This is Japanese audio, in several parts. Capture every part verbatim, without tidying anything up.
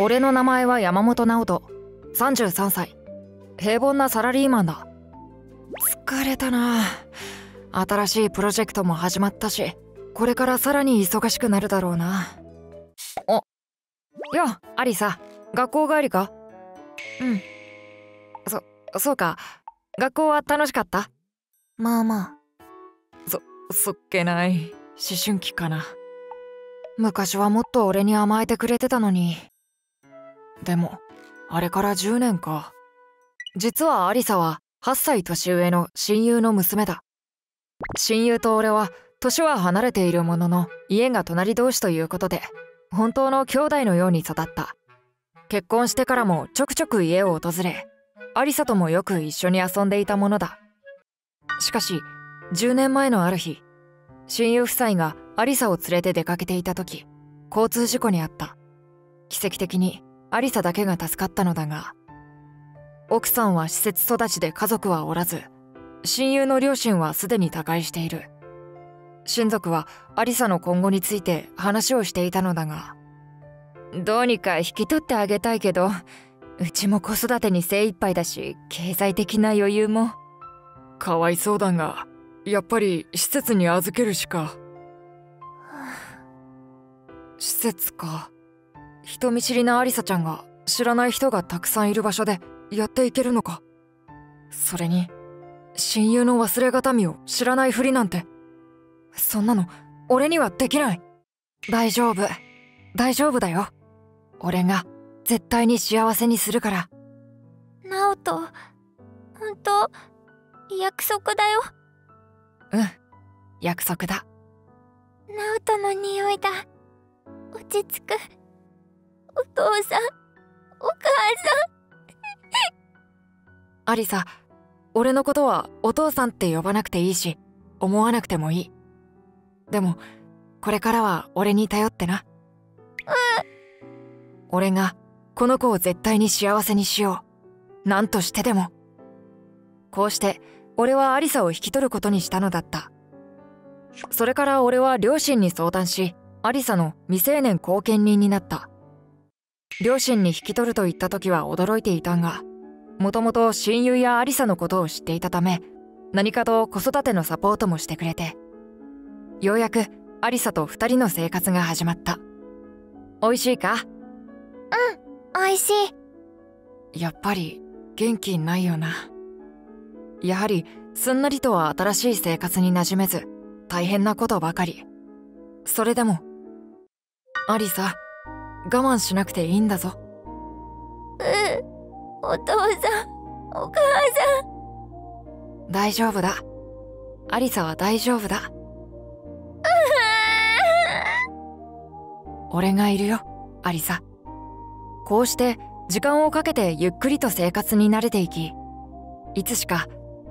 俺の名前は山本直人、さんじゅうさんさい、平凡なサラリーマンだ。疲れたな。新しいプロジェクトも始まったし、これからさらに忙しくなるだろうな。およっ、アリサ、学校帰りか？うん。そ、そうか。学校は楽しかった？まあまあ。そ、そっけない。思春期かな。昔はもっと俺に甘えてくれてたのに。でも、あれからじゅうねんか。実はアリサははっさい年上の親友の娘だ。親友と俺は年は離れているものの、家が隣同士ということで本当の兄弟のように育った。結婚してからもちょくちょく家を訪れ、アリサともよく一緒に遊んでいたものだ。しかしじゅうねんまえのある日、親友夫妻がアリサを連れて出かけていた時、交通事故に遭った。奇跡的にアリサだけが助かったのだが、奥さんは施設育ちで家族はおらず、親友の両親はすでに他界している。親族はアリサの今後について話をしていたのだが、どうにか引き取ってあげたいけど、うちも子育てに精一杯だし、経済的な余裕も。かわいそうだが、やっぱり施設に預けるしか。施設か。人見知りなアリサちゃんが知らない人がたくさんいる場所でやっていけるのか。それに親友の忘れがたみを知らないふりなんて、そんなの俺にはできない。大丈夫大丈夫だよ。俺が絶対に幸せにするから。直人、本当約束だよ。うん、約束だ。直人の匂いだ。落ち着く。お父さん、お母さん。アリサ、俺のことはお父さんって呼ばなくていいし、思わなくてもいい。でもこれからは俺に頼ってな。うん。俺がこの子を絶対に幸せにしよう、何としてでも。こうして俺はアリサを引き取ることにしたのだった。それから俺は両親に相談し、アリサの未成年後見人になった。両親に引き取ると言った時は驚いていたが、もともと親友やアリサのことを知っていたため、何かと子育てのサポートもしてくれて、ようやくアリサとふたりの生活が始まった。おいしいか？うん、おいしい。やっぱり元気ないよな。やはりすんなりとは新しい生活になじめず、大変なことばかり。それでもアリサ、我慢しなくていいんだぞ。うん、お父さん、お母さん。大丈夫だ。アリサは大丈夫だ。俺がいるよ、アリサ。こうして時間をかけてゆっくりと生活に慣れていき、いつしか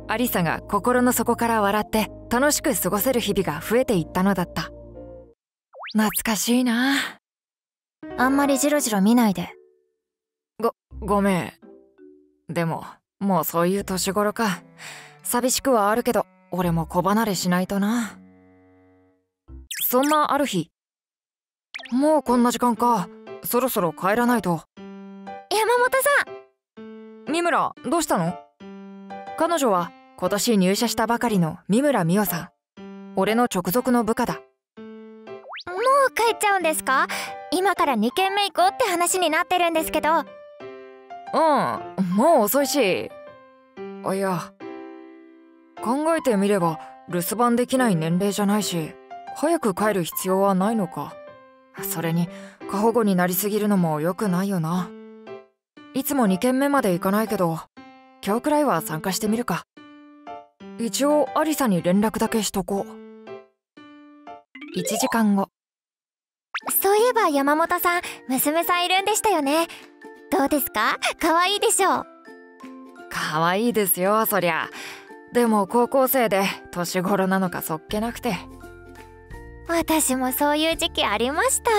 アリサが心の底から笑って楽しく過ごせる日々が増えていったのだった。懐かしいな。あんまりジロジロ見ないで。ご、ごめん。でももうそういう年頃か。寂しくはあるけど、俺も子離れしないとな。そんなある日、もうこんな時間か、そろそろ帰らないと。山本さん。三村、どうしたの？彼女は今年入社したばかりの三村美桜さん、俺の直属の部下だ。もう帰っちゃうんですか？今からにけんめ行こうって話になってるんですけど。うん、もう遅いし。あ、いや、考えてみれば留守番できない年齢じゃないし、早く帰る必要はないのか。それに過保護になりすぎるのも良くないよな。いつもにけんめまで行かないけど、今日くらいは参加してみるか。一応アリサに連絡だけしとこう。いちじかんご。そういえば山本さん、娘さんいるんでしたよね。どうですか？可愛いでしょう。可愛いですよ、そりゃ。でも高校生で年頃なのかそっけなくて。私もそういう時期ありました。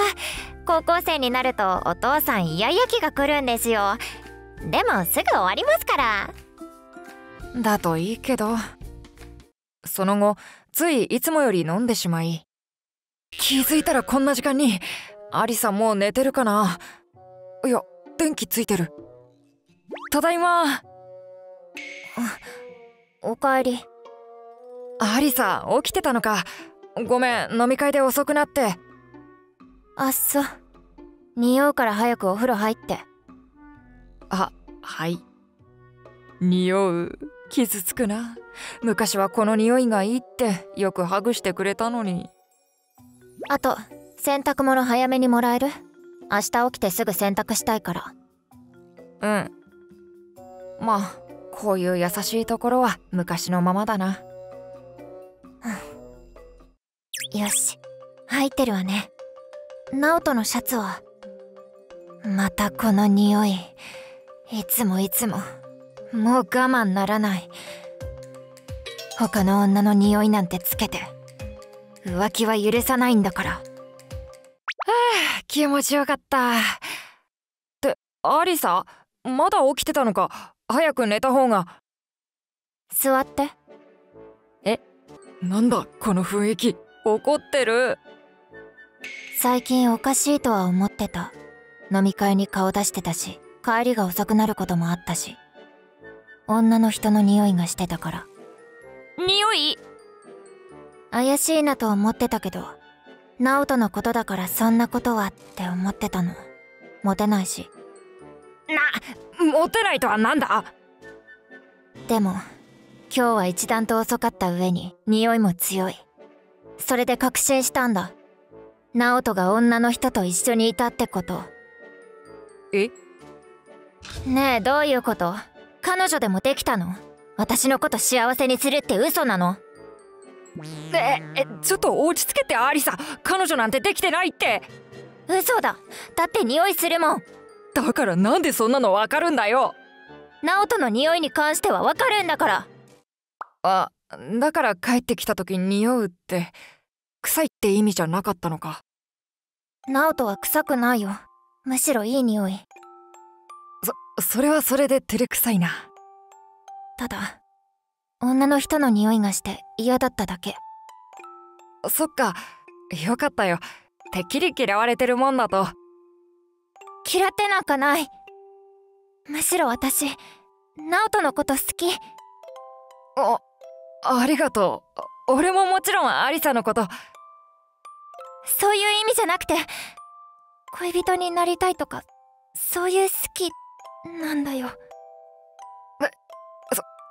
高校生になるとお父さんイヤイヤ期が来るんですよ。でもすぐ終わりますから。だといいけど。その後ついいつもより飲んでしまい、気づいたらこんな時間に。アリサもう寝てるかな。いや、電気ついてる。ただいま。おかえり。アリサ、起きてたのか。ごめん、飲み会で遅くなって。あっそ、匂うから早くお風呂入って。あ、はい。匂う、傷つくな。昔はこの匂いがいいってよくハグしてくれたのに。あと、洗濯物早めにもらえる？明日起きてすぐ洗濯したいから。うん。まあ、こういう優しいところは昔のままだな。よし、入ってるわね。直人のシャツは。またこの匂い、いつもいつも。もう我慢ならない。他の女の匂いなんてつけて。浮気は許さないんだから。はあ、気持ちよかった。ってアリサ、まだ起きてたのか。早く寝た方が。座って。え、なんだこの雰囲気。怒ってる。最近おかしいとは思ってた。飲み会に顔出してたし、帰りが遅くなることもあったし、女の人の匂いがしてたから。匂い？怪しいなと思ってたけど、直人のことだからそんなことはって思ってたの。モテないし。な、モテないとはなんだ？でも、今日は一段と遅かった上に匂いも強い。それで確信したんだ。直人が女の人と一緒にいたってこと。え？ねえ、どういうこと？彼女でもできたの？私のこと幸せにするって嘘なの？え、え、ちょっと落ち着けてアリサ。彼女なんてできてないって。嘘だ。だって匂いするもん。だからなんでそんなの分かるんだよ。直人の匂いに関しては分かるんだから。あ、だから帰ってきた時に匂うって臭いって意味じゃなかったのか。直人は臭くないよ。むしろいい匂い。そ、それはそれで照れくさいな。ただ女の人の匂いがして嫌だっただけ。そっか、よかったよ。てっきり嫌われてるもんだと。嫌ってなんかない。むしろ私、直人のこと好き。あ、ありがとう。俺ももちろんアリサのこと。そういう意味じゃなくて、恋人になりたいとかそういう好きなんだよ。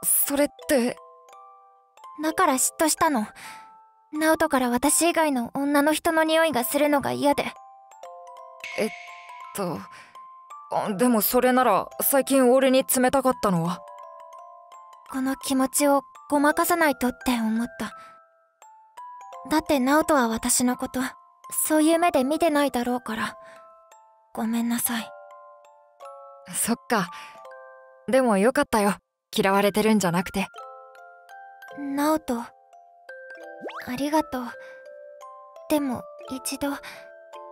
それって。だから嫉妬したの。直人から私以外の女の人の匂いがするのが嫌で。えっとでもそれなら最近俺に冷たかったのは。この気持ちをごまかさないとって思った。だって直人は私のことそういう目で見てないだろうから。ごめんなさい。そっか。でもよかったよ、嫌われてるんじゃなくて。直人、ありがとう。でも一度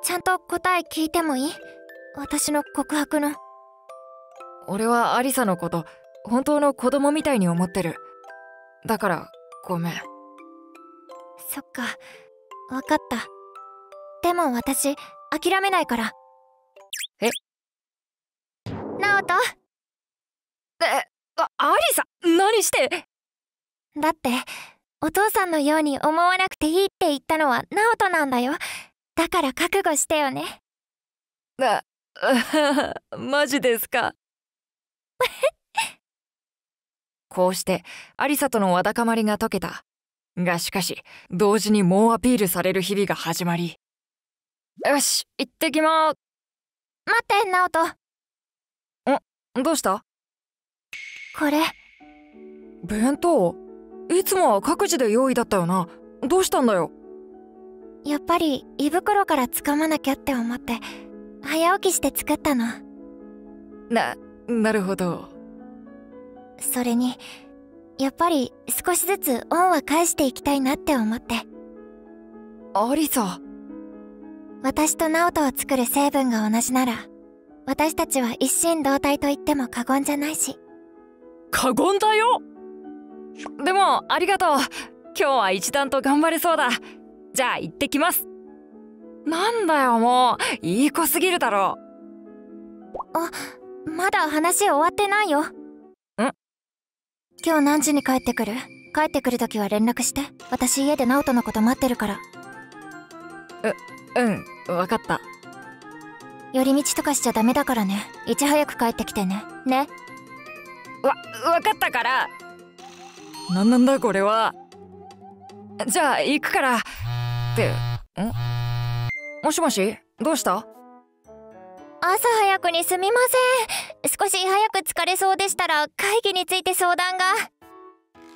ちゃんと答え聞いてもいい？私の告白の。俺はアリサのこと本当の子供みたいに思ってる。だからごめん。そっか、分かった。でも私諦めないから。え？直人。え、あ、アリサ、何して。だってお父さんのように思わなくていいって言ったのは直人なんだよ。だから覚悟してよね。あ、マジですか。こうしてアリサとのわだかまりが解けた。がしかし同時に猛アピールされる日々が始まり。よし、行ってきまーす。待って、直人。ん、どうした？これ弁当、いつもは各自で用意だったよな。どうしたんだよ。やっぱり胃袋からつかまなきゃって思って早起きして作ったの。な、なるほど。それにやっぱり少しずつ恩は返していきたいなって思って。アリサ、私と直人を作る成分が同じなら私たちは一心同体と言っても過言じゃないし。過言だよ。でもありがとう。今日は一段と頑張れそうだ。じゃあ行ってきます。なんだよ、もういい子すぎるだろ。あ、まだ話終わってないよ。ん？今日何時に帰ってくる？帰ってくるときは連絡して。私家で直人のこと待ってるから。う、うん、わかった。寄り道とかしちゃダメだからね。いち早く帰ってきてね。ね。わ、わかったから。なんなんだこれは。じゃあ行くから。って、ん？もしもし？どうした？朝早くにすみません。少し早く疲れそうでしたら会議について相談が。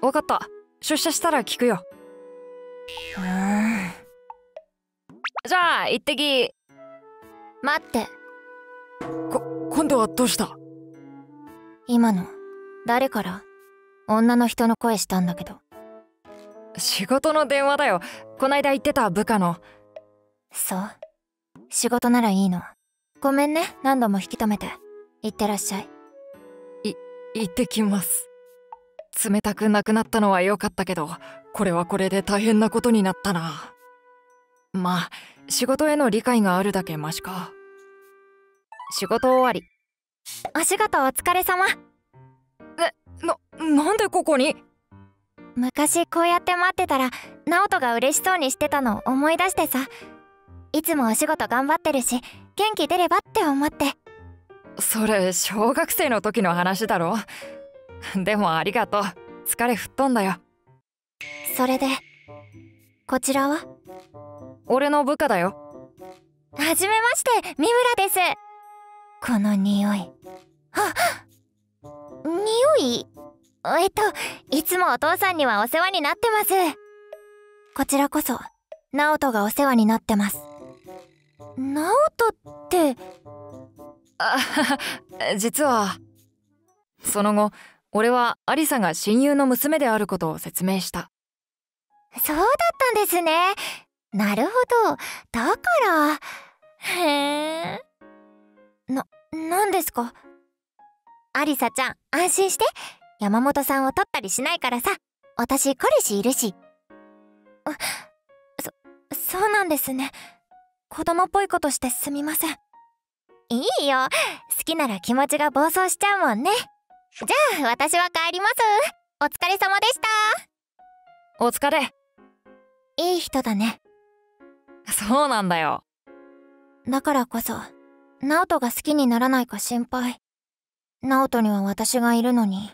わかった、出社したら聞くよ。うん、じゃあ行ってき。待って、こ今度はどうした？今の誰から？女の人の声したんだけど。仕事の電話だよ。こないだ言ってた部下の。そう、仕事ならいいの。ごめんね、何度も引き止めて。いってらっしゃい。い行ってきます。冷たくなくなったのは良かったけど、これはこれで大変なことになったな。まあ仕事への理解があるだけマシか。仕事終わり。お仕事お疲れ様。え、な、なんでここに？昔こうやって待ってたら直人が嬉しそうにしてたのを思い出してさ。いつもお仕事頑張ってるし元気出ればって思って。それ小学生の時の話だろ。でもありがとう、疲れ吹っ飛んだよ。それでこちらは？俺の部下だよ。はじめまして、三村です。この匂い。あ、匂い？えっといつもお父さんにはお世話になってます。こちらこそ直人がお世話になってます。直人って。あ実はその後俺はアリサが親友の娘であることを説明した。そうだったんですね。なるほど、だから。へえ、な何ですか？アリサちゃん安心して、山本さんを取ったりしないからさ。私彼氏いるし。あ、そそうなんですね。子供っぽいことしてすみません。いいよ、好きなら気持ちが暴走しちゃうもんね。じゃあ私は帰ります。お疲れ様でした。お疲れ。いい人だね。そうなんだよ。だからこそ直人が好きにならないか心配。直人には私がいるのに。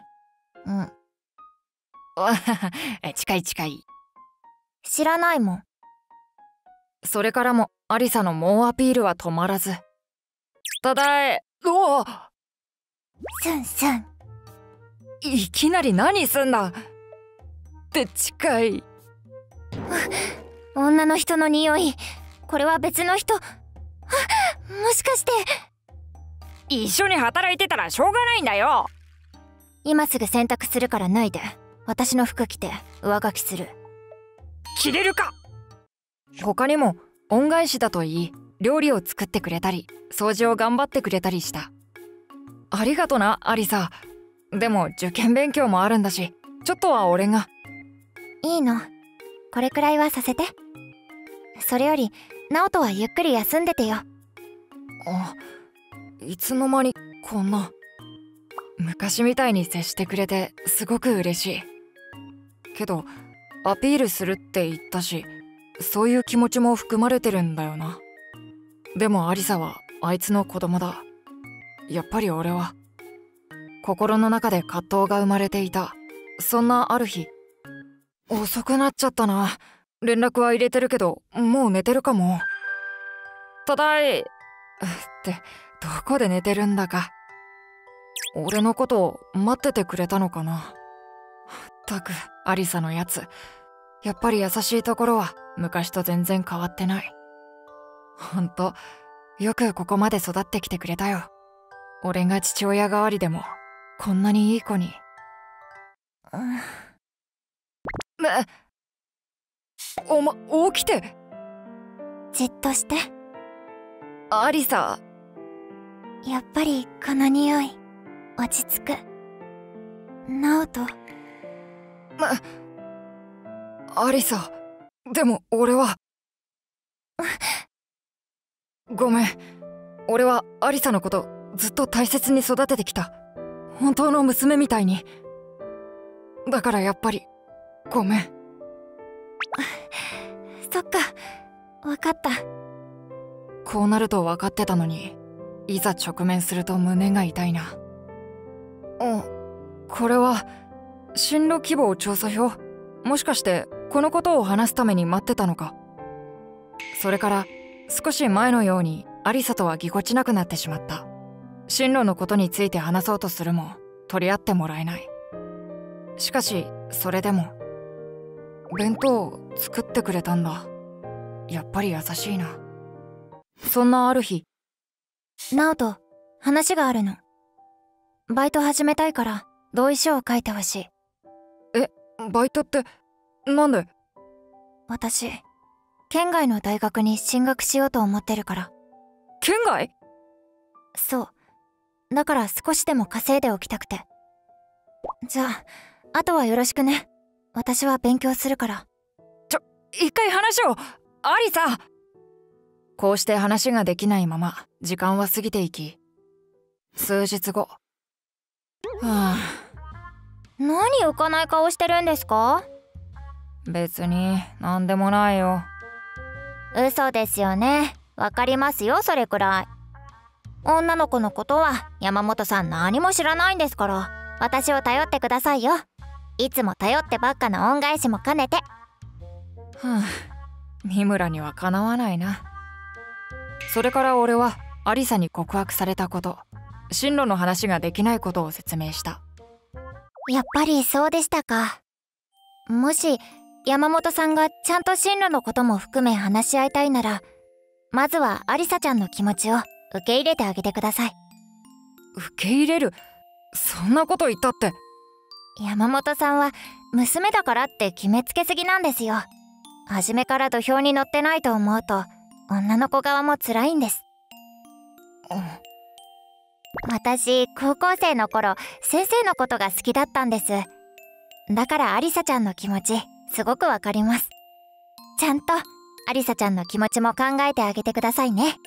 うん。近い近い。知らないもん。それからもアリサの猛アピールは止まらず。ただい、おお、スンスン。いきなり何すんだって近い。女の人の匂い。これは別の人。あ、もしかして。一緒に働いてたらしょうがないんだよ。今すぐ洗濯するから脱いで。私の服着て上書きする。着れるか。他にも恩返しだと言い、料理を作ってくれたり掃除を頑張ってくれたりした。ありがとなアリサ。でも受験勉強もあるんだし、ちょっとは俺が。いいの、これくらいはさせて。それより直人はゆっくり休んでてよ。あ、いつの間にこんな。昔みたいに接してくれてすごく嬉しいけど、アピールするって言ったし、そういう気持ちも含まれてるんだよな。でもアリサはあいつの子供だ。やっぱり俺は心の中で葛藤が生まれていた。そんなある日。遅くなっちゃったな。連絡は入れてるけどもう寝てるかも。ただいってどこで寝てるんだか。俺のことを待っててくれたのかな。ったくアリサのやつ、やっぱり優しいところは昔と全然変わってない。ほんとよくここまで育ってきてくれたよ。俺が父親代わりでもこんなにいい子に。うん、え、おま起きて。じっとして。アリサ、やっぱりこの匂い。落ち着く。直人。ま、アリサ、でも俺は。ごめん、俺はアリサのことずっと大切に育ててきた本当の娘みたいに。だからやっぱりごめん。そっか、分かった。こうなると分かってたのに、いざ直面すると胸が痛いな。あ、これは進路希望調査票、もしかしてこのことを話すために待ってたのか。それから少し前のようにアリサとはぎこちなくなってしまった。進路のことについて話そうとするも取り合ってもらえない。しかしそれでも弁当を作ってくれたんだ。やっぱり優しいな。そんなある日、直人、話があるの。バイト始めたいから同意書を書いてほしい。え、バイトってなんで？私県外の大学に進学しようと思ってるから。県外？そう、だから少しでも稼いでおきたくて。じゃああとはよろしくね。私は勉強するから。ちょ、一回話を。アリサ。こうして話ができないまま時間は過ぎていき、数日後。はあ、何浮かない顔してるんですか？別に何でもないよ。嘘ですよね。わかりますよ、それくらい。女の子のことは山本さん何も知らないんですから、私を頼ってくださいよ。いつも頼ってばっかの恩返しも兼ねて。はあ、三村にはかなわないな。それから俺はアリサに告白されたこと、進路の話ができないことを説明した。やっぱりそうでしたか。もし山本さんがちゃんと進路のことも含め話し合いたいなら、まずはアリサちゃんの気持ちを受け入れてあげてください。受け入れる？そんなこと言ったって。山本さんは娘だからって決めつけすぎなんですよ。初めから土俵に乗ってないと思うと、女の子側も辛いんです。うん、私高校生の頃、先生のことが好きだったんです。だからアリサちゃんの気持ちすごくわかります。ちゃんとアリサちゃんの気持ちも考えてあげてくださいね。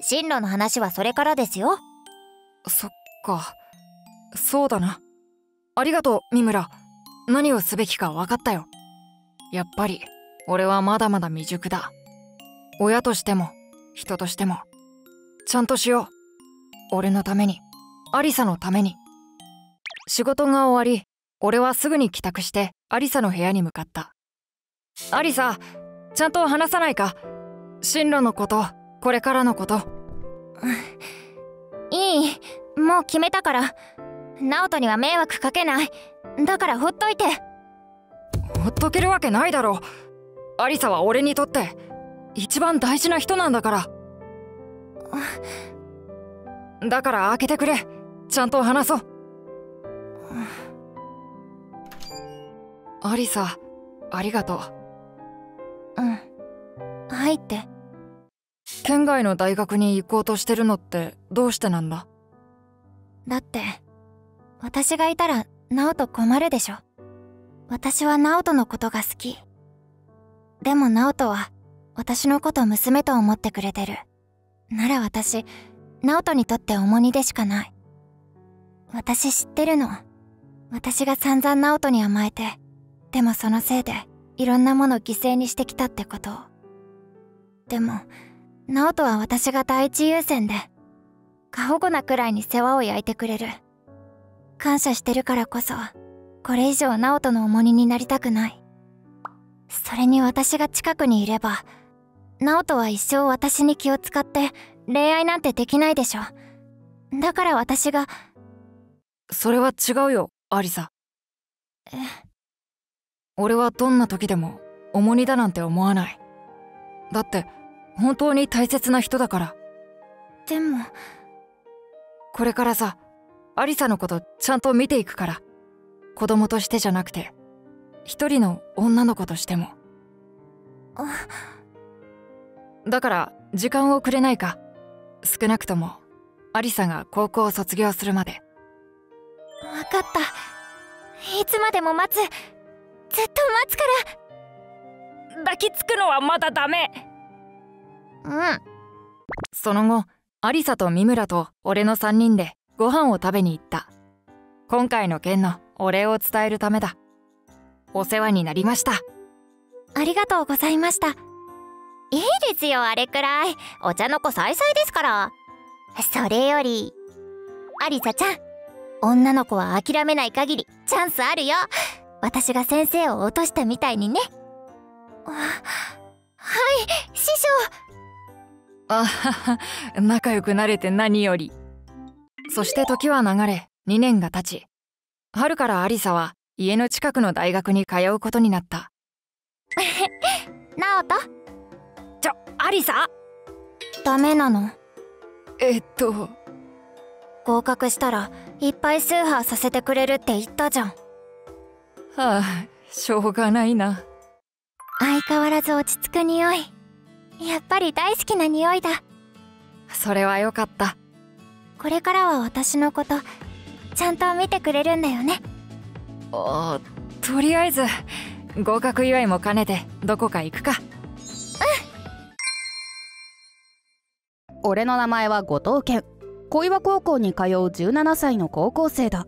進路の話はそれからですよ。そっか、そうだな。ありがとう三村。何をすべきか分かったよ。やっぱり俺はまだまだ未熟だ。親としても人としてもちゃんとしよう。俺のために、アリサのために。仕事が終わり、俺はすぐに帰宅してアリサの部屋に向かった。アリサ、ちゃんと話さないか、進路のこと、これからのこと。いい、もう決めたから。直人には迷惑かけない。だからほっといて。ほっとけるわけないだろ。アリサは俺にとって一番大事な人なんだから。だから開けてくれ、ちゃんと話そう。アリサ、ありがとう。うん、はいって。県外の大学に行こうとしてるのってどうしてなんだ？だって私がいたら直人困るでしょ。私は直人のことが好き。でも直人は私のこと娘と思ってくれてる。なら私、直人にとって重荷でしかない。私知ってるの。私が散々直人に甘えて、でもそのせいでいろんなものを犠牲にしてきたってことを。でも直人は私が第一優先で、過保護なくらいに世話を焼いてくれる。感謝してるからこそ、これ以上直人の重荷になりたくない。それに私が近くにいれば、直人は一生私に気を使って恋愛なんてできないでしょ。だから私が。それは違うよ、アリサ。え？俺はどんな時でも重荷だなんて思わない。だって本当に大切な人だから。でもこれからさ、アリサのことちゃんと見ていくから。子供としてじゃなくて、一人の女の子としても。だから時間をくれないか。少なくともアリサが高校を卒業するまで。分かった、いつまでも待つ、ずっと待つから。抱きつくのはまだダメ。うん。その後アリサと三村と俺のさんにんでご飯を食べに行った。今回の件のお礼を伝えるためだ。お世話になりました。ありがとうございました。いいですよ、あれくらい。お茶の子さいさいですから。それより、アリサちゃん、女の子は諦めない限りチャンスあるよ。私が先生を落としたみたいにね。あ、はい、師匠。あはは、仲良くなれて何より。そして時は流れ、にねんが経ち、春からアリサは家の近くの大学に通うことになった。ナオト。ちょ、アリサ。ダメなの？えっと。合格したらいっぱいスーハーさせてくれるって言ったじゃん。はあ、しょうがないな。相変わらず落ち着く匂い。やっぱり大好きな匂いだ。それはよかった。これからは私のことちゃんと見てくれるんだよね。おー、とりあえず合格祝いも兼ねてどこか行くか。うん。俺の名前は後藤健。小岩高校に通うじゅうななさいの高校生だ。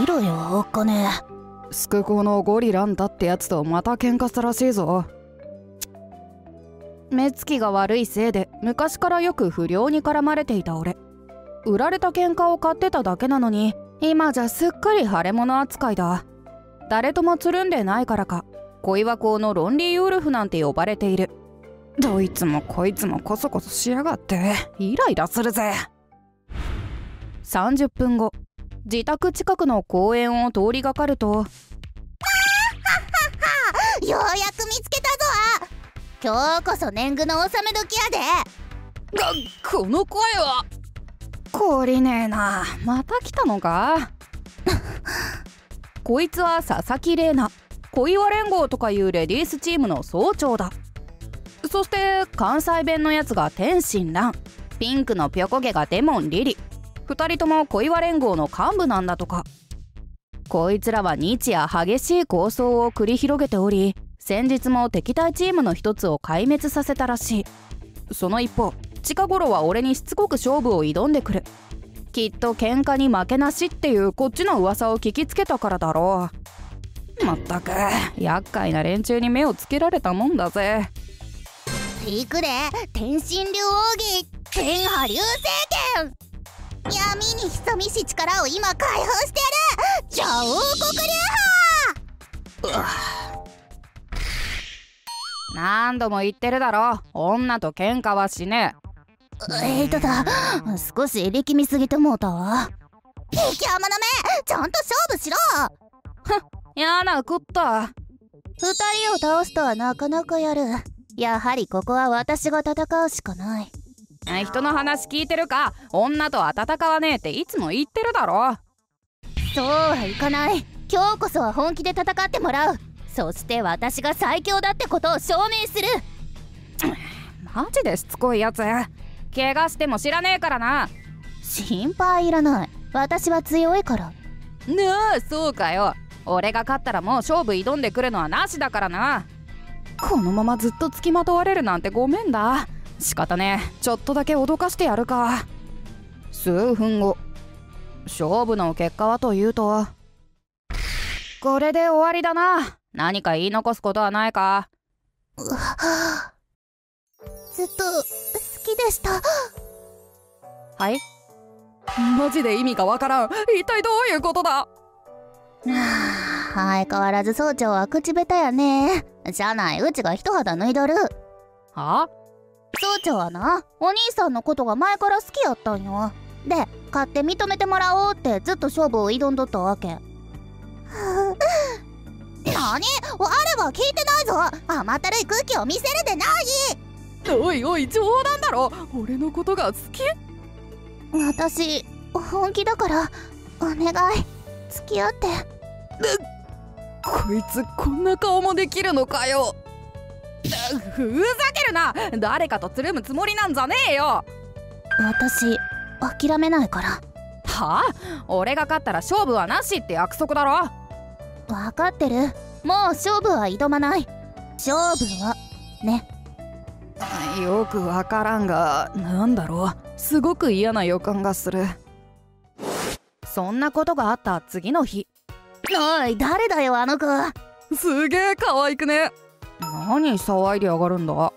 見ろよ、おっかね。スクコのゴリランだってやつとまた喧嘩したらしいぞ。目つきが悪いせいで昔からよく不良に絡まれていた俺。売られた喧嘩を買ってただけなのに、今じゃすっかり腫れ物扱いだ。誰ともつるんでないからか、小岩高のロンリーウルフなんて呼ばれている。どいつもこいつもコソコソしやがってイライラするぜ。さんじゅっぷんご、自宅近くの公園を通りがかると、ようやく見つけたぞ。今日こそ年貢の納め時やで。がこの声は。懲りねえな、また来たのか。こいつは佐々木玲奈、小岩連合とかいうレディースチームの総長だ。そして関西弁のやつが天心蘭、ピンクのぴょこげがデモンリリ、ふたりとも小岩連合の幹部なんだとか。こいつらは日夜激しい抗争を繰り広げており、先日も敵対チームの一つを壊滅させたらしい。その一方、近頃は俺にしつこく勝負を挑んでくる。きっと喧嘩に負けなしっていうこっちの噂を聞きつけたからだろう。まったく厄介な連中に目をつけられたもんだぜ。行くで、天心竜奥義、天波流星拳。闇に潜みし力を今解放してる、じゃあ王国流派。何度も言ってるだろ、女と喧嘩はしねえ。えーとだ、少し力みすぎてもうたわ。卑怯者め、ちゃんと勝負しろ。ふっ、やなこった。二人を倒すとはなかなかやる。やはりここは私が戦うしかない。人の話聞いてるか、女とは戦わねえっていつも言ってるだろ。そうはいかない、今日こそは本気で戦ってもらう。そして私が最強だってことを証明する。マジでしつこいやつ、怪我しても知らねえからな。心配いらない、私は強いから。なあ、そうかよ。俺が勝ったらもう勝負挑んでくるのはなしだからな。このままずっとつきまとわれるなんてごめんだ。仕方ねえ、ちょっとだけ脅かしてやるか。すうふんご、勝負の結果はというと、これで終わりだな。何か言い残すことはないか。うわ、ずっと好きでした。はい、マジで意味がわからん、一体どういうことだ。相変わらず総長は口下手やね。じゃない、うちが一肌脱いだる。はあ？総長はな、お兄さんのことが前から好きやったんよ。で、勝手認めてもらおうってずっと勝負を挑んどったわけ。なに？我は聞いてないぞ。甘たるい空気を見せるでない。おいおい、冗談だろ。俺のことが好き？私、本気だからお願い、付き合って。こいつこんな顔もできるのかよ。ふざけるな、誰かとつるむつもりなんざねえよ。私諦めないから。はあ？俺が勝ったら勝負はなしって約束だろ。分かってる、もう勝負は挑まない。勝負はね。よく分からんが、なんだろう、すごく嫌な予感がする。そんなことがあった次の日。おい、誰だよあの子。すげえ可愛くね。何騒いでやがるんだ。あ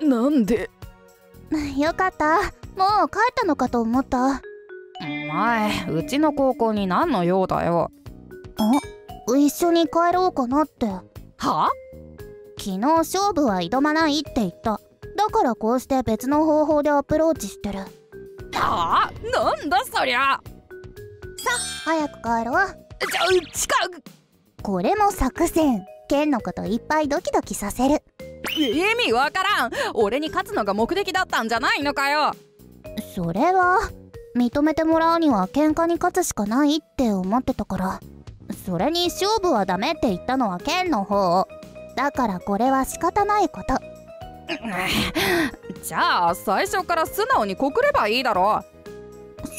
え、なんで。よかった、もう帰ったのかと思った。お前、うちの高校に何の用だよ。あ、一緒に帰ろうかなって。はあ？昨日勝負は挑まないって言った。だからこうして別の方法でアプローチしてる。はあ？なんだそりゃ。さ、早く帰ろう。じゃ、近く。これも作戦。剣のこといっぱいドキドキさせる。意味わからん。俺に勝つのが目的だったんじゃないのかよ。それは認めてもらうには喧嘩に勝つしかないって思ってたから。それに勝負はダメって言ったのは剣の方だから、これは仕方ないこと。じゃあ最初から素直に告ればいいだろ。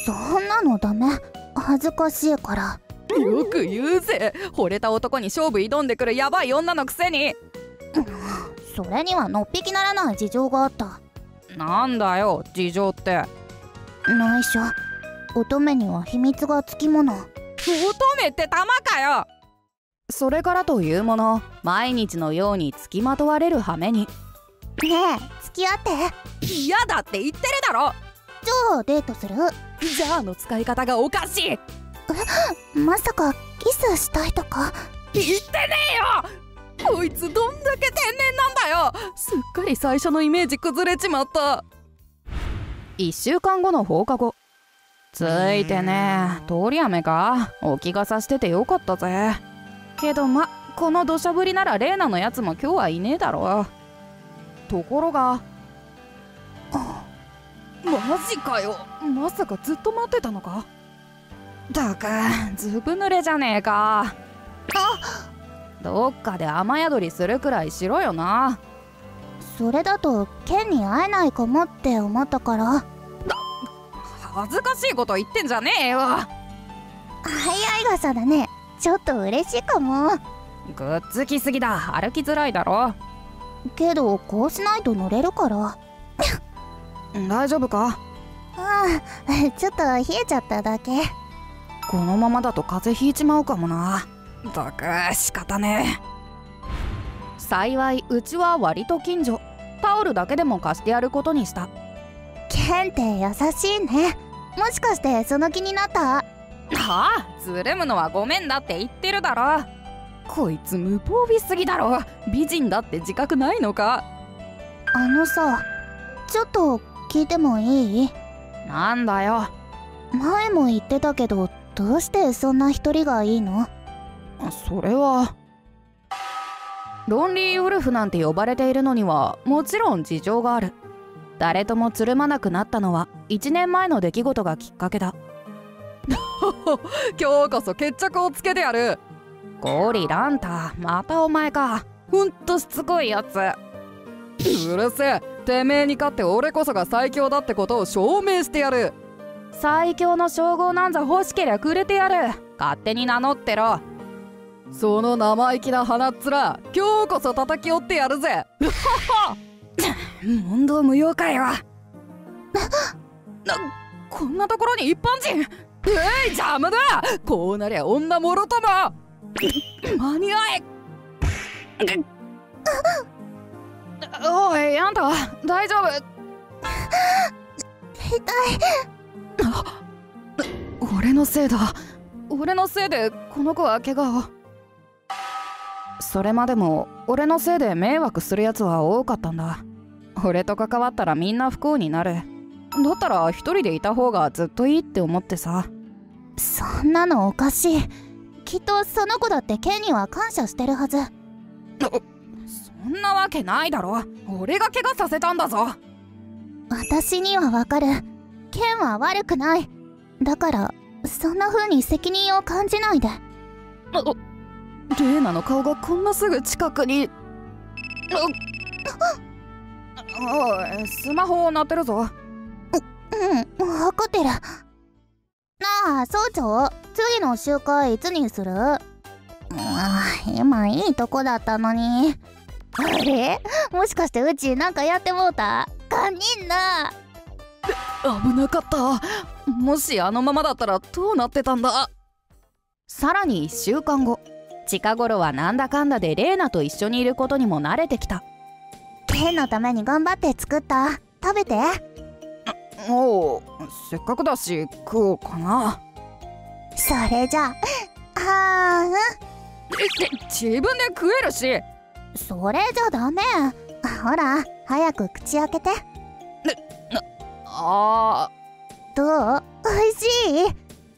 そんなのダメ、恥ずかしいから。よく言うぜ、惚れた男に勝負挑んでくるヤバい女のくせに。それにはのっぴきならない事情があった。なんだよ事情って。内緒、乙女には秘密がつきもの。乙女って玉かよ。それからというもの、毎日のようにつきまとわれる羽目に。ねえ、付き合って。嫌だって言ってるだろ。じゃあデートする。じゃあの使い方がおかしい。まさかキスしたいとか言ってねえよ。こいつどんだけ天然なんだよ。すっかり最初のイメージ崩れちまった。いっしゅうかんごの放課後。ついてねえ、通り雨か。お気がさしててよかったぜ。けどま、この土砂降りならレイナのやつも今日はいねえだろ。ところが。マジかよ、まさかずっと待ってたのか。だからずぶ濡れじゃねえか。あ、どっかで雨宿りするくらいしろよな。それだとケンに会えないかもって思ったから。恥ずかしいこと言ってんじゃねえよ。早い傘だね、ちょっと嬉しいかも。ぐっつきすぎだ、歩きづらいだろ。けどこうしないと乗れるから大丈夫か。ああ、ちょっと冷えちゃっただけ。このままだと風邪ひいちまうかもな。だから仕方ねえ。幸い、うちは割と近所。タオルだけでも貸してやることにした。ケンって優しいね。もしかしてその気になった？はあ、つるむのはごめんだって言ってるだろ。こいつ無防備すぎだろ。美人だって自覚ないのか。あのさ、ちょっと聞いてもいい？なんだよ。前も言ってたけど、どうしてそんな一人がいいの？それはロンリーウルフなんて呼ばれているのにはもちろん事情がある。誰ともつるまなくなったのはいちねんまえの出来事がきっかけだ。今日こそ決着をつけてやる。ゴリランタ、またお前か。ほんとしつこいやつ。うるせえ、てめえに勝って俺こそが最強だってことを証明してやる。最強の称号なんざ欲しけりゃくれてやる。勝手に名乗ってろ。その生意気な鼻っ面、今日こそ叩き折ってやるぜ。問答無用かよ。な、こんなところに一般人。えい、邪魔だ。こうなりゃ女もろとも。間に合え。おい、あんた大丈夫？痛い。俺のせいだ。俺のせいでこの子は怪我を。それまでも俺のせいで迷惑するやつは多かったんだ。俺と関わったらみんな不幸になる。だったら一人でいた方がずっといいって思ってさ。そんなのおかしい。きっとその子だってケンには感謝してるはず。そんなわけないだろ。俺が怪我させたんだぞ。私にはわかる。ケンは悪くない。だからそんな風に責任を感じないで。レイナの顔がこんなすぐ近くに。おい、スマホ鳴ってるぞ。う、うん、分かってる。なあ総長、次の集会いつにする？ああ、今いいとこだったのに。あれ、もしかしてうちなんかやってもうた？帰さんにんだ。危なかった。もしあのままだったらどうなってたんだ。さらにいっしゅうかんご、近頃はなんだかんだでレイナと一緒にいることにも慣れてきた。レイのために頑張って作った。食べて。おう、せっかくだし食おうかな。それじゃあ、あーん。自分で食えるし。それじゃダメ。ほら早く口開けて。な、あー。どう？美味し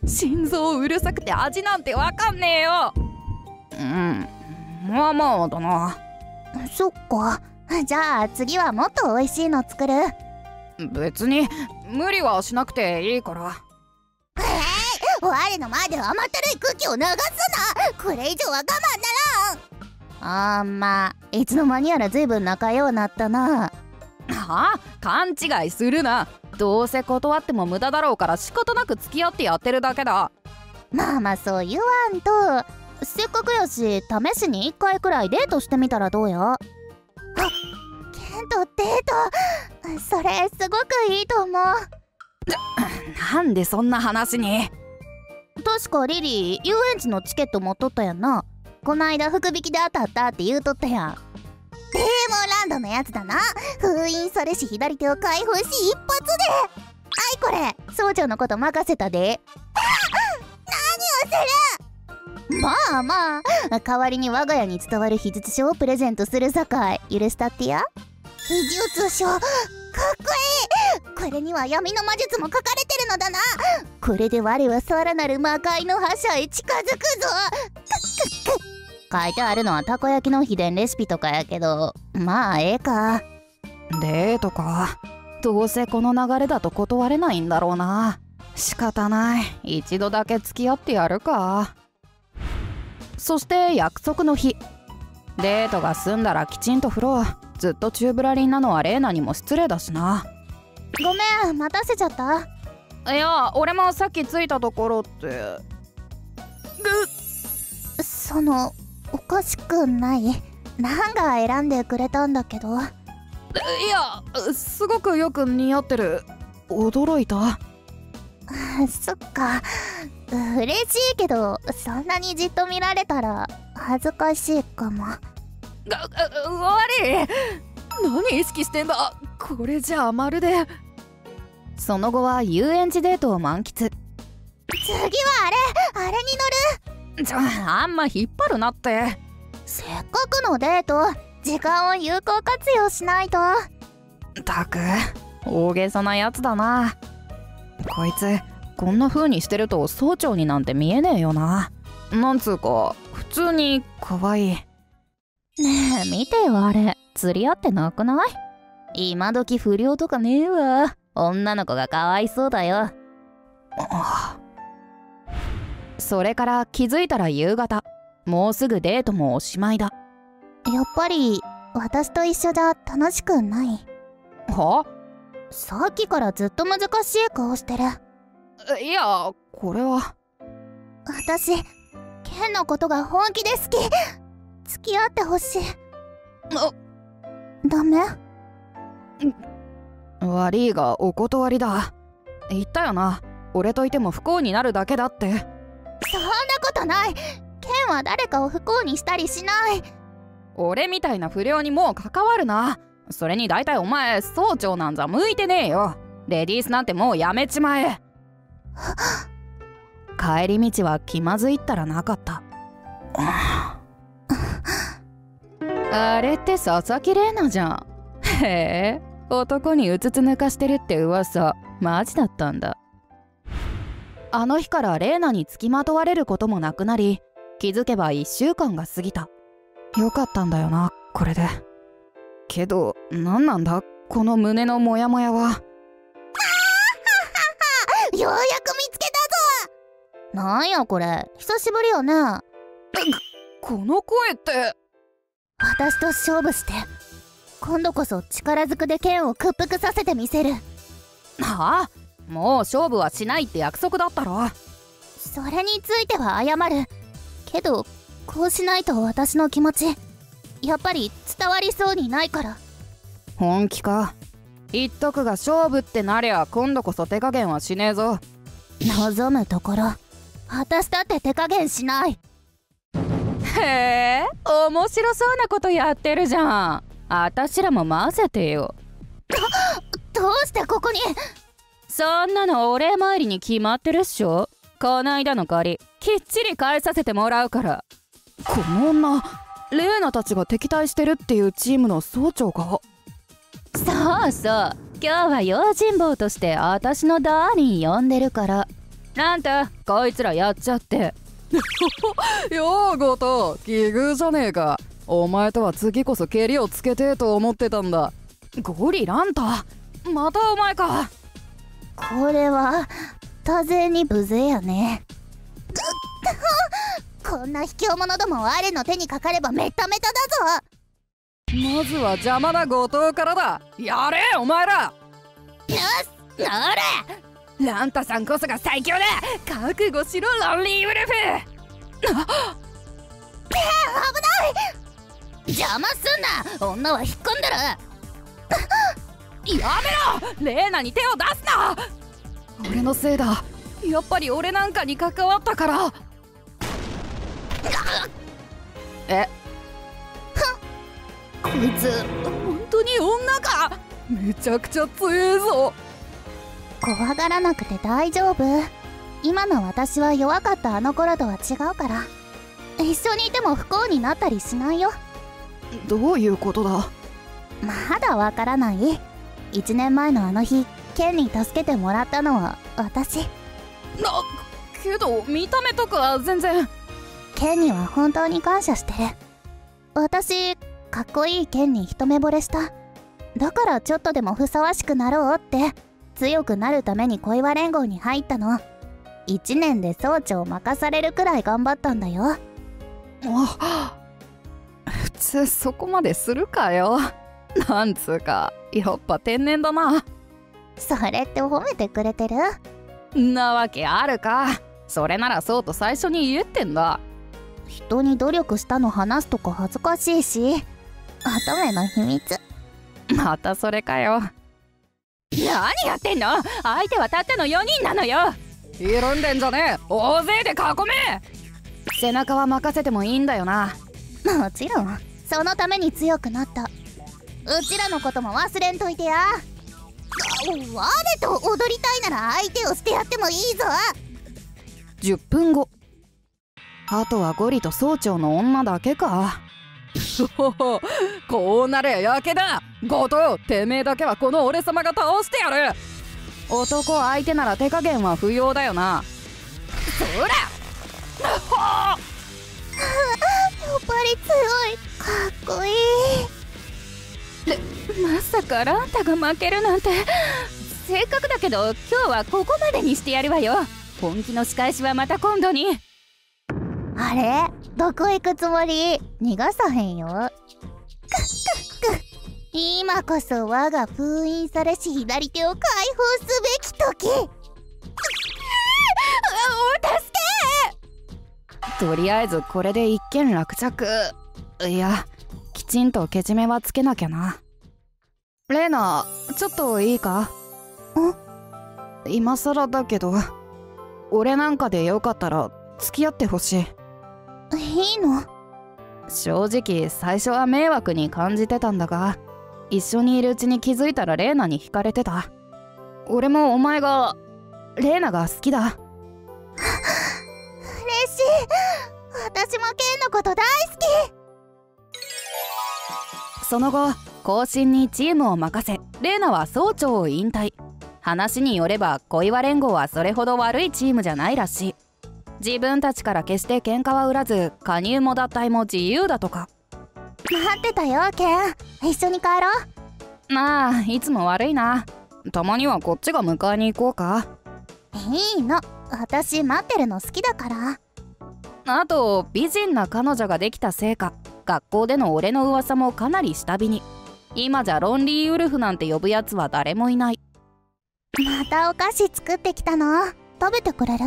い？心臓うるさくて味なんてわかんねえよ。うん、まあまあだな。そっか。じゃあ次はもっと美味しいの作る。別に無理はしなくていいから。ええー、我の前で甘ったるい空気を流すな。これ以上は我慢ならん。あんまいつの間にやらずいぶん仲良うなったな。はあ、勘違いするな。どうせ断っても無駄だろうから仕方なく付き合ってやってるだけだ。まあまあそう言わんと。せっかくやし試しにいっかいくらいデートしてみたらどうよ。あ、健とデート、それすごくいいと思う。なんでそんな話に。確かリリー遊園地のチケット持っとったやんな。こないだ福引きで当たったって言うとったやん。デーモンランドのやつだな。封印されし左手を解放し一発で。あいこれ総長のこと任せたで。何をする。まあまあ代わりに我が家に伝わる秘術書をプレゼントするさかい許したってや。秘術書かっこいい。これには闇の魔術も書かれてるのだな。これで我はさらなる魔界の覇者へ近づくぞ。書いてあるのはたこ焼きの秘伝レシピとかやけど、まあええか。デートか。どうせこの流れだと断れないんだろうな。仕方ない、一度だけ付き合ってやるか。そして約束の日、デートが済んだらきちんと風呂。ずっと宙ぶらりんなのはレイナにも失礼だしな。ごめん待たせちゃった。いや俺もさっき着いたところって。ぐそのおかしくない。なんが選んでくれたんだけど。いやすごくよく似合ってる。驚いた。そっか、嬉しいけどそんなにじっと見られたら恥ずかしいかも。が悪い。何意識してんだ。これじゃあまるで。その後は遊園地デートを満喫。次はあれあれに乗る。じゃああんま引っ張るなって。せっかくのデート、時間を有効活用しないと。たく大げさなやつだな。こいつこんな風にしてると総長になんて見えねえよな。なんつうか普通に可愛い。ねえ見てよ、あれ釣り合ってなくない？今時不良とかねえわ。女の子がかわいそうだよ。ああ。それから気づいたら夕方、もうすぐデートもおしまいだ。やっぱり私と一緒じゃ楽しくない？は？さっきからずっと難しい顔してる。いやこれは。私ケンのことが本気で好き。付き合ってほしい。あ、ダメ？悪いがお断りだ。言ったよな、俺といても不幸になるだけだって。そんなことない。ケンは誰かを不幸にしたりしない。俺みたいな不良にもう関わるな。それに大体お前総長なんざ向いてねえよ。レディースなんてもうやめちまえ。帰り道は気まずいったらなかった。あれって佐々木玲奈じゃん。へえ、男にうつつ抜かしてるって噂マジだったんだ。あの日から玲奈につきまとわれることもなくなり、気づけばいっしゅうかんが過ぎた。よかったんだよなこれで。けど何なんだこの胸のモヤモヤは。ようやく見つけたぞ。なんやこれ、久しぶりよね。この声って。私と勝負して、今度こそ力ずくで剣を屈服させてみせる。はあ、もう勝負はしないって約束だったろ。それについては謝るけど、こうしないと私の気持ちやっぱり伝わりそうにないから。本気か？言っとくが勝負ってなりゃ今度こそ手加減はしねえぞ。望むところ私だって手加減しない。へえ、面白そうなことやってるじゃん。あたしらも混ぜてよ。どどうしてここに。そんなのお礼参りに決まってるっしょ。こないだの借りきっちり返させてもらうから。この女、レーナたちが敵対してるっていうチームの総長か。そうそう、今日は用心棒としてあたしのダーリン呼んでるから。なんてこいつらやっちゃって。ようごと奇遇じゃねえか。お前とは次こそ蹴りをつけてえと思ってたんだ。ゴリランタ、またお前か。これは多勢に無勢やね。こんな卑怯者ども我の手にかかればメタメタだぞ。まずは邪魔な後藤からだ。やれお前ら。よし乗れ。ランタさんこそが最強だ。覚悟しろロンリーウルフ。あ危ない。邪魔すんな、女は引っ込んでる。やめろ、レーナに手を出すな。俺のせいだ、やっぱり俺なんかに関わったから。えこいつ本当に女か。めちゃくちゃ強えぞ。怖がらなくて大丈夫。今の私は弱かったあの頃とは違うから、一緒にいても不幸になったりしないよ。どういうことだ。まだわからない。いちねんまえのあの日、ケンに助けてもらったのは私な。けど見た目とかは全然。ケンには本当に感謝してる。私かっこいい剣に一目惚れした。だからちょっとでもふさわしくなろうって強くなるために小岩連合に入ったの。いちねんで総長を任されるくらい頑張ったんだよ。あ、普通そこまでするかよ。なんつうかやっぱ天然だな。それって褒めてくれてる？んなわけあるか。それならそうと最初に言えってんだ。人に努力したの話すとこ恥ずかしいし。乙女の秘密。またそれかよ。何やってんの。相手はたったのよにんなのよ。緩んでんじゃねえ、大勢で囲め。背中は任せてもいいんだよな。もちろんそのために強くなった。うちらのことも忘れんといてや。我と踊りたいなら相手をしてやってもいいぞ。じゅっぷんご、あとはゴリと総長の女だけか。こうなれやけだ。後藤、てめえだけはこの俺様が倒してやる。男相手なら手加減は不要だよな。そらやっぱり強い、かっこいい。まさかランタが負けるなんて。せっかくだけど今日はここまでにしてやるわよ。本気の仕返しはまた今度に。あれ、どこ行くつもり。逃がさへんよ。クックック、今こそ我が封印されし左手を解放すべき時。お助け。とりあえずこれで一件落着。いや、きちんとけじめはつけなきゃな。レーナ、ちょっといいか。ん？今更だけど俺なんかでよかったら付き合ってほしい。いいの？正直最初は迷惑に感じてたんだが、一緒にいるうちに気づいたらレーナに惹かれてた。俺もお前が、レーナが好きだ。嬉しい。私もケンのこと大好き。その後後進にチームを任せ、レーナは総長を引退。話によれば小岩連合はそれほど悪いチームじゃないらしい。自分たちから決して喧嘩は売らず、加入も脱退も自由だとか。待ってたよケン、一緒に帰ろう。まあいつも悪いな。たまにはこっちが迎えに行こうか。いいの、私待ってるの好きだから。あと美人な彼女ができたせいか、学校での俺の噂もかなり下火に。今じゃロンリーウルフなんて呼ぶやつは誰もいない。またお菓子作ってきたの、食べてくれる？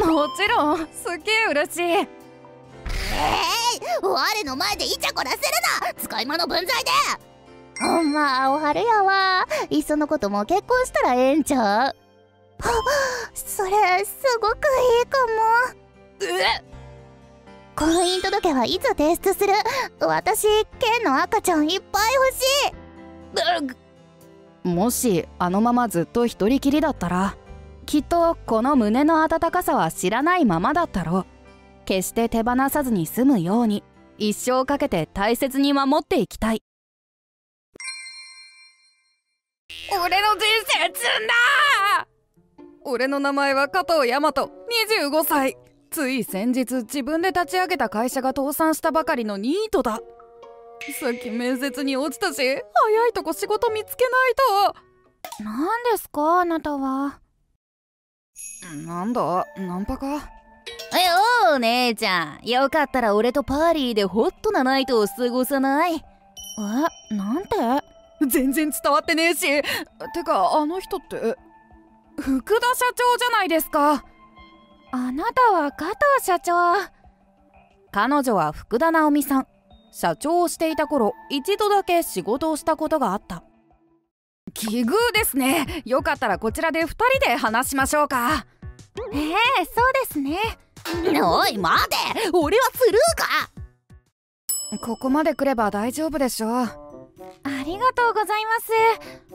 もちろん、すげえ嬉しい。ええー、我の前でイチャコラするな、使い魔の分際で。ほんま青春やわ。いっそのこともう結婚したらええんちゃう？あ、それすごくいいかも。えっ、婚姻届はいつ提出する？私、健の赤ちゃんいっぱい欲しい。もしあのままずっと一人きりだったら、きっとこの胸の温かさは知らないままだったろう。決して手放さずに済むように一生かけて大切に守っていきたい。俺の人生積んだ。俺の名前は加藤大和、にじゅうごさい。つい先日自分で立ち上げた会社が倒産したばかりのニートだ。さっき面接に落ちたし、早いとこ仕事見つけないと。何ですかあなたは。なんだ、ナンパか。え、おお姉ちゃん、よかったら俺とパーリーでホットなナイトを過ごさない？え、なんて？全然伝わってねえし。てかあの人って福田社長じゃないですか。あなたは加藤社長。彼女は福田直美さん。社長をしていた頃、一度だけ仕事をしたことがあった。奇遇ですね。よかったらこちらでふたりで話しましょうか。ええ、そうですね。おい待て、俺はスルーか。ここまで来れば大丈夫でしょう。ありがとうござい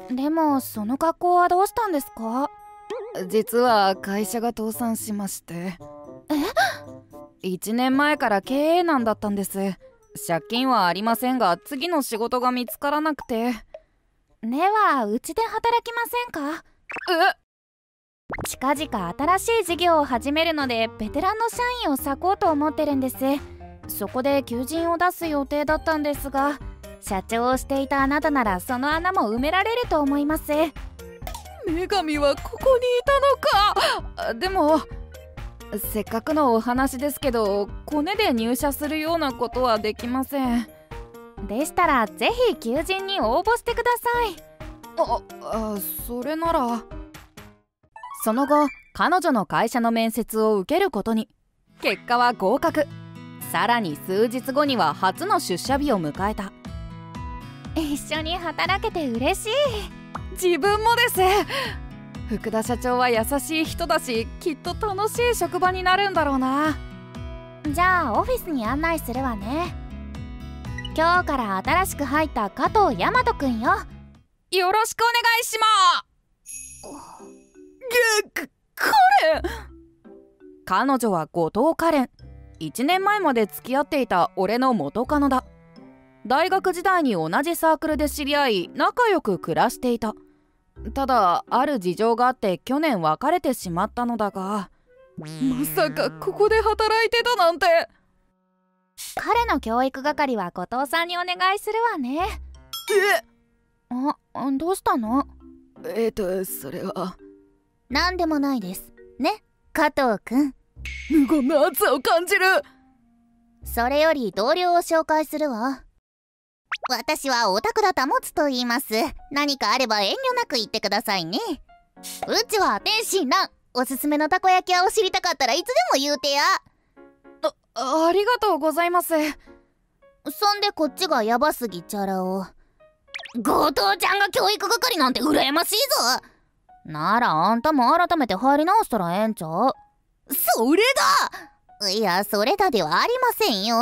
ます。でもその格好はどうしたんですか？実は会社が倒産しまして。え？ いちねんまえから経営難だったんです。借金はありませんが、次の仕事が見つからなくて。ではうちで働きませんか？え？近々新しい事業を始めるので、ベテランの社員を割こうと思ってるんです。そこで求人を出す予定だったんですが、社長をしていたあなたならその穴も埋められると思います。女神はここにいたのか。でもせっかくのお話ですけど、コネで入社するようなことはできません。でしたらぜひ求人に応募してください。ああ、それなら。その後彼女の会社の面接を受けることに。結果は合格。さらに数日後には初の出社日を迎えた。一緒に働けて嬉しい。自分もです。福田社長は優しい人だし、きっと楽しい職場になるんだろうな。じゃあオフィスに案内するわね。今日から新しく入った加藤大和くんよ。よろしくお願いします。く、カレン。彼女は後藤カレン。いちねんまえまで付き合っていた俺の元カノだ。大学時代に同じサークルで知り合い、仲良く暮らしていた。ただある事情があって去年別れてしまったのだが。まさかここで働いてたなんて。彼の教育係は後藤さんにお願いするわね。えっ、あ、どうしたの？えっとそれはなんでもないですね、加藤くん。無言の圧を感じる。それより同僚を紹介するわ。私はオタクだたもつと言います。何かあれば遠慮なく言ってくださいね。うちは天津蘭。おすすめのたこ焼き屋を知りたかったらいつでも言うてや。あ、ありがとうございます。そんでこっちがヤバすぎチャラを。後藤ちゃんが教育係なんて羨ましいぞ。ならあんたも改めて入り直したらええんちゃう？それだ。いや、それだではありませんよ。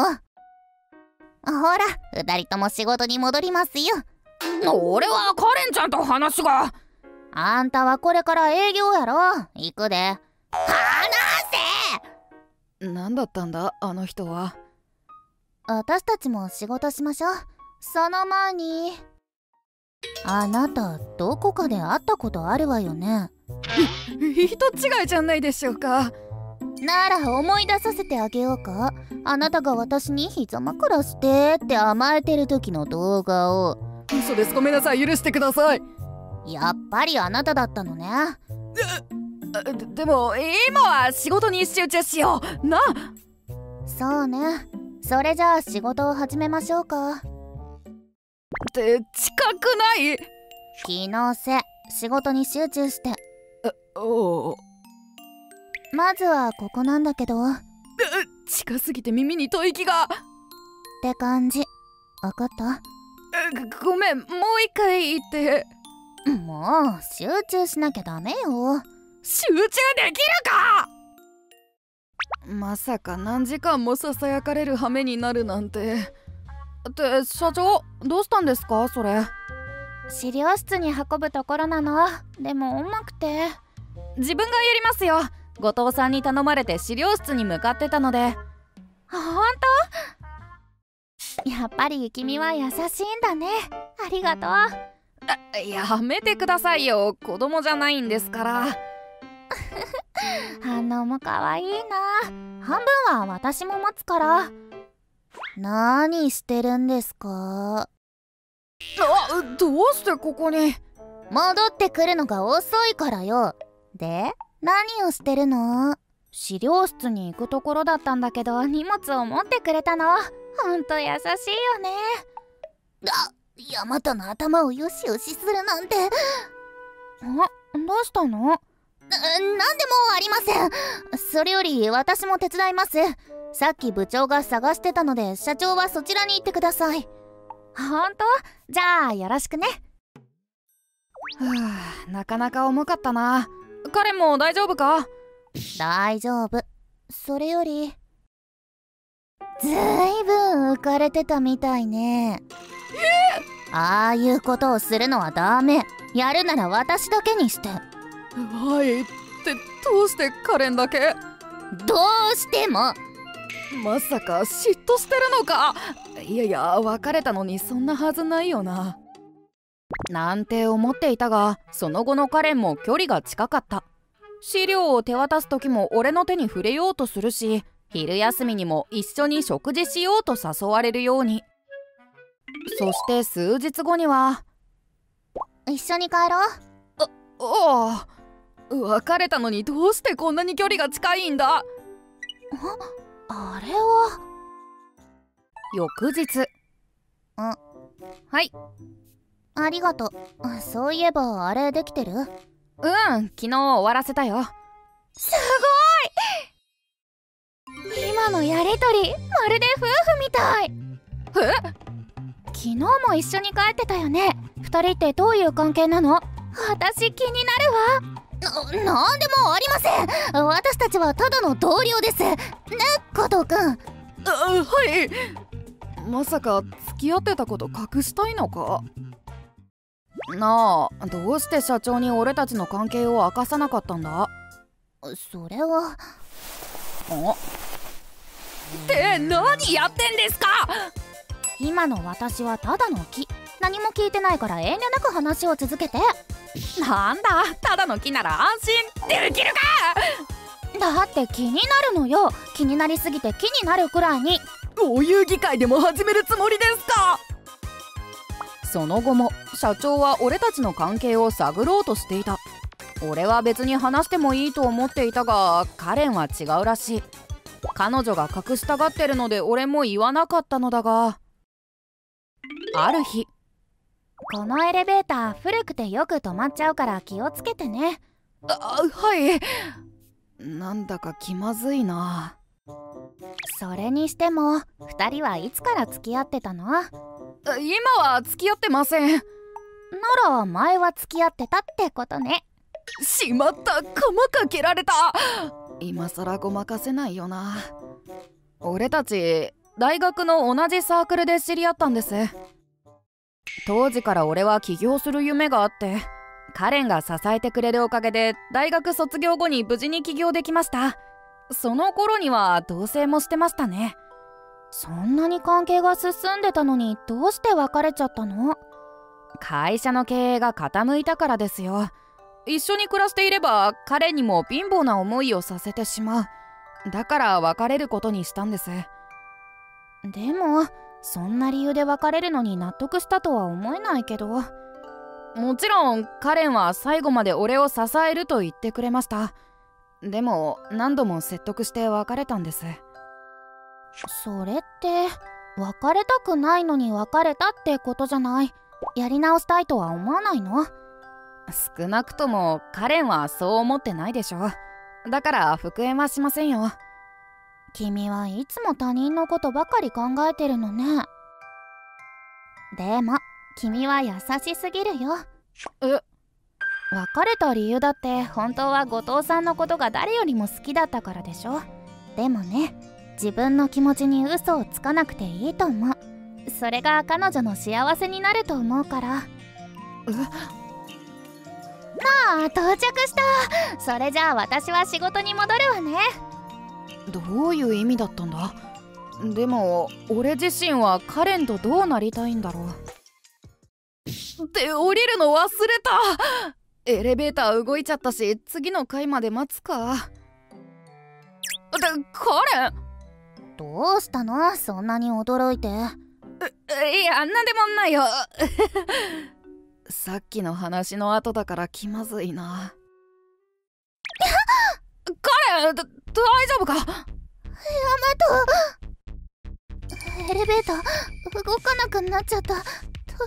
ほら二人とも仕事に戻りますよ。俺はカレンちゃんと話が。あんたはこれから営業やろ。行くで。話せ。何だったんだあの人は。私たちも仕事しましょう。その前に、あなたどこかで会ったことあるわよね。人違いじゃないでしょうか。なら思い出させてあげようか。あなたが私に膝枕してって甘えてる時の動画を。嘘です、ごめんなさい、許してください。やっぱりあなただったのね。で, でも今は仕事に集中しような。そうね。それじゃあ仕事を始めましょうか。って近くない？気のせい。仕事に集中して。おお。まずはここなんだけど。近すぎて耳に吐息が。って感じ。分かった？ごめん、もう一回言って。もう集中しなきゃダメよ。集中できるか。まさか何時間もささやかれる羽目になるなんて。って社長、どうしたんですかそれ。資料室に運ぶところなの。でも重くて。自分がやりますよ。後藤さんに頼まれて資料室に向かってたので。ほんと？やっぱり君は優しいんだね。ありがとう。やめてくださいよ、子供じゃないんですから。反応も可愛いな。半分は私も持つから。何してるんですか？あ、どうしてここに？戻ってくるのが遅いからよ。で、何をしてるの？資料室に行くところだったんだけど、荷物を持ってくれたの。ほんと優しいよね。あ、ヤマトの頭をよしよしするなんて。あ、どうしたの？な、なんでもありません。それより私も手伝います。さっき部長が探してたので、社長はそちらに行ってください。ほんと？じゃあよろしくね。はあ、なかなか重かったな。彼も大丈夫か？大丈夫。それよりずいぶん浮かれてたみたいね。えー、ああいうことをするのはダメ。やるなら私だけにして。はいってどうしてカレンだけ？どうしても。まさか嫉妬してるのか？いやいや、別れたのにそんなはずないよな。なんて思っていたが、その後のカレンも距離が近かった。資料を手渡す時も俺の手に触れようとするし、昼休みにも一緒に食事しようと誘われるように。そして数日後には一緒に帰ろう。あ、ああ、別れたのにどうしてこんなに距離が近いんだ。あ、あれは翌日。あ、はい、ありがとう。そういえばあれできてる？うん、昨日終わらせたよ。すごい！今のやりとり、まるで夫婦みたい。え？昨日も一緒に帰ってたよね。二人ってどういう関係なの？私気になるわ。な、なんでもありません。私たちはただの同僚です。ね、後藤くん。あ、はい。まさか付き合ってたこと隠したいのか？なあ、どうして社長に俺たちの関係を明かさなかったんだ？それは。あって何やってんですか？今の私はただの木。何も聞いてないから遠慮なく話を続けて。なんだ、ただの木なら安心できるか。だって気になるのよ。気になりすぎて木になるくらいに。お遊戯会でも始めるつもりですか？その後も社長は俺たちの関係を探ろうとしていた。俺は別に話してもいいと思っていたが、カレンは違うらしい。彼女が隠したがってるので俺も言わなかったのだが、ある日。このエレベーター古くてよく止まっちゃうから気をつけてね。あ、はい。なんだか気まずいな。それにしてもふたりはいつから付き合ってたの？今は付き合ってません。なら前は付き合ってたってことね。しまった、カマかけられた。今さらごまかせないよな。俺たち大学の同じサークルで知り合ったんです。当時から俺は起業する夢があって、カレンが支えてくれるおかげで大学卒業後に無事に起業できました。その頃には同棲もしてましたね。そんなに関係が進んでたのにどうして別れちゃったの？会社の経営が傾いたからですよ。一緒に暮らしていれば彼にも貧乏な思いをさせてしまう。だから別れることにしたんです。でもそんな理由で別れるのに納得したとは思えないけど。もちろんカレンは最後まで俺を支えると言ってくれました。でも何度も説得して別れたんです。それって別れたくないのに別れたってことじゃない？やり直したいとは思わないの？少なくともカレンはそう思ってないでしょ。だから復縁はしませんよ。君はいつも他人のことばかり考えてるのね。でも君は優しすぎるよ。え、別れた理由だって本当は後藤さんのことが誰よりも好きだったからでしょ。でもね、自分の気持ちに嘘をつかなくていいと思う。それが彼女の幸せになると思うから。ああ、到着した。それじゃあ私は仕事に戻るわね。どういう意味だったんだ。でも俺自身はカレンとどうなりたいんだろう。で、降りるの忘れた。エレベーター動いちゃったし、次の階まで待つか。で、カレンどうしたの、そんなに驚いて。いや、なんでもないよ。さっきの話の後だから気まずいな。カレン、だ、大丈夫か。ヤマト、エレベーター動かなくなっちゃった。ど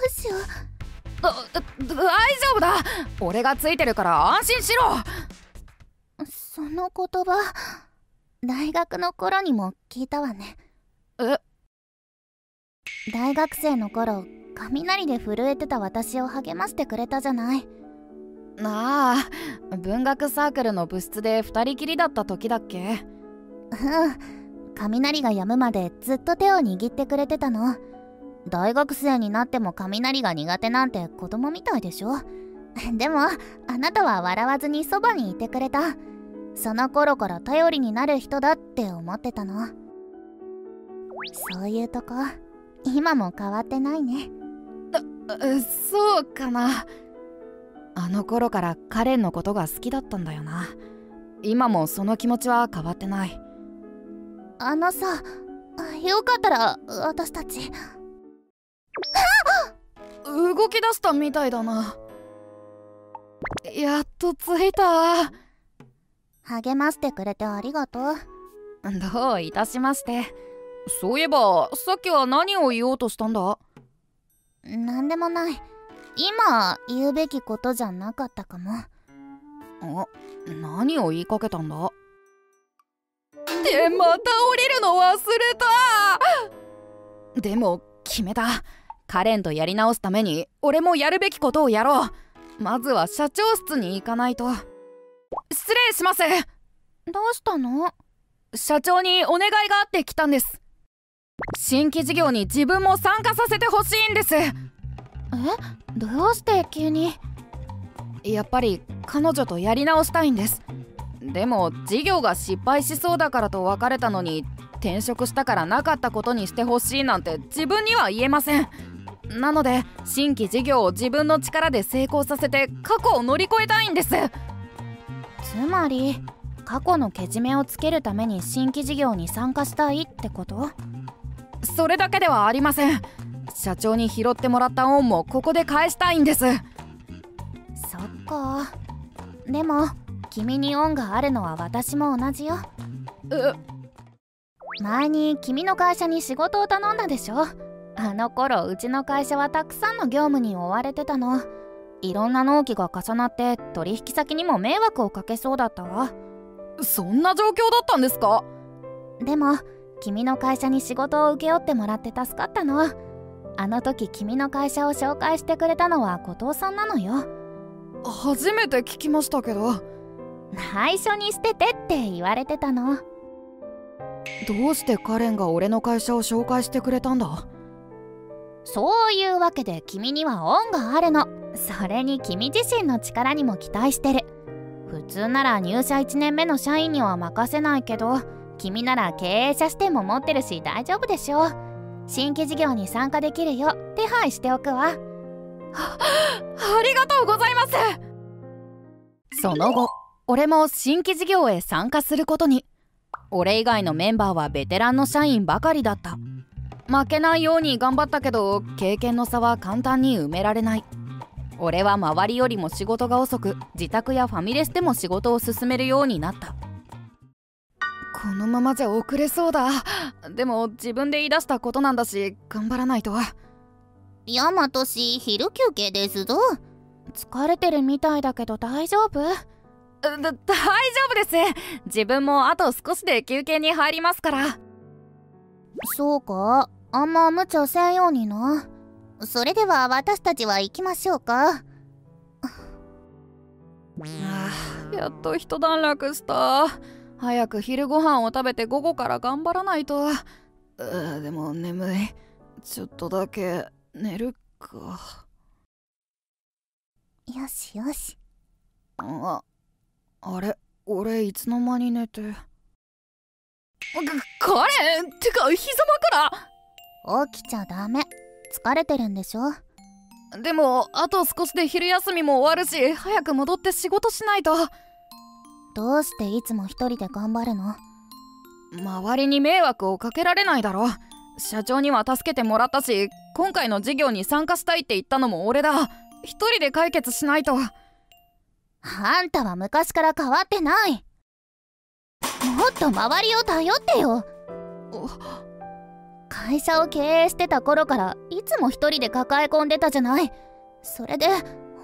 うしよう。だ、だ、大丈夫だ。俺がついてるから安心しろ。その言葉、大学の頃にも聞いたわね。え、大学生の頃、雷で震えてた私を励ましてくれたじゃない。ああ、文学サークルの部室で二人きりだった時だっけ。うん、雷が止むまでずっと手を握ってくれてたの。大学生になっても雷が苦手なんて子供みたいでしょ。でもあなたは笑わずにそばにいてくれた。その頃から頼りになる人だって思ってたの。そういうとこ今も変わってないね。そうかな。あの頃からカレンのことが好きだったんだよな。今もその気持ちは変わってない。あのさ、よかったら私たち。動き出したみたいだな。やっと着いた。励ましてくれてありがとう。どういたしまして。そういえばさっきは何を言おうとしたんだ。なんでもない。今言うべきことじゃなかったかも。あ、何を言いかけたんだ。で、また降りるの忘れた。でも決めた。カレンとやり直すために俺もやるべきことをやろう。まずは社長室に行かないと。失礼します。どうしたの。社長にお願いがあって来たんです。新規事業に自分も参加させてほしいんです。え、どうして急に。やっぱり彼女とやり直したいんです。でも事業が失敗しそうだからと別れたのに、転職したからなかったことにしてほしいなんて自分には言えません。なので新規事業を自分の力で成功させて過去を乗り越えたいんです。つまり過去のけじめをつけるために新規事業に参加したいってこと。それだけではありません。社長に拾ってもらった恩もここで返したいんです。そっか。でも君に恩があるのは私も同じよ。え、前に君の会社に仕事を頼んだでしょ。あの頃うちの会社はたくさんの業務に追われてたの。いろんな納期が重なって取引先にも迷惑をかけそうだったわ。そんな状況だったんですか。でも君の会社に仕事を請け負ってもらって助かったの。あの時君の会社を紹介してくれたのは後藤さんなのよ。初めて聞きましたけど。内緒にしててって言われてたの。どうしてカレンが俺の会社を紹介してくれたんだ。そういうわけで君には恩があるの。それに君自身の力にも期待してる。普通なら入社いちねんめの社員には任せないけど、君なら経営者視点も持ってるし大丈夫でしょう。新規事業に参加できるよう手配しておくわ。 あ, ありがとうございます。その後俺も新規事業へ参加することに。俺以外のメンバーはベテランの社員ばかりだった。負けないように頑張ったけど経験の差は簡単に埋められない。俺は周りよりも仕事が遅く、自宅やファミレスでも仕事を進めるようになった。このままじゃ遅れそうだ。でも自分で言い出したことなんだし頑張らないと。ヤマト氏、昼休憩ですぞ。疲れてるみたいだけど大丈夫。だ、大丈夫です。自分もあと少しで休憩に入りますから。そうか、あんま無茶せんようにな。それでは私たちは行きましょうか。やっと一段落した。早く昼ご飯を食べて午後から頑張らないと。でも眠い。ちょっとだけ寝るか。よしよし。あ、あれ、俺いつの間に寝て。カレン、てか膝枕。起きちゃダメ。疲れてるんでしょ。でもあと少しで昼休みも終わるし、早く戻って仕事しないと。どうしていつも一人で頑張るの？周りに迷惑をかけられないだろ。社長には助けてもらったし、今回の事業に参加したいって言ったのも俺だ。一人で解決しないと。あんたは昔から変わってない。もっと周りを頼ってよ。会社を経営してた頃からいつも一人で抱え込んでたじゃない。それで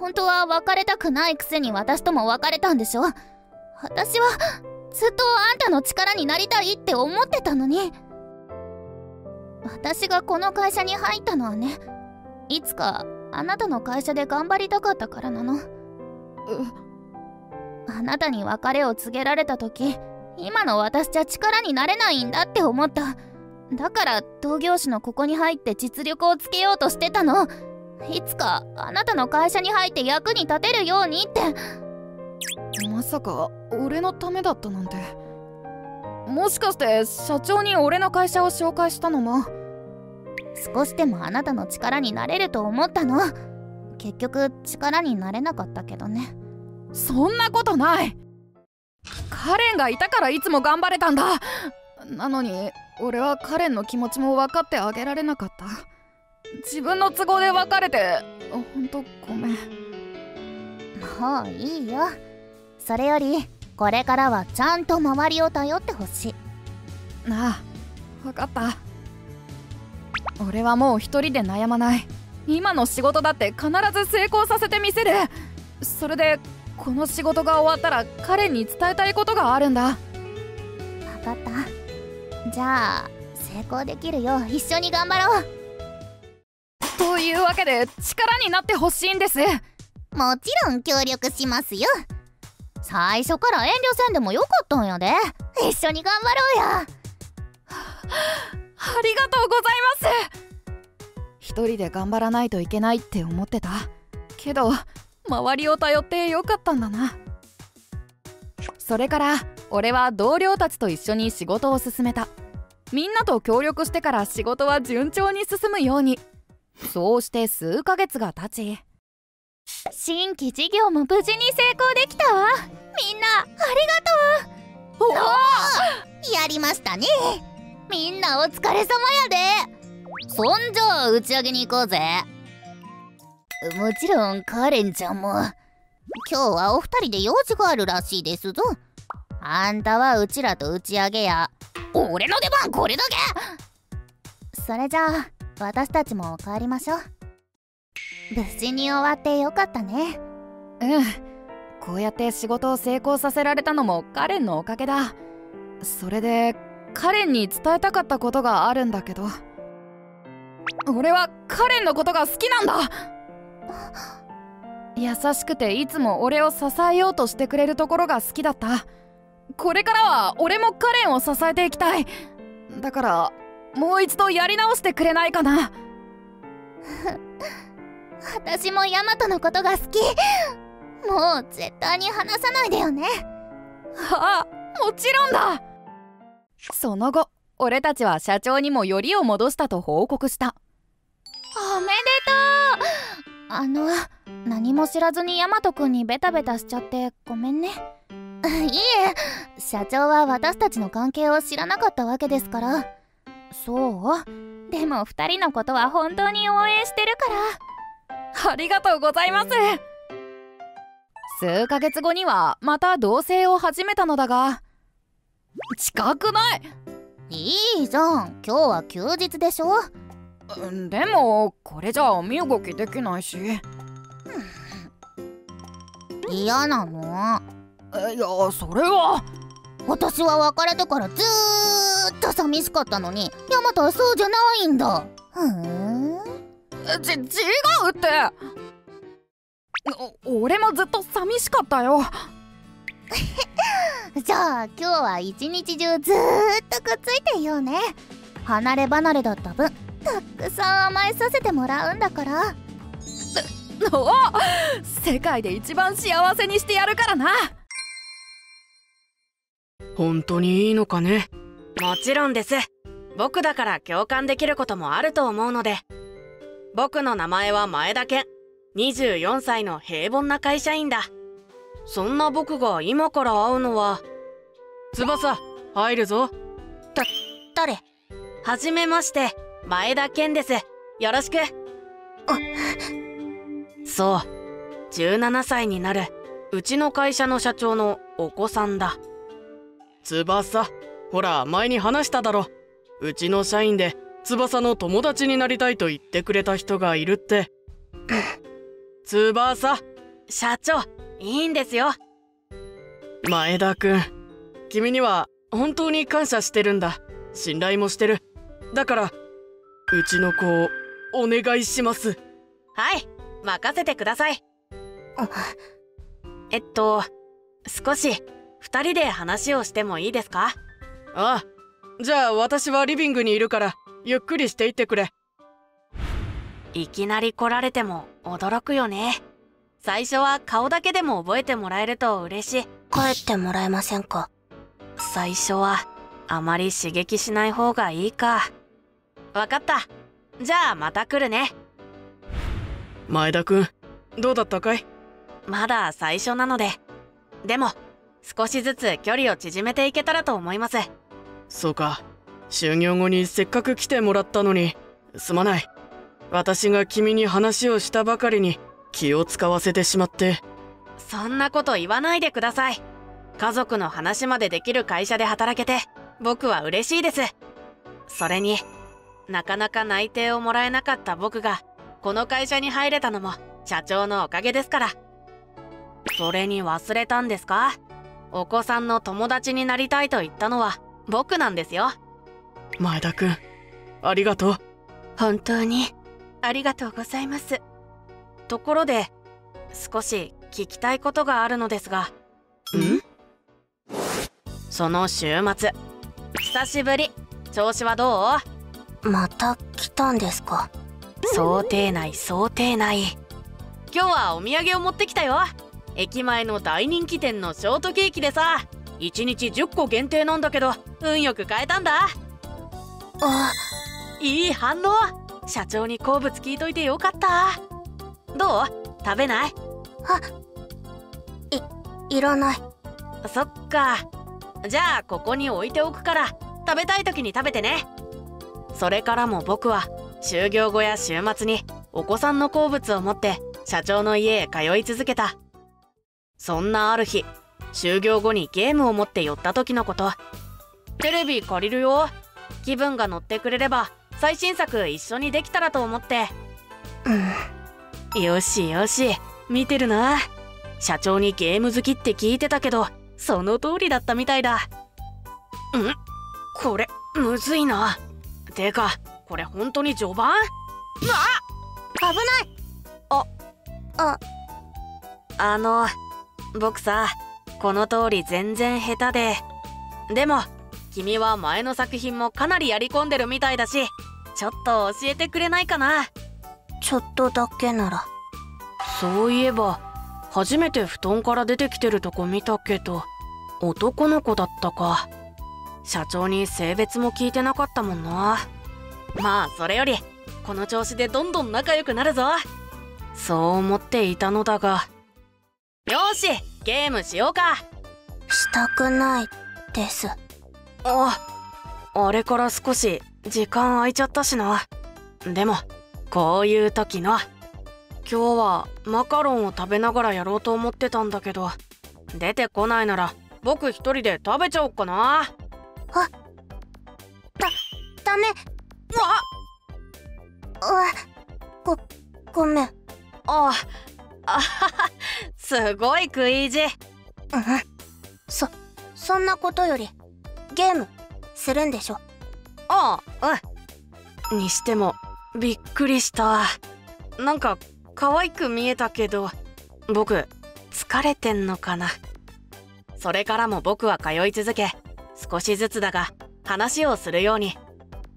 本当は別れたくないくせに私とも別れたんでしょ。私はずっとあんたの力になりたいって思ってたのに。私がこの会社に入ったのはね、いつかあなたの会社で頑張りたかったからなの。あなたに別れを告げられた時、今の私じゃ力になれないんだって思った。だから同業種のここに入って実力をつけようとしてたの。いつかあなたの会社に入って役に立てるようにって。まさか俺のためだったなんて。もしかして社長に俺の会社を紹介したのも、少しでもあなたの力になれると思ったの。結局力になれなかったけどね。そんなことない。カレンがいたからいつも頑張れたんだ。なのに俺はカレンの気持ちも分かってあげられなかった。自分の都合で別れてほんとごめん。もういいよ。それよりこれからはちゃんと周りを頼ってほしい。ああ、分かった。俺はもう一人で悩まない。今の仕事だって必ず成功させてみせる。それでこの仕事が終わったらカレンに伝えたいことがあるんだ。分かった。じゃあ成功できるよう一緒に頑張ろう。というわけで力になってほしいんです。もちろん協力しますよ。最初から遠慮せんでもよかったんやで。一緒に頑張ろうや。ありがとうございます。一人で頑張らないといけないって思ってたけど、周りを頼ってよかったんだな。それから俺は同僚たちと一緒に仕事を進めた。みんなと協力してから仕事は順調に進むように。そうして数ヶ月が経ち、新規事業も無事に成功できたわ。みんなありがとう。おお、やりましたね。みんなお疲れ様やで。そんじゃあ打ち上げに行こうぜ。もちろんカレンちゃんも。今日はお二人で用事があるらしいですぞ。あんたはうちらと打ち上げや。俺の出番これだけ。それじゃあ私たちも帰りましょう。無事に終わってよかったね。うん、こうやって仕事を成功させられたのもカレンのおかげだ。それでカレンに伝えたかったことがあるんだけど、俺はカレンのことが好きなんだ。優しくていつも俺を支えようとしてくれるところが好きだった。これからは俺もカレンを支えていきたい。だからもう一度やり直してくれないかな。私もヤマトのことが好き。もう絶対に話さないでよね。ああ、もちろんだ。その後俺たちは社長にもよりを戻したと報告した。おめでとう。あの、何も知らずにヤマト君にベタベタしちゃってごめんね。いえ、社長は私たちの関係を知らなかったわけですから。そう？でも二人のことは本当に応援してるから。ありがとうございます。数ヶ月後にはまた同棲を始めたのだが。近くない？いいじゃん、今日は休日でしょ。でもこれじゃあ身動きできないし。嫌なの？いや、それは。私は別れてからずーっと寂しかったのに、ヤマトはそうじゃないんだ。ふーん。ち、違うって。俺もずっと寂しかったよ。じゃあ今日は一日中ずーっとくっついていようね。離れ離れだった分たくさん甘えさせてもらうんだから。お、世界で一番幸せにしてやるからな。本当にいいのかね。もちろんです。僕だから共感できることもあると思うので。僕の名前は前田健、にじゅうよんさいの平凡な会社員だ。そんな僕が今から会うのは。翼、入るぞ。だ、誰？はじめまして、前田健です。よろしく。そう、じゅうななさいになる、うちの会社の社長のお子さんだ。翼、ほら、前に話しただろ。うちの社員で、翼の友達になりたいと言ってくれた人がいるって。翼。社長、いいんですよ。前田君、君には本当に感謝してるんだ。信頼もしてる。だからうちの子をお願いします。はい、任せてください。えっと少しふたりで話をしてもいいですか？ああ、じゃあ私はリビングにいるからゆっくりしていってくれ。いきなり来られても驚くよね。最初は顔だけでも覚えてもらえると嬉しい。帰ってもらえませんか？最初はあまり刺激しない方がいいか。わかった。じゃあまた来るね。前田君、どうだったかい？まだ最初なので。でも少しずつ距離を縮めていけたらと思います。そうか、就業後にせっかく来てもらったのに。すまない。私が君に話をしたばかりに気を使わせてしまって。そんなこと言わないでください。家族の話までできる会社で働けて僕は嬉しいです。それになかなか内定をもらえなかった僕がこの会社に入れたのも社長のおかげですから。それに忘れたんですか？お子さんの友達になりたいと言ったのは僕なんですよ。前田君、ありがとう。本当にありがとうございます。ところで少し聞きたいことがあるのですが。ん？その週末、久しぶり。調子はどう？また来たんですか？想定内、想定内。今日はお土産を持ってきたよ。駅前の大人気店のショートケーキでさ、いちにちじゅっこ限定なんだけど運よく買えたんだ。あ、いい反応。社長に好物聞いといてよかった。どう？食べない？あ、い、いらない。そっか。じゃあここに置いておくから食べたい時に食べてね。それからも僕は就業後や週末にお子さんの好物を持って社長の家へ通い続けた。そんなある日、就業後にゲームを持って寄った時のこと。テレビ借りるよ。気分が乗ってくれれば最新作一緒にできたらと思って、うん、よしよし、見てるな。社長にゲーム好きって聞いてたけどその通りだったみたいだ。ん？これむずいな。てかこれ本当に序盤？あ、危ない。ああ、あの僕さ、この通り全然下手で。でも君は前の作品もかなりやり込んでるみたいだし、ちょっと教えてくれないかな？ちょっとだけなら。そういえば初めて布団から出てきてるとこ見たけど男の子だったか。社長に性別も聞いてなかったもんな。まあそれよりこの調子でどんどん仲良くなるぞ。そう思っていたのだが。よし、ゲームしようか。したくないです。あ、あれから少し時間空いちゃったしな。でもこういう時の。今日はマカロンを食べながらやろうと思ってたんだけど出てこないなら僕一人で食べちゃおっかな。あ、だ、ダメ。ああ、ご、ごめん。ああ、すごい食い意地。うん、そ、そんなことよりゲームするんでしょ？ああ、うん。にしてもびっくりした。なんか可愛く見えたけど、僕疲れてんのかな。それからも僕は通い続け、少しずつだが話をするように。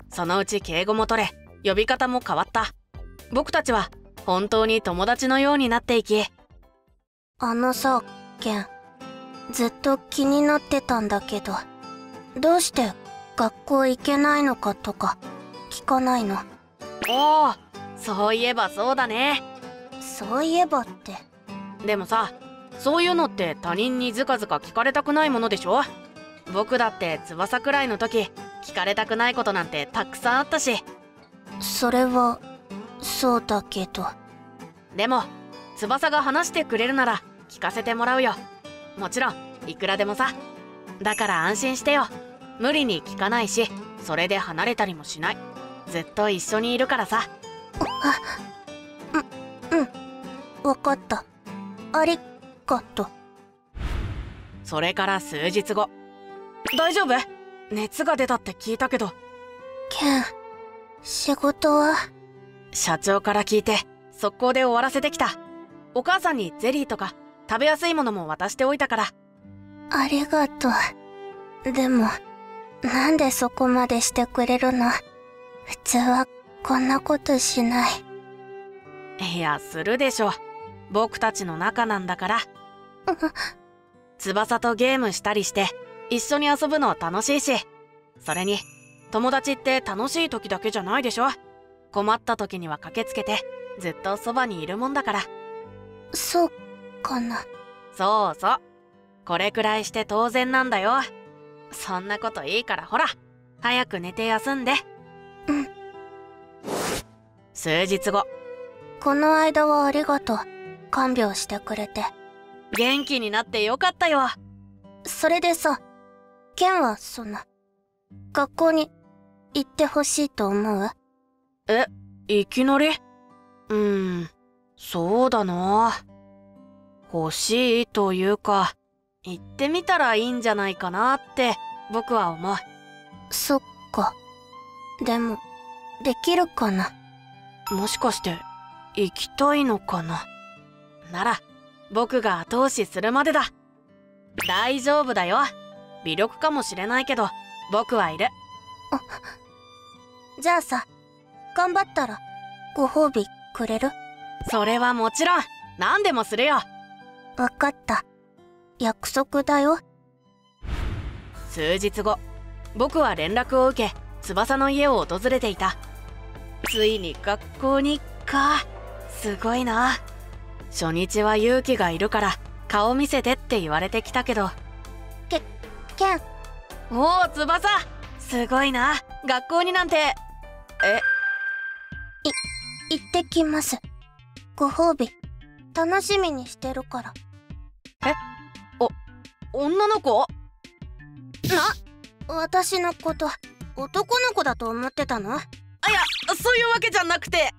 そのうち敬語も取れ、呼び方も変わった。僕たちは本当に友達のようになっていき。あのさ、健、ずっと気になってたんだけど、どうして学校行けないのかとか聞かないの？おお、そういえばそうだね。そういえばって、でもさ、そういうのって他人にずかずか聞かれたくないものでしょ。僕だって翼くらいの時、聞かれたくないことなんてたくさんあったし。それはそうだけど、でも翼が話してくれるなら聞かせてもらうよ。もちろんいくらでもさ。だから安心してよ。無理に聞かないし、それで離れたりもしない。ずっと一緒にいるからさ。あ、う、うん分かった、ありがとう。それから数日後。大丈夫？熱が出たって聞いたけど。健、仕事は？社長から聞いて速攻で終わらせてきた。お母さんにゼリーとか食べやすいものも渡しておいたから。ありがとう。でもなんでそこまでしてくれるの？普通はこんなことしない。いや、するでしょ。僕たちの仲なんだから。翼とゲームしたりして一緒に遊ぶの楽しいし、それに友達って楽しい時だけじゃないでしょ。困った時には駆けつけてずっとそばにいるもんだから。そうかな。そうそう、これくらいして当然なんだよ。そんなこといいから、ほら早く寝て休んで。うん。数日後。この間はありがとう、看病してくれて。元気になってよかったよ。それでさ、健はその学校に行ってほしいと思う？え、いきなり？うーん、そうだな。欲しいというか、行ってみたらいいんじゃないかなって僕は思う。そっか。でも、できるかな？もしかして、行きたいのかな？なら、僕が後押しするまでだ。大丈夫だよ。微力かもしれないけど、僕はいる。あ、じゃあさ、頑張ったらご褒美くれる？それはもちろん、何でもするよ。わかった。約束だよ。数日後、僕は連絡を受け、翼の家を訪れていた。ついに学校にか。すごいな。初日は勇気がいるから顔見せてって言われてきたけど。け、健。おお、翼、すごいな。学校になんて。え、い、行ってきます。ご褒美、楽しみにしてるから。え、お、女の子？な、私のこと、男の子だと思ってたの？あ、いや、そういうわけじゃなくて。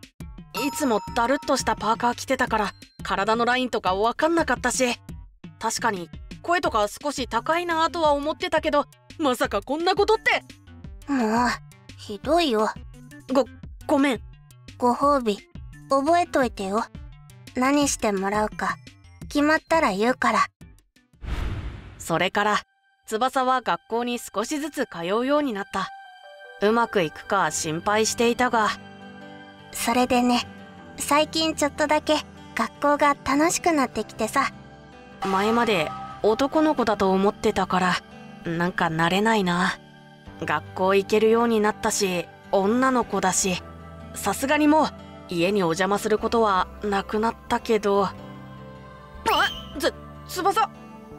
いつもだるっとしたパーカー着てたから、体のラインとかわかんなかったし。確かに声とか少し高いなとは思ってたけど、まさかこんなことって。もうひどいよ。ごごめん。ご褒美覚えといてよ。何してもらうか決まったら言うから。それから翼は学校に少しずつ通うようになった。うまくいくか心配していたが。それでね、最近ちょっとだけ学校が楽しくなってきてさ。前まで男の子だと思ってたから、なんか慣れないな。学校行けるようになったし、女の子だし、さすがにもう家にお邪魔することはなくなったけど。あ、つ、翼。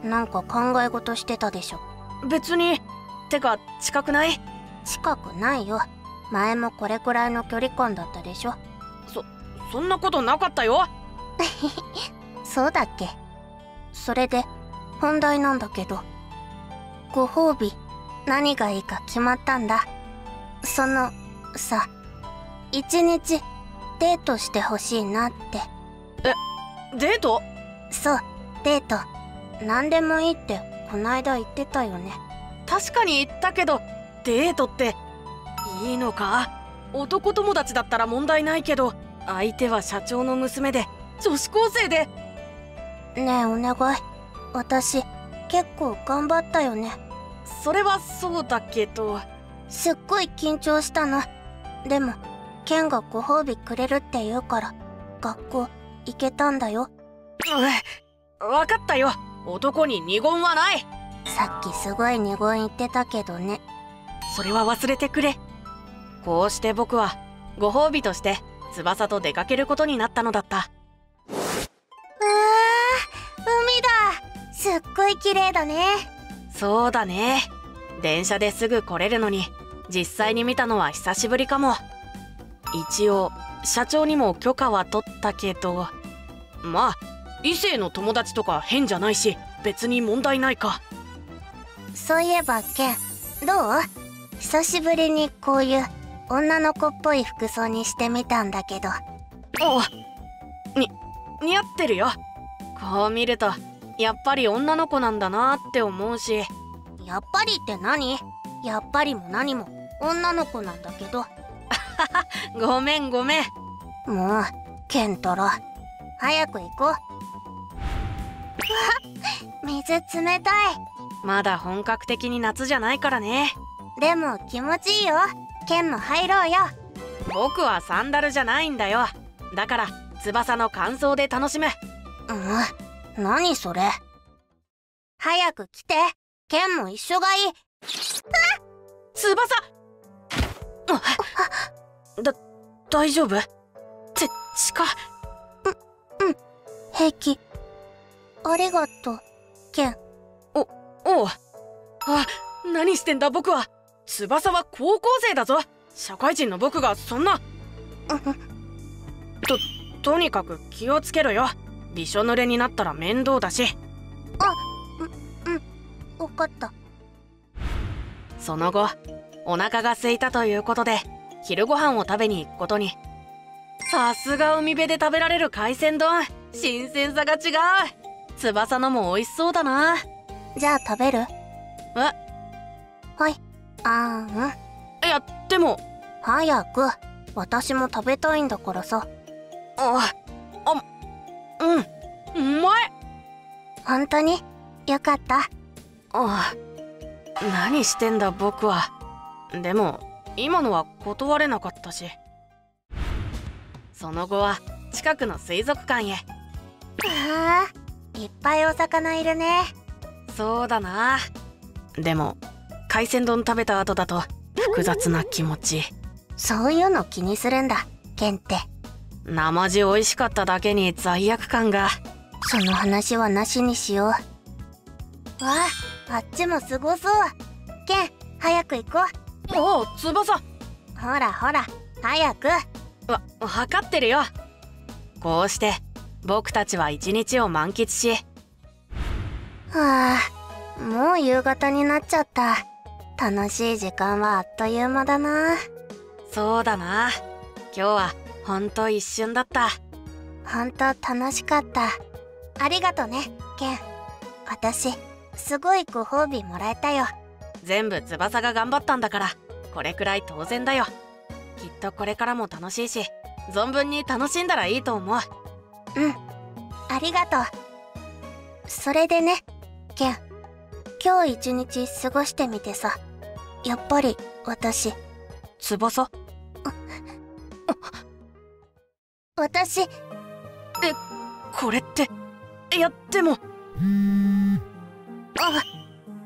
なんか考え事してたでしょ。別に。てか、近くない？近くないよ。前もこれくらいの距離感だったでしょ。そ、そんなことなかったよ。そうだっけ。それで本題なんだけど、ご褒美何がいいか決まったんだ。そのさ、一日デートしてほしいなって。え、デート？そう、デート。何でもいいってこないだ言ってたよね。確かに言ったけど、デートっていいのか？男友達だったら問題ないけど、相手は社長の娘で女子高生で。ねえお願い、私結構頑張ったよね。それはそうだけど。すっごい緊張したの。でも健がご褒美くれるって言うから学校行けたんだよ。うっ、分かったよ。男に二言はない。さっきすごい二言言ってたけどね。それは忘れてくれ。こうして僕はご褒美として翼と出かけることになったのだった。うわー、海だ。すっごい綺麗だね。そうだね。電車ですぐ来れるのに実際に見たのは久しぶりかも。一応社長にも許可は取ったけど、まあ異性の友達とか変じゃないし別に問題ないか。そういえばケン、どう？久しぶりにこういう女の子っぽい服装にしてみたんだけど。お、に似合ってるよ。こう見るとやっぱり女の子なんだなって思うし。やっぱりって何？やっぱりも何も女の子なんだけど。ごめんごめん。もうケントロ、早く行こう。わっ、水冷たい。まだ本格的に夏じゃないからね。でも気持ちいいよ。ケンも入ろうよ。僕はサンダルじゃないんだよ。だから翼の感想で楽しむ。うん、何それ。早く来て、ケンも一緒がいい。うわっ、翼。だ、大丈夫？ち、ちか。う、うん、平気。ありがとう、ケン。お、おう。あ、何してんだ僕は。翼は高校生だぞ。社会人の僕がそんな。と、とにかく気をつけろよ。びしょ濡れになったら面倒だし。あ、うん、うん、分かった。その後、お腹が空いたということで昼ご飯を食べに行くことに。さすが海辺で食べられる海鮮丼、新鮮さが違う。翼のも美味しそうだな。じゃあ食べる？え？はい。あー、うん。いやでも早く、私も食べたいんだからさ。ああ、うん、うまい。本当に？よかった。ああ、何してんだ僕は。でも今のは断れなかったし。その後は近くの水族館へ。ああ、いっぱいお魚いるね。そうだな。でも海鮮丼食べた後だと複雑な気持ち。そういうの気にするんだケンって。なまじ美味しかっただけに罪悪感が。その話はなしにしよう。わあ、あっちもすごそう。ケン、早く行こう。おお、翼。ほらほら早く。わ、分かってるよ。こうして僕たちは一日を満喫し。はあ、もう夕方になっちゃった。楽しい時間はあっという間だな。そうだな。今日はほんと一瞬だった。ほんと楽しかった。ありがとねケン。私すごいご褒美もらえたよ。全部翼が頑張ったんだから、これくらい当然だよ。きっとこれからも楽しいし、存分に楽しんだらいいと思う。うん、ありがとう。それでねケン、今日一日過ごしてみてさ、やっぱり私翼私え、これっていやでも。あっ、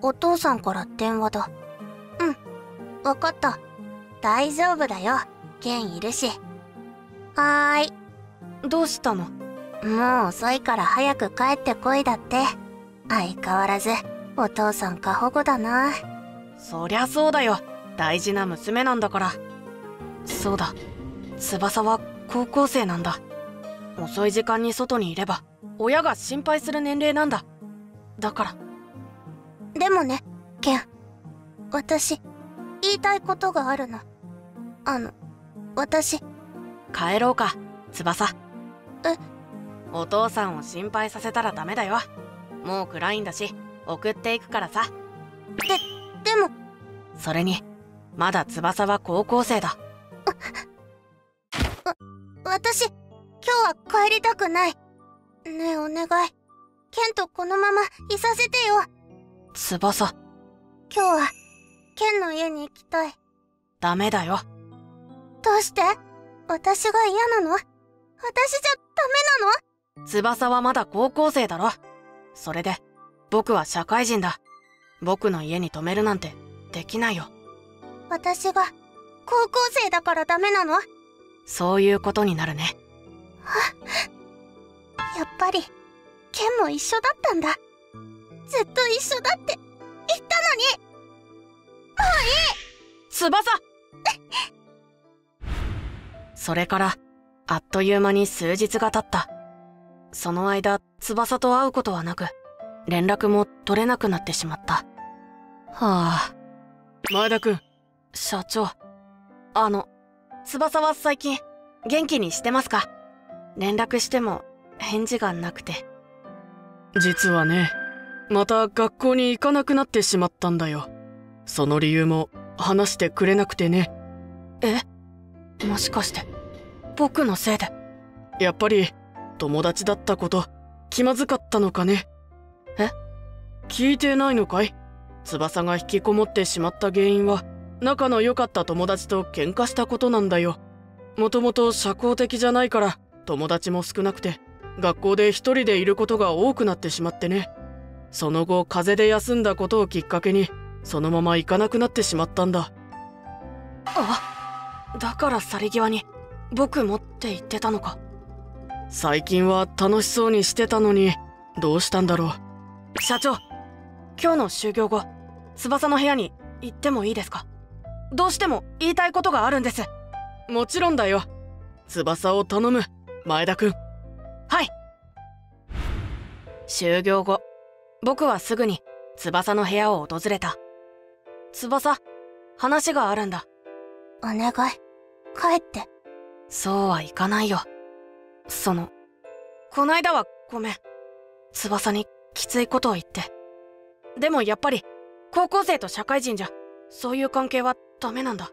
お父さんから電話だ。うん、分かった。大丈夫だよ。ケンいるし。はーい。どうしたの？もう遅いから早く帰ってこいだって。相変わらずお父さん過保護だな。そりゃそうだよ。大事な娘なんだから。そうだ。翼は高校生なんだ。遅い時間に外にいれば親が心配する年齢なんだ。だから。でもね、ケン、私、言いたいことがあるの。あの、私。帰ろうか、翼。え？お父さんを心配させたらダメだよ。もう暗いんだし、送っていくからさ。で、でも。それに、まだ翼は高校生だ。私、今日は帰りたくない。ねえお願い。ケンとこのままいさせてよ。翼。今日は、ケンの家に行きたい。ダメだよ。どうして？私が嫌なの？私じゃダメなの？翼はまだ高校生だろ。それで、僕は社会人だ。僕の家に泊めるなんてできないよ。私が高校生だからダメなの？そういうことになるね。あ、やっぱりケンも一緒だったんだ。ずっと一緒だって言ったのに。もういい！翼！それからあっという間に数日が経った。その間翼と会うことはなく、連絡も取れなくなってしまった。はあ。前田君。社長。あの、翼は最近、元気にしてますか？連絡しても、返事がなくて。実はね、また学校に行かなくなってしまったんだよ。その理由も、話してくれなくてね。え？もしかして、僕のせいで。やっぱり、友達だったこと、気まずかったのかね。え？聞いてないのかい？翼が引きこもってしまった原因は、仲の良かった友達と喧嘩したことなんだよ。もともと社交的じゃないから、友達も少なくて、学校で一人でいることが多くなってしまってね。その後、風邪で休んだことをきっかけに、そのまま行かなくなってしまったんだ。あ、だから去り際に、僕もって言ってたのか。最近は楽しそうにしてたのに、どうしたんだろう。社長、今日の終業後、翼の部屋に行ってもいいですか？どうしても言いたいことがあるんです。もちろんだよ。翼を頼む、前田くん。はい。終業後、僕はすぐに翼の部屋を訪れた。翼、話があるんだ。お願い、帰って。そうはいかないよ。その、こないだはごめん。翼にきついことを言って。でもやっぱり、高校生と社会人じゃ、そういう関係はダメなんだ。や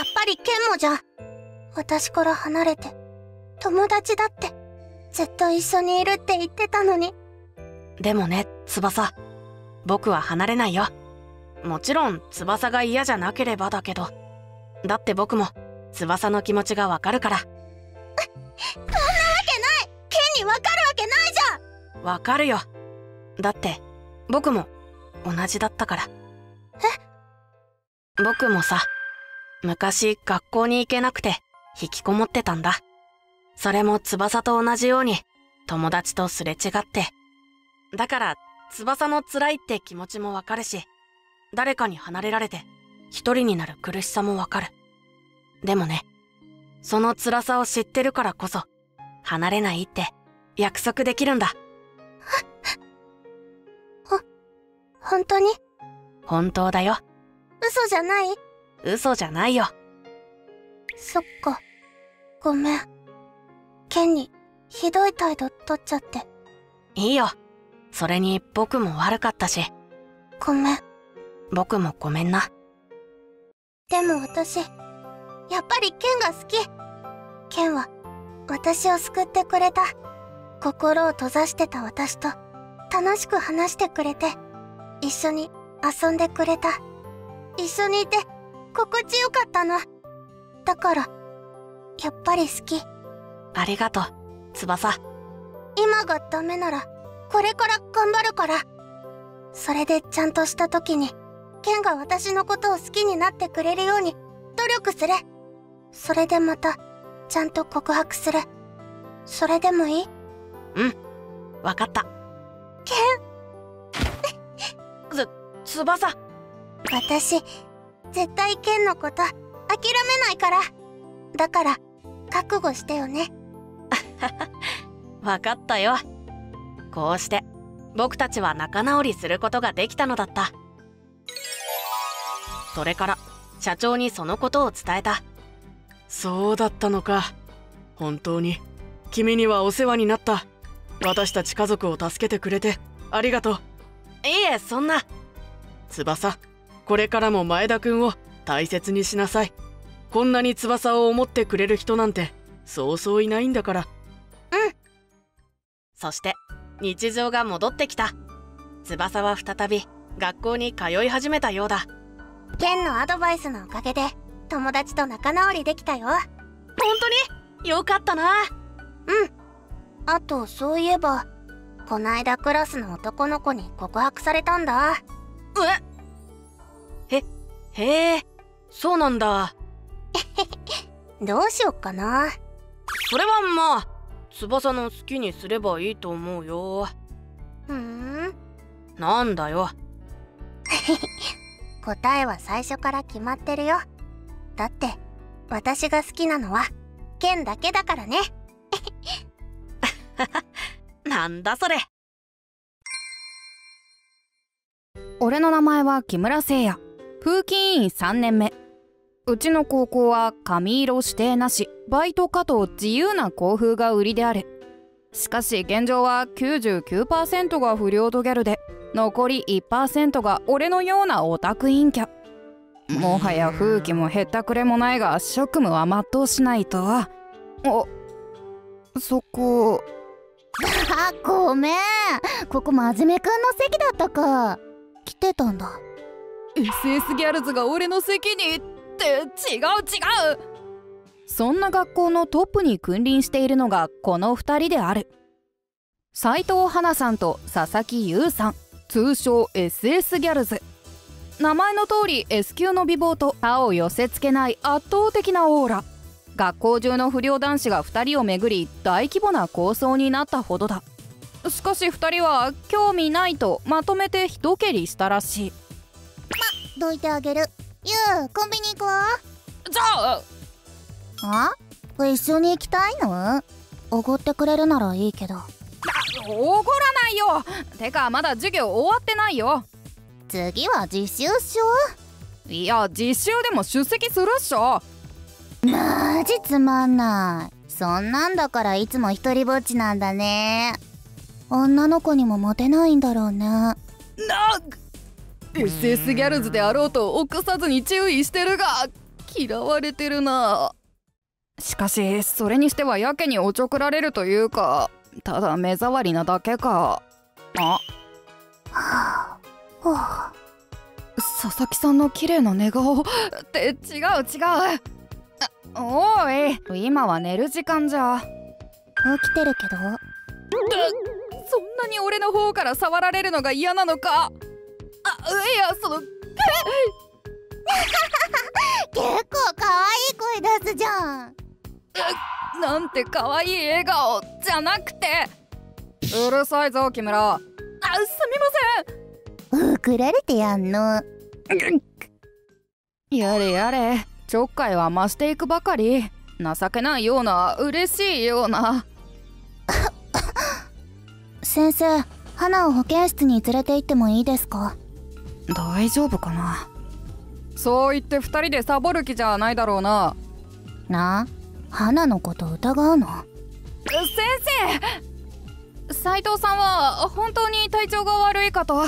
っぱりケンもじゃん。私から離れて、友達だって、ずっと一緒にいるって言ってたのに。でもね、翼。僕は離れないよ。もちろん、翼が嫌じゃなければだけど。だって僕も、翼の気持ちがわかるから。そんなわけない！ケンにわかるわけないじゃん！わかるよ。だって、僕も、同じだったから。え？僕もさ、昔学校に行けなくて、引きこもってたんだ。それも翼と同じように、友達とすれ違って。だから、翼の辛いって気持ちもわかるし、誰かに離れられて、一人になる苦しさもわかる。でもね、その辛さを知ってるからこそ、離れないって、約束できるんだ。本当に？本当だよ。嘘じゃない？嘘じゃないよ。そっか。ごめん。ケンにひどい態度取っちゃって。いいよ。それに僕も悪かったし。ごめん。僕もごめんな。でも私、やっぱりケンが好き。ケンは私を救ってくれた。心を閉ざしてた私と楽しく話してくれて。一緒に遊んでくれた。一緒にいて心地よかったの。だから、やっぱり好き。ありがとう、翼。今がダメなら、これから頑張るから。それでちゃんとした時に、ケンが私のことを好きになってくれるように努力する。それでまた、ちゃんと告白する。それでもいい？うん、わかった。ケン！翼。私、絶対ケンのこと、諦めないから。だから、覚悟してよね。わかったよ。こうして、僕たちは仲直りすることができたのだった。それから、社長にそのことを伝えた。そうだったのか。本当に、君にはお世話になった。私たち家族を助けてくれて、ありがとう。いいえ、そんな。翼、これからも前田くんを大切にしなさい。こんなに翼を思ってくれる人なんてそうそういないんだから。うん。そして日常が戻ってきた。翼は再び学校に通い始めたようだ。健のアドバイスのおかげで友達と仲直りできたよ。本当によかったな。うん。あとそういえばこないだクラスの男の子に告白されたんだ。えっへへえ、そうなんだ。どうしよっかな。それはまあ翼の好きにすればいいと思うよ。ふん。なんだよ。答えは最初から決まってるよ。だって私が好きなのは健だけだからね。なんだそれ。俺の名前は木村誠也、風紀委員さんねんめ。うちの高校は髪色指定なし、バイトかと自由な校風が売りである。しかし現状は きゅうじゅうきゅうパーセント が不良とギャルで、残り いちパーセント が俺のようなオタク陰キャ。もはや風紀もへったくれもないが職務は全うしないとは。おそこあ、ごめん、ここ真面目くんの席だったか。来てたんだ。 エスエス ギャルズが俺の席にって違う違う。そんな学校のトップに君臨しているのがこのふたりである。斉藤花さんと佐々木優さん、通称 エスエス ギャルズ。名前の通り S 級の美貌と他を寄せつけない圧倒的なオーラ。学校中の不良男子がふたりをめぐり大規模な抗争になったほどだ。しかしふたりは興味ないとまとめて一蹴りしたらしい。ま、どいてあげる。ゆう、コンビニ行くわ。じゃあ。あ？一緒に行きたいの？おごってくれるならいいけど。おごらないよ。てかまだ授業終わってないよ。次は実習っしょ。いや実習でも出席するっしょ。マジつまんない。そんなんだからいつも一人ぼっちなんだね。女の子にもモテないんだろうね。なっ エスエス ギャルズであろうと臆さずに注意してるが嫌われてるな。しかしそれにしてはやけにおちょくられるというか、ただ目障りなだけか。あはあはあ、佐々木さんの綺麗な寝顔って違う違う。おい、今は寝る時間じゃ。起きてるけど。そんなに俺の方から触られるのが嫌なのか。あ、いやその結構可愛い声出すじゃん。なんて可愛い笑顔じゃなくて。うるさいぞ木村。あ、すみません。怒られてやんの。やれやれ、ちょっかいは増していくばかり。情けないような嬉しいような。先生、花を保健室に連れて行ってもいいですか？大丈夫かな。そう言ってふたりでサボる気じゃないだろうな。なあ、花のこと疑うの？先生、斉藤さんは本当に体調が悪いかと。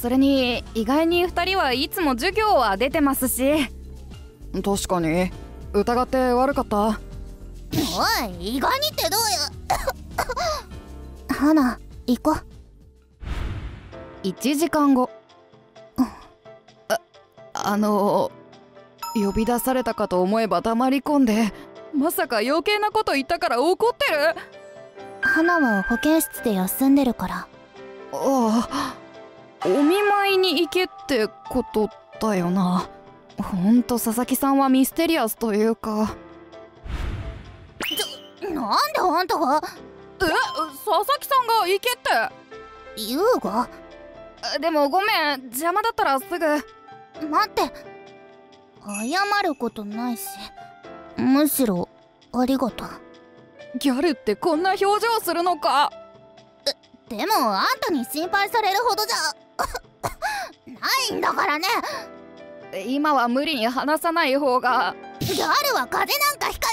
それに意外にふたりはいつも授業は出てますし。確かに疑って悪かった。おい、意外にってどうや。花行こう。いちじかんご。ああの呼び出されたかと思えば黙り込んで、まさか余計なこと言ったから怒ってる？花は保健室で休んでるから。ああ、お見舞いに行けってことだよな。ほんと佐々木さんはミステリアスというか。ちょ、なんであんたが？え、佐々木さんが行けって優雅？でもごめん、邪魔だったらすぐ。待って、謝ることないし、むしろありがとう。ギャルってこんな表情するのか。でもあんたに心配されるほどじゃないんだからね。今は無理に話さない方が。ギャルは風邪なんかひか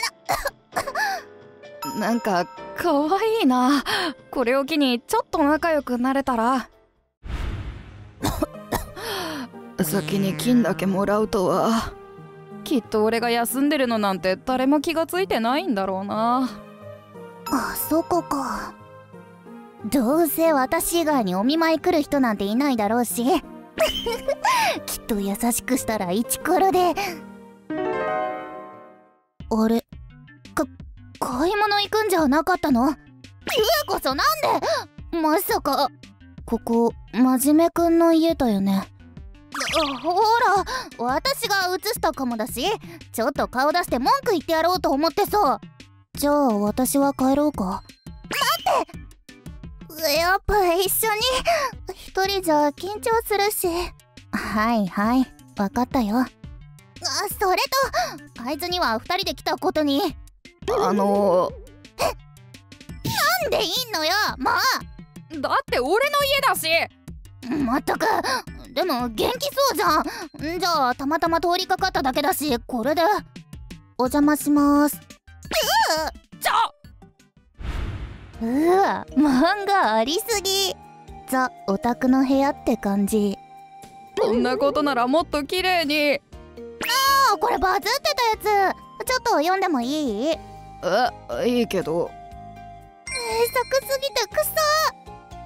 な。なんかかわいいな。これを機にちょっと仲良くなれたら。先に金だけもらうとは。きっと俺が休んでるのなんて誰も気がついてないんだろうな。あそこか。どうせ私以外にお見舞い来る人なんていないだろうしきっと優しくしたらイチコロで。あれか、買い物行くんじゃなかったの？ゆうこそなんで。まさかここ真面目くんの家だよね。ほら私が映したかもだし、ちょっと顔出して文句言ってやろうと思ってさ。じゃあ私は帰ろうか。待って、やっぱ一緒に一人じゃ緊張するし。はいはい、分かったよ。あ、それとあいつには二人で来たことに。あのー、なんでいんのよもう。だって俺の家だし。まったく、でも元気そうじゃん。じゃあたまたま通りかかっただけだしこれで。お邪魔します。ううちょうわ、漫画ありすぎ。ザ・オタクの部屋って感じ。こんなことならもっと綺麗に。ああ、これバズってたやつ、ちょっと読んでもいい？え、いいけど。名作すぎて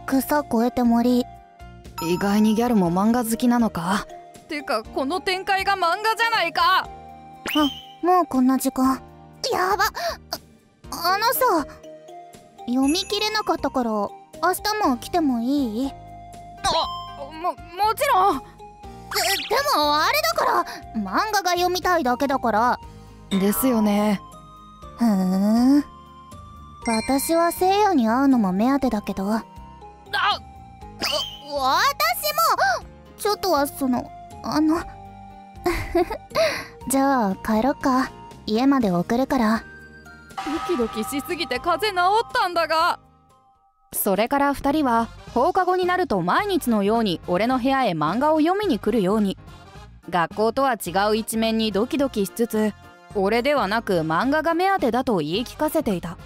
草。草越えて森。意外にギャルも漫画好きなのか。てかこの展開が漫画じゃないか。あ、もうこんな時間。やば。あ、あのさ、読み切れなかったから明日も来てもいい？あ、も、もちろん。で、でもあれだから漫画が読みたいだけだから。ですよね。ふーん。私は聖夜に会うのも目当てだけど。あっ。私もちょっとはそのあのじゃあ帰ろっか、家まで送るから。ドキドキしすぎて風邪治ったんだが。それからふたりは放課後になると毎日のように俺の部屋へ漫画を読みに来るように。学校とは違う一面にドキドキしつつ、俺ではなく漫画が目当てだと言い聞かせていた。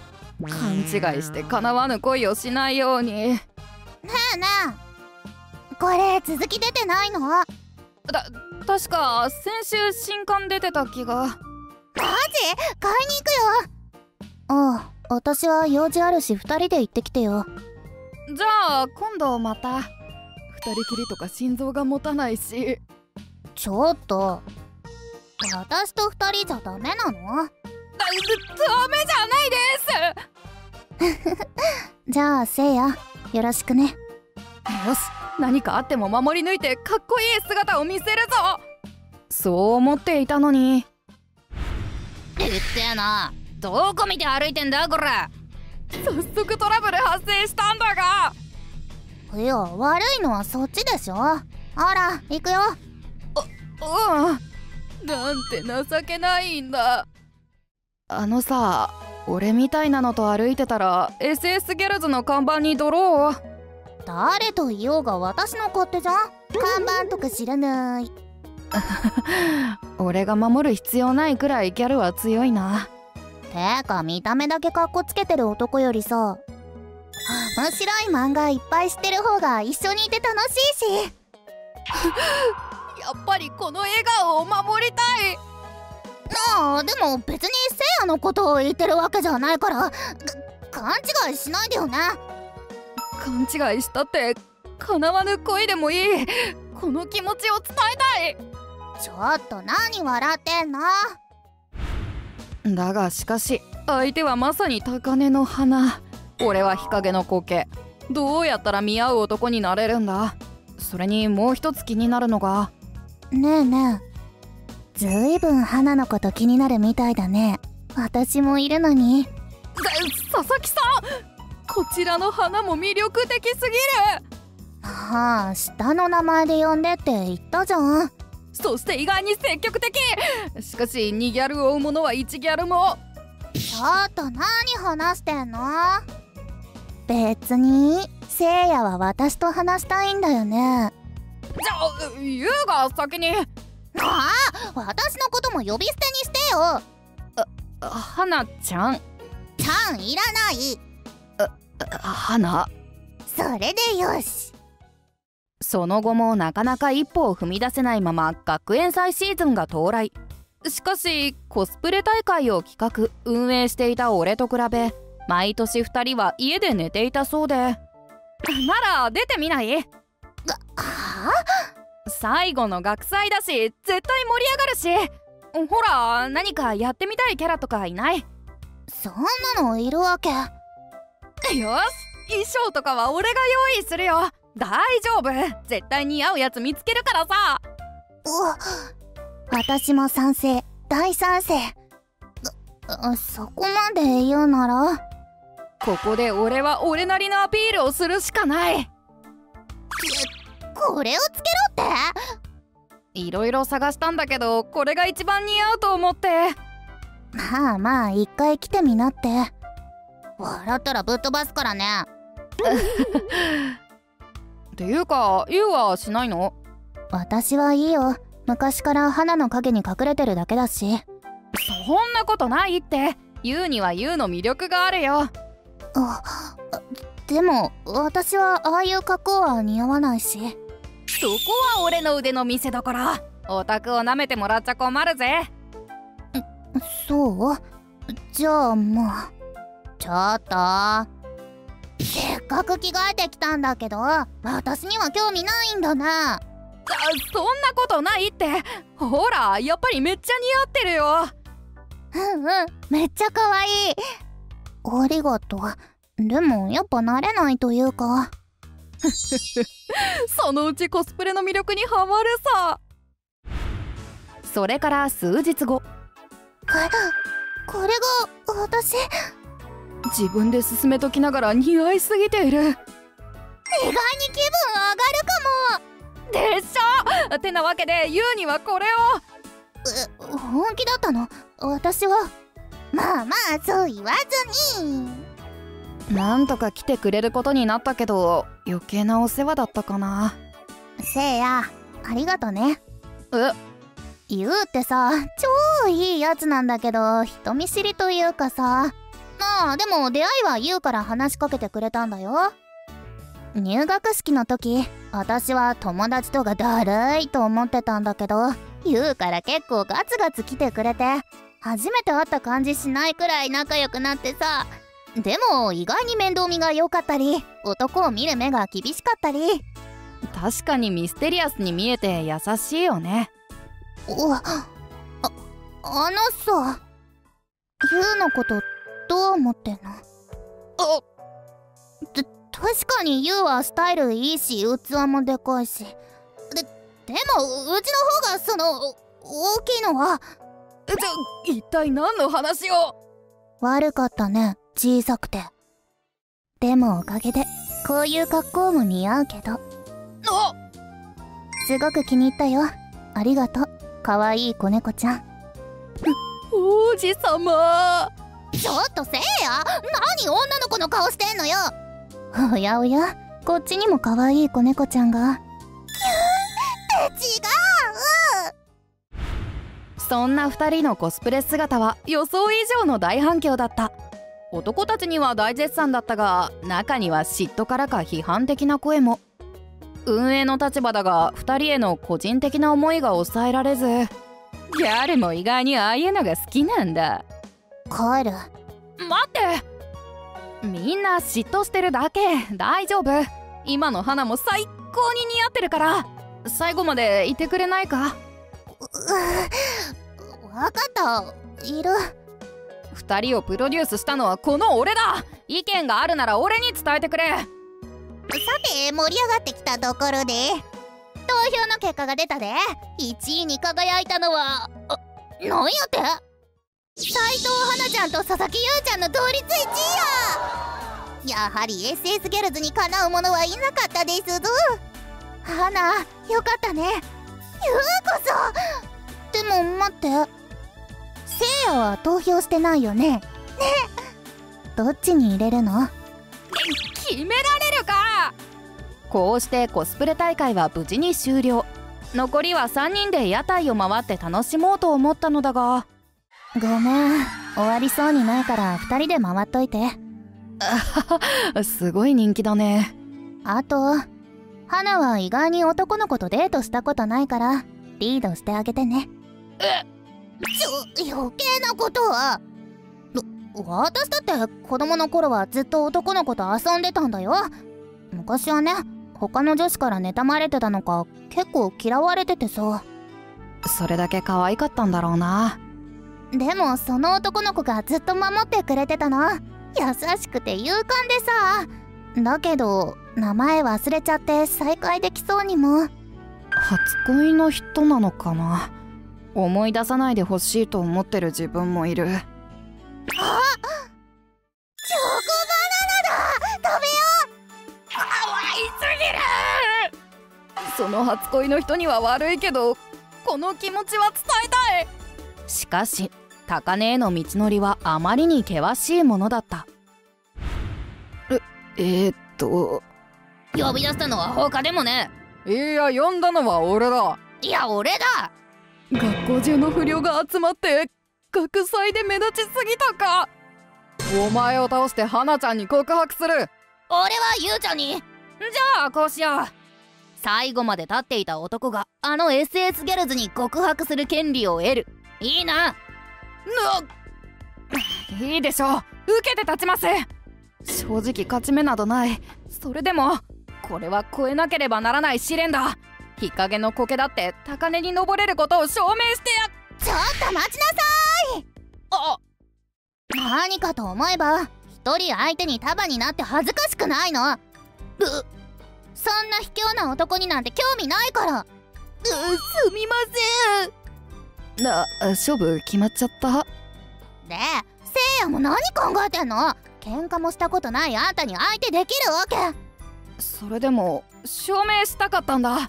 勘違いして叶わぬ恋をしないように。ねえねえ、これ続き出てないの？た、確か先週新刊出てた気が。マジ？買いに行くよ。ああ、私は用事あるしふたりで行ってきてよ。じゃあ今度また。ふたりきりとか心臓が持たないし。ちょっと、私とふたりじゃダメなの？だ、ダメじゃないですじゃあせいや、よろしくね。よし、何かあっても守り抜いてかっこいい姿を見せるぞ。そう思っていたのに。うっせえな、どこ見て歩いてんだこれ。早速トラブル発生したんだが。いや、悪いのはそっちでしょ。あら行くよ。あ、うん、なんて情けないんだ。あのさ、俺みたいなのと歩いてたら エスエス ギャルズの看板に泥を。誰と言おうが私の勝手じゃん。看板とか知らない俺が守る必要ないくらいギャルは強いな。てか見た目だけカッコつけてる男よりさ、面白い漫画いっぱい知ってる方が一緒にいて楽しいしやっぱりこの笑顔を守りたい。まあでも別にせいやのことを言ってるわけじゃないから、勘違いしないでよね。勘違いしたって叶わぬ恋でもいい。この気持ちを伝えたい。ちょっと何笑ってんの。だがしかし相手はまさに高嶺の花、俺は日陰の苔。どうやったら見合う男になれるんだ。それにもう一つ気になるのが。ねえねえ、ずいぶん花のこと気になるみたいだね。私もいるのに。佐々木さん、こちらの花も魅力的すぎる。はあ、下の名前で呼んでって言ったじゃん。そして意外に積極的。しかしにギャルを追う者はいちギャルも。ちょっと何話してんの。別にせいやは私と話したいんだよね。じゃあゆうが先に。ああ、私のことも呼び捨てにしてよ。あ、花ちゃんちゃんいらない。花。それでよし。その後もなかなか一歩を踏み出せないまま学園祭シーズンが到来。しかしコスプレ大会を企画運営していた俺と比べ毎年ふたりは家で寝ていたそうで、なら出てみない？最後の学祭だし絶対盛り上がるし、ほら何かやってみたいキャラとかいない？そんなのいるわけ。よし、衣装とかは俺が用意するよ。大丈夫、絶対に合うやつ見つけるからさ。う、私も賛成、大賛成。そこまで言うならここで俺は俺なりのアピールをするしかない。これをつけろって？いろいろ探したんだけどこれが一番似合うと思って。まあまあ一回来てみなって。笑ったらぶっ飛ばすからね。っていうか言うはしないの？私はいいよ、昔から花の影に隠れてるだけだし。そんなことないって、ユウにはユウの魅力があるよ。あ、でも私はああいう格好は似合わないし。そこは俺の腕の見せどころ、オタクをなめてもらっちゃ困るぜ。そう？じゃあもうちょっと、せっかく着替えてきたんだけど私には興味ないんだな。そんなことないって、ほらやっぱりめっちゃ似合ってるよ。うんうん、めっちゃ可愛い。ありがとう。でもやっぱ慣れないというか。そのうちコスプレの魅力にハマるさ。それから数日後。これが私？自分で進めときながら似合いすぎている。意外に気分上がるかも。でしょ？てなわけでユウにはこれを。本気だったの？私は。まあまあそう言わずに。なんとか来てくれることになったけど余計なお世話だったかな。せいや、ありがとね。え？ユウってさ超いいやつなんだけど人見知りというかさ。まあでも出会いはユウから話しかけてくれたんだよ。入学式の時私は友達とかだるいと思ってたんだけどユウから結構ガツガツ来てくれて初めて会った感じしないくらい仲良くなってさ。でも意外に面倒見が良かったり男を見る目が厳しかったり。確かにミステリアスに見えて優しいよね。お、あ、あのさ、ユウのことどう思ってんの？あ、確かにユウはスタイルいいし器もでかいし、ででもうちの方がその大きいのは。じゃ一体何の話を？悪かったね、小さくて。でもおかげでこういう格好も似合うけど。あ、すごく気に入ったよ、ありがとう、かわいい子猫ちゃん。王子様。ちょっとせいや、何女の子の顔してんのよ。おやおや、こっちにも可愛い子猫ちゃんが。キューって違う。そんなふたりのコスプレ姿は予想以上の大反響だった。男たちには大絶賛だったが中には嫉妬からか批判的な声も。運営の立場だがふたりへの個人的な思いが抑えられず、ギャルも意外にああいうのが好きなんだ。帰る。待って、みんな嫉妬してるだけ、大丈夫。今の花も最高に似合ってるから最後までいてくれないか？うう、分かった、いる。ふたりをプロデュースしたのはこの俺だ。意見があるなら俺に伝えてくれ。さて、盛り上がってきたところで投票の結果が出たで。いちいに輝いたのは、あ、なんやって斉藤花ちゃんと佐々木優ちゃんの同率いちいや。やはり エスエス ギャルズにかなうものはいなかったですぞ。花、よかったね。ゆうこそ。でも待って、せいやは投票してないよね。ね、どっちに入れるの？決められるか。こうしてコスプレ大会は無事に終了。残りはさんにんで屋台を回って楽しもうと思ったのだが。ごめん、終わりそうにないからふたりで回っといて。すごい人気だね。あと花は意外に男の子とデートしたことないからリードしてあげてね。え、ちょ、余計なことは。私だって子供の頃はずっと男の子と遊んでたんだよ。昔はね、他の女子から妬まれてたのか結構嫌われててさ。それだけ可愛かったんだろうな。でもその男の子がずっと守ってくれてたの。優しくて勇敢でさ。だけど名前忘れちゃって再会できそうにも。初恋の人なのかな。思い出さないでほしいと思ってる自分もいる。あっ、チョコバナナだ。食べよう。かわいすぎる。その初恋の人には悪いけど、この気持ちは伝えたい。しかし高根への道のりはあまりに険しいものだった。ええー、っと呼び出したのは他でもね。いや、呼んだのは俺だ。いや、俺だ。学校中の不良が集まって学祭で目立ちすぎたか。お前を倒して花ちゃんに告白する。俺はゆうちゃんに。じゃあこうしよう。最後まで立っていた男があの エスエス ギャルズに告白する権利を得る。いいな。ないいでしょう。受けて立ちます。正直勝ち目などない。それでもこれは越えなければならない試練だ。日陰の苔だって高根に登れることを証明してや。ちょっと待ちなさい。あ、何かと思えば一人相手に束になって恥ずかしくないの。う、そんな卑怯な男になんて興味ないから。う、すみません。な、勝負決まっちゃった。で、せいやも何考えてんの。喧嘩もしたことないあんたに相手できるわけ。それでも証明したかったんだ。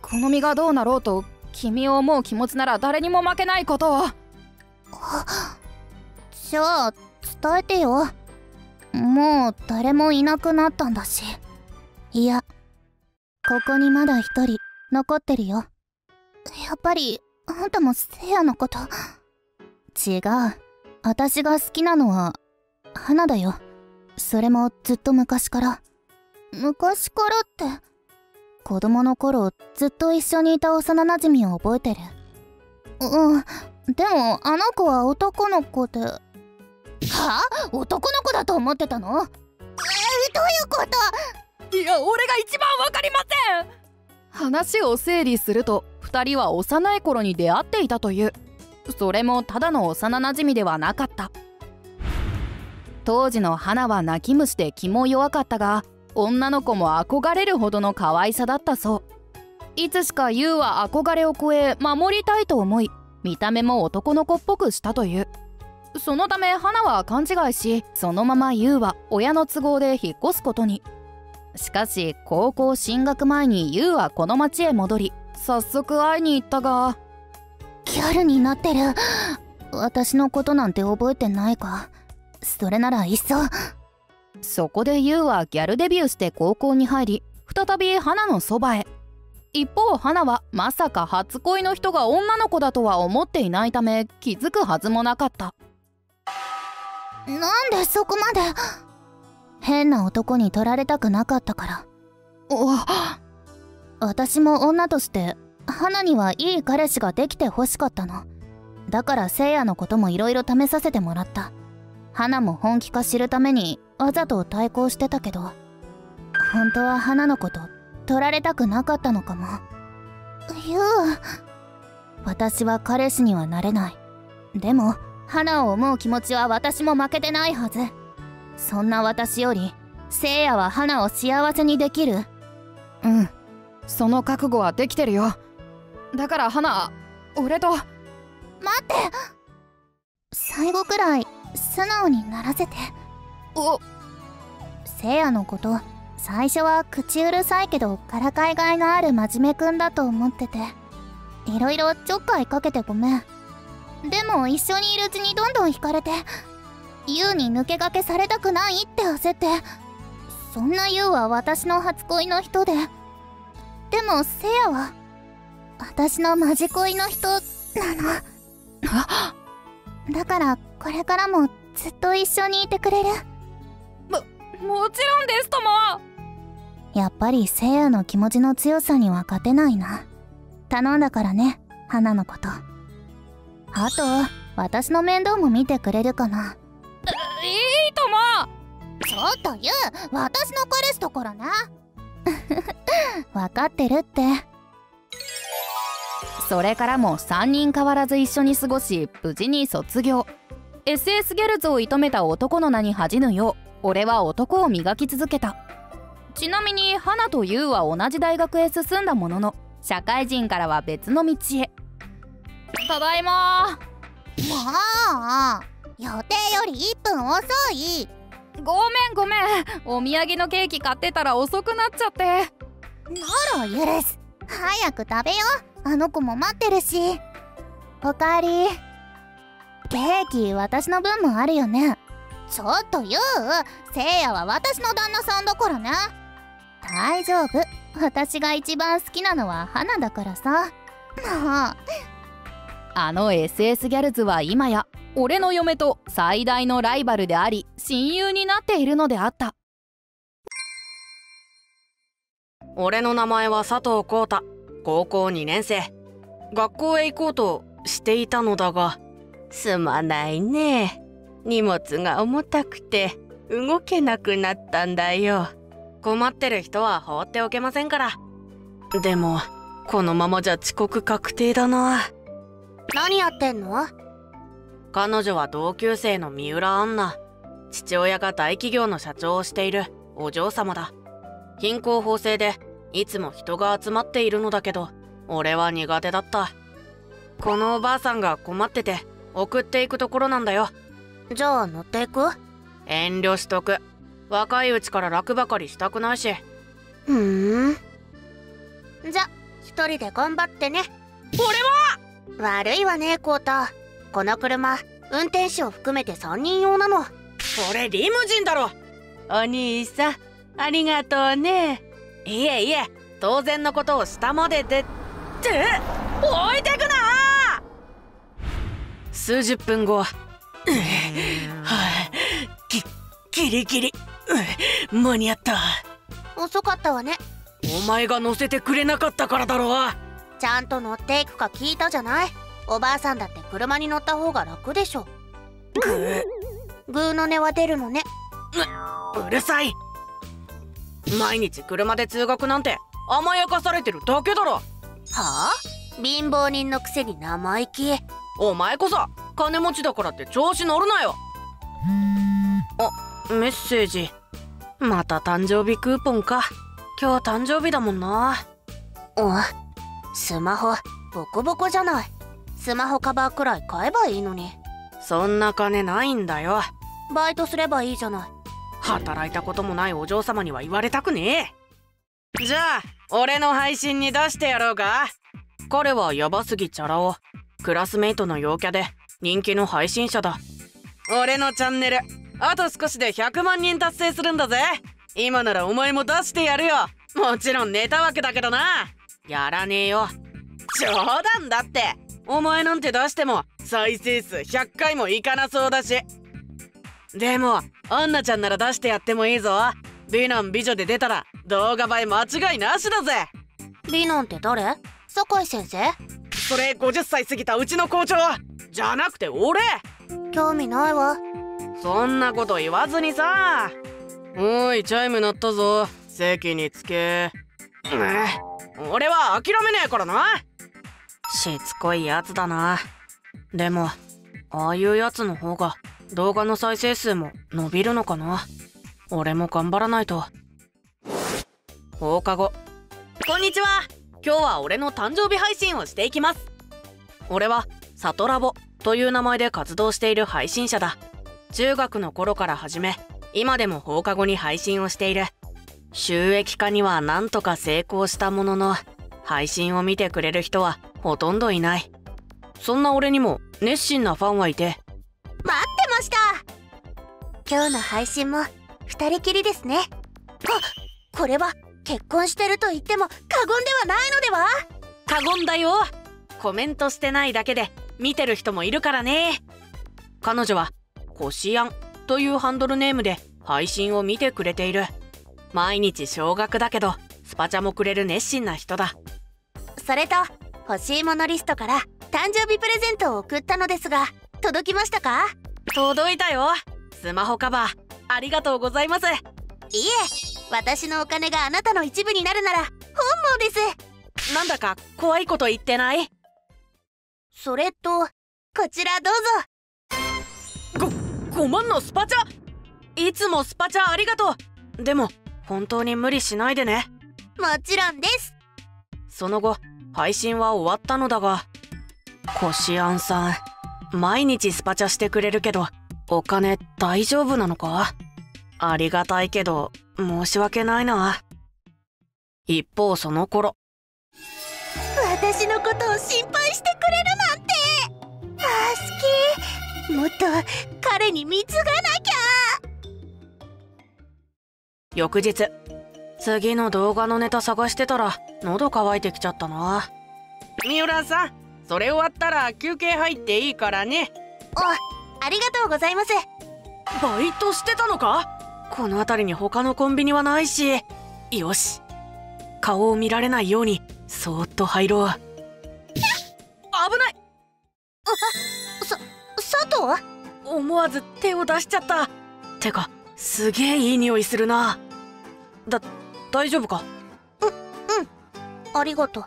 この身がどうなろうと君を思う気持ちなら誰にも負けないことを。じゃあ伝えてよ。もう誰もいなくなったんだし。いや、ここにまだ一人残ってるよ。やっぱりあんたもせいやのこと。違う、私が好きなのは花だよ。それもずっと昔から。昔からって。子供の頃ずっと一緒にいた幼なじみを覚えてる。うん、でもあの子は男の子で。はあ、男の子だと思ってたの。えー、どういうこと。いや、俺が一番わかりません。話を整理するとふたりは幼い頃に出会っていたという。それもただの幼なじみではなかった。当時の花は泣き虫で気も弱かったが、女の子も憧れるほどの可愛さだったそう。いつしか優は憧れを超え守りたいと思い、見た目も男の子っぽくしたという。そのため花は勘違いし、そのまま優は親の都合で引っ越すことに。しかし高校進学前に優はこの町へ戻り、早速会いに行ったが。ギャルになってる。私のことなんて覚えてないか。それならいっそ。そこで優はギャルデビューして高校に入り、再び花のそばへ。一方花はまさか初恋の人が女の子だとは思っていないため、気づくはずもなかった。なんでそこまで。変な男に取られたくなかったから。お私も女として花にはいい彼氏ができてほしかったの。だからせいやのこともいろいろ試させてもらった。花も本気か知るためにわざと対抗してたけど、本当は花のこと取られたくなかったのかも。ゆう、私は彼氏にはなれない。でも花を思う気持ちは私も負けてないはず。そんな私よりせいやは花を幸せにできる。うん、その覚悟はできてるよ。だから花、俺と。待って、最後くらい素直にならせて。おせいやのこと、最初は口うるさいけどからかいがいがある真面目くんだと思ってて、いろいろちょっかいかけてごめん。でも一緒にいるうちにどんどん惹かれて、ユウに抜け駆けされたくないって焦って。そんなユウは私の初恋の人で、でもせいやは私のマジ恋の人なの。だからこれからもずっと一緒にいてくれる。も、もちろんですとも。やっぱりせいやの気持ちの強さには勝てないな。頼んだからね、花のこと。あと私の面倒も見てくれるかな。いいとも。ちょっとゆう、私の彼氏だからな。分かってるって。それからもさんにん変わらず一緒に過ごし、無事に卒業。 エスエス ゲルズを射止めた男の名に恥じぬよう俺は男を磨き続けた。ちなみに花と優は同じ大学へ進んだものの、社会人からは別の道へ。ただいま。もう予定よりいっぷん遅い。ごめんごめん、お土産のケーキ買ってたら遅くなっちゃって。なら許す。早く食べよ、あの子も待ってるし。おかえり。ケーキ私の分もあるよね。ちょっと言う、せいやは私の旦那さんだからね。大丈夫、私が一番好きなのは花だからさ。もうあの エスエス ギャルズは今や俺の嫁と最大のライバルであり親友になっているのであった。俺の名前は佐藤浩太、高校にねんせい。学校へ行こうとしていたのだが、すまないね、荷物が重たくて動けなくなったんだよ。困ってる人は放っておけませんから。でもこのままじゃ遅刻確定だな。何やってんの？彼女は同級生の三浦杏奈。父親が大企業の社長をしているお嬢様だ。貧困法制でいつも人が集まっているのだけど、俺は苦手だった。このおばあさんが困ってて送っていくところなんだよ。じゃあ乗っていく？遠慮しとく。若いうちから楽ばかりしたくないし。ふーん。じゃ一人で頑張ってね。俺は悪いわねコウタ。この車運転手を含めてさんにんようなの。それリムジンだろ。お兄さんありがとうね。いえいえ、当然のことを下まででって置いてくな。数十分後。はあ、きギリギリ、うん、間に合った。遅かったわね。お前が乗せてくれなかったからだろう。ちゃんと乗っていくか聞いたじゃない。おばあさんだって車に乗った方が楽でしょ。グーグーの音は出るのね。 う, うるさい。毎日車で通学なんて甘やかされてるだけだろ。はあ、貧乏人のくせに生意気。お前こそ金持ちだからって調子乗るなよ。あ、メッセージ。また誕生日クーポンか。今日誕生日だもんな。お、スマホボコボコじゃない。スマホカバーくらい買えばいいのに。そんな金ないんだよ。バイトすればいいじゃない。働いたこともないお嬢様には言われたくねえ。じゃあ俺の配信に出してやろうか。彼はヤバすぎチャラ男、クラスメイトの陽キャで人気の配信者だ。俺のチャンネルあと少しでひゃくまんにん達成するんだぜ。今ならお前も出してやるよ。もちろんネタ枠だけどな。やらねえよ。冗談だって。お前なんて出しても再生数ひゃっかいもいかなそうだし。でもアンナちゃんなら出してやってもいいぞ。美男美女で出たら動画映え間違いなしだぜ。美男って誰？酒井先生？それごじゅっさい過ぎたうちの校長じゃなくて俺。興味ないわ。そんなこと言わずにさ。おい、チャイム鳴ったぞ、席につけ。うん、俺は諦めねえからな。しつこいやつだな。でもああいうやつの方が動画の再生数も伸びるのかな。俺も頑張らないと。放課後。こんにちは、今日は俺の誕生日配信をしていきます。俺はサトラボという名前で活動している配信者だ。中学の頃から始め、今でも放課後に配信をしている。収益化にはなんとか成功したものの、配信を見てくれる人はほとんどいない。そんな俺にも熱心なファンはいて。待ってました。今日の配信もふたりきりですね。あ、これは結婚してると言っても過言ではないのでは。過言だよ。コメントしてないだけで見てる人もいるからね。彼女はこしあんというハンドルネームで配信を見てくれている。毎日少額だけどスパチャもくれる熱心な人だ。それと欲しいものリストから誕生日プレゼントを送ったのですが、届きましたか？届いたよ。スマホカバーありがとうございます。いえ、私のお金があなたの一部になるなら本望です。なんだか怖いこと言ってない？それとこちらどうぞ。ごごまんのスパチャ、いつもスパチャありがとう。でも本当に無理しないでね。もちろんです。その後配信は終わったのだが、こしあんさん毎日スパチャしてくれるけどお金大丈夫なのか？ありがたいけど申し訳ないな。一方その頃、私のことを心配してくれるなんて。あー、好き。もっと彼に貢がなきゃ。翌日、次の動画のネタ探してたら喉乾いてきちゃったな。三浦さん、それ終わったら休憩入っていいからね。あ、ありがとうございます。バイトしてたのか？この辺りに他のコンビニはないし。よし、顔を見られないようにそーっと入ろう。危ない。あ、さ、佐藤？思わず手を出しちゃった。てかすげえいい匂いするな。だ、大丈夫か？う、うん、ありがと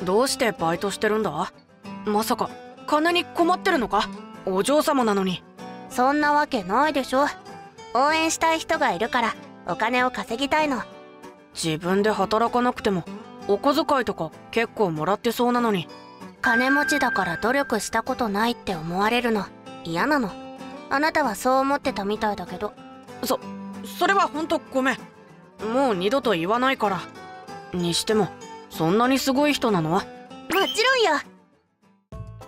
う。どうしてバイトしてるんだ？まさか金に困ってるのか？お嬢様なのに。そんなわけないでしょ。応援したい人がいるからお金を稼ぎたいの。自分で働かなくてもお小遣いとか結構もらってそうなのに。金持ちだから努力したことないって思われるの嫌なの。あなたはそう思ってたみたいだけど。そそれはほんとごめん。もう二度と言わないから。にしてもそんなにすごい人なの？もちろんよ。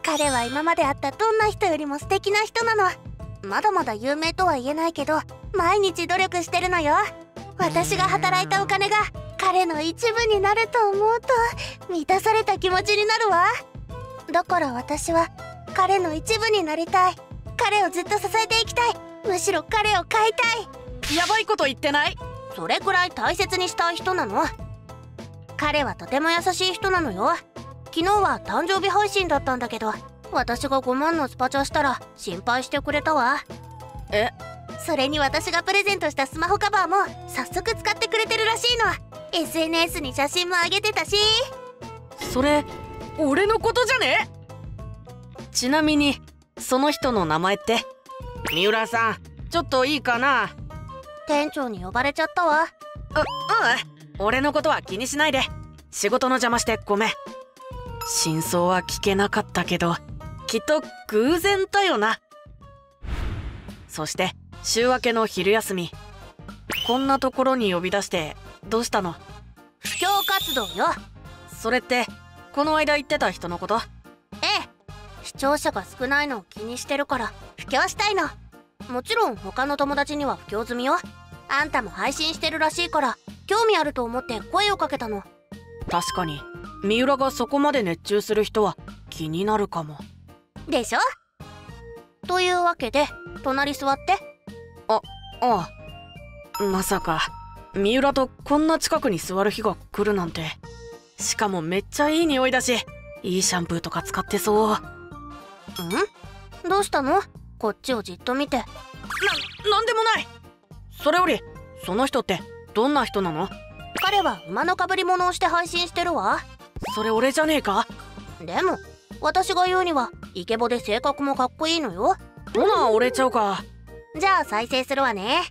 彼は今まで会ったどんな人よりも素敵な人なの。まだまだ有名とは言えないけど毎日努力してるのよ。私が働いたお金が彼の一部になると思うと満たされた気持ちになるわ。だから私は彼の一部になりたい。彼をずっと支えていきたい。むしろ彼を飼いたい。やばいこと言ってない？それくらい大切にしたい人なの。彼はとても優しい人なのよ。昨日は誕生日配信だったんだけど、私がごまんのスパチャしたら心配してくれたわ。え？それに私がプレゼントしたスマホカバーも早速使ってくれてるらしいの。 エスエヌエス に写真も上げてたし。それ俺のことじゃね？ちなみにその人の名前って？三浦さん、ちょっといいかな。店長に呼ばれちゃったわ。う、うん、俺のことは気にしないで。仕事の邪魔してごめん。真相は聞けなかったけどきっと偶然だよな。そして週明けの昼休み、こんなところに呼び出してどうしたの？布教活動よ。それってこの間言ってた人のこと？ええ、視聴者が少ないのを気にしてるから布教したいの。もちろん他の友達には布教済みよ。あんたも配信してるらしいから興味あると思って声をかけたの。確かに三浦がそこまで熱中する人は気になるかも。でしょ？というわけで隣座って。あ、ああ、まさか三浦とこんな近くに座る日が来るなんて。しかもめっちゃいい匂いだし、いいシャンプーとか使ってそう。ん？どうしたの？こっちをじっと見て。な、なんでもない。それよりその人ってどんな人なの？彼は馬のかぶり物をして配信してるわ。それ俺じゃねえか？でも私が言うにはイケボで性格もかっこいいのよ。ほな折れちゃうか。じゃあ再生するわね。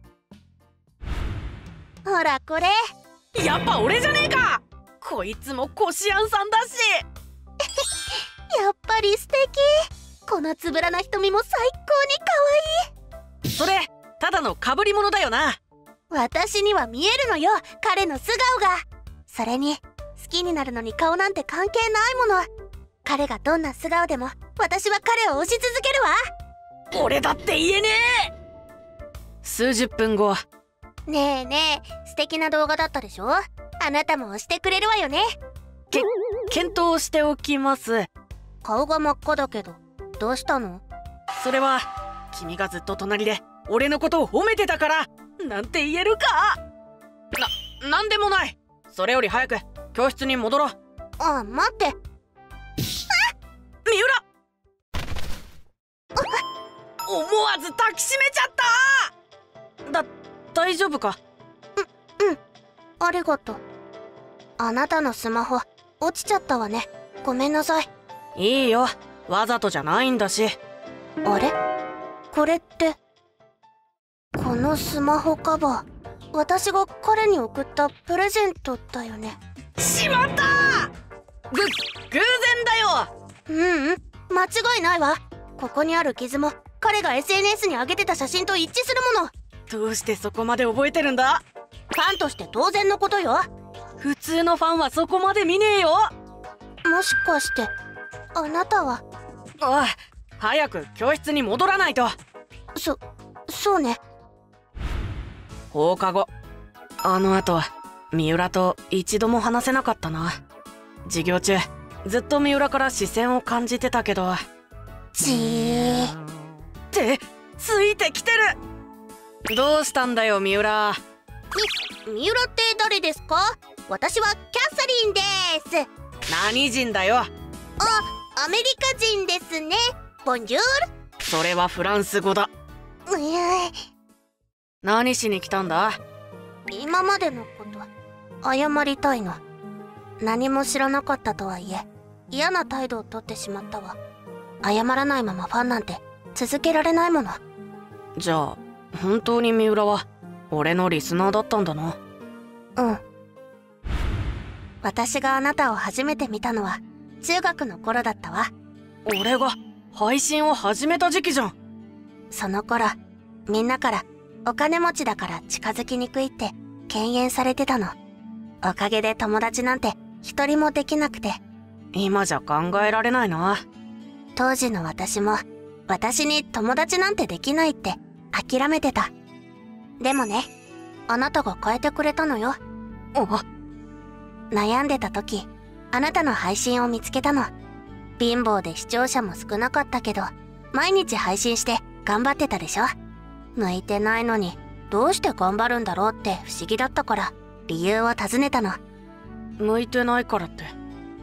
ほらこれ、やっぱ俺じゃねえか。こいつもこしあんさんだしやっぱり素敵。このつぶらな瞳も最高に可愛い。それただのかぶり物だよな。私には見えるのよ彼の素顔が。それに好きになるのに顔なんて関係ないもの。彼がどんな素顔でも私は彼を推し続けるわ。俺だって言えねえ。数十分後。ねえねえ、素敵な動画だったでしょ。あなたも推してくれるわよね。け検討しておきます。顔が真っ赤だけどどうしたの？それは君がずっと隣で俺のことを褒めてたからなんて言えるか。な、なんでもない。それより早く教室に戻ろう。ああ、待って。思わず抱きしめちゃった。だ、大丈夫か？う、うん、ありがとう。あなたのスマホ落ちちゃったわね。ごめんなさい。いいよ、わざとじゃないんだし。あれ？これってこのスマホカバー、私が彼に送ったプレゼントだよね。しまった！ぐ、偶然だよ。ううん、間違いないわ。ここにある傷も彼が エスエヌエス に上げてた写真と一致するもの。どうしてそこまで覚えてるんだ？ファンとして当然のことよ。普通のファンはそこまで見ねえよ。もしかしてあなたは？おい、早く教室に戻らないと。そ、そうね。放課後、あのあと三浦と一度も話せなかったな。授業中ずっと三浦から視線を感じてたけど。じーってついてきてる。どうしたんだよ三浦。み三浦って誰ですか？私はキャサリンです。何人だよ？あ、アメリカ人ですね。ボンジュール。それはフランス語だ。うえ、何しに来たんだ？今までのこと謝りたいの。何も知らなかったとはいえ嫌な態度をとってしまったわ。謝らないままファンなんて続けられないもの。じゃあ本当に三浦は俺のリスナーだったんだな。うん。私があなたを初めて見たのは中学の頃だったわ。俺が配信を始めた時期じゃん。その頃みんなからお金持ちだから近づきにくいって敬遠されてたの。おかげで友達なんて一人もできなくて。今じゃ考えられないな。当時の私も私に友達なんてできないって諦めてた。でもね、あなたが変えてくれたのよ。あ、悩んでた時あなたの配信を見つけたの。貧乏で視聴者も少なかったけど毎日配信して頑張ってたでしょ。向いてないのにどうして頑張るんだろうって不思議だったから理由を尋ねたの。向いてないからって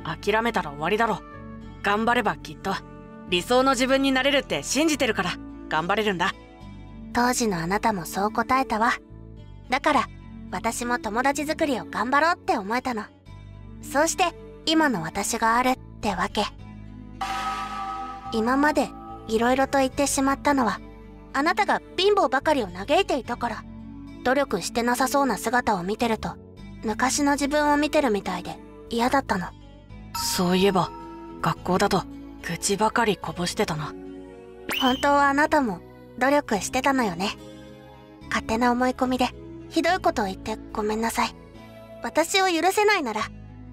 諦めたら終わりだろ。頑張ればきっと理想の自分になれるって信じてるから頑張れるんだ。当時のあなたもそう答えたわ。だから私も友達作りを頑張ろうって思えたの。そうして今の私があるってわけ。今までいろいろと言ってしまったのはあなたが貧乏ばかりを嘆いていたから。努力してなさそうな姿を見てると昔の自分を見てるみたいで嫌だったの。そういえば学校だと愚痴ばかりこぼしてたな。本当はあなたも努力してたのよね。勝手な思い込みでひどいことを言ってごめんなさい。私を許せないなら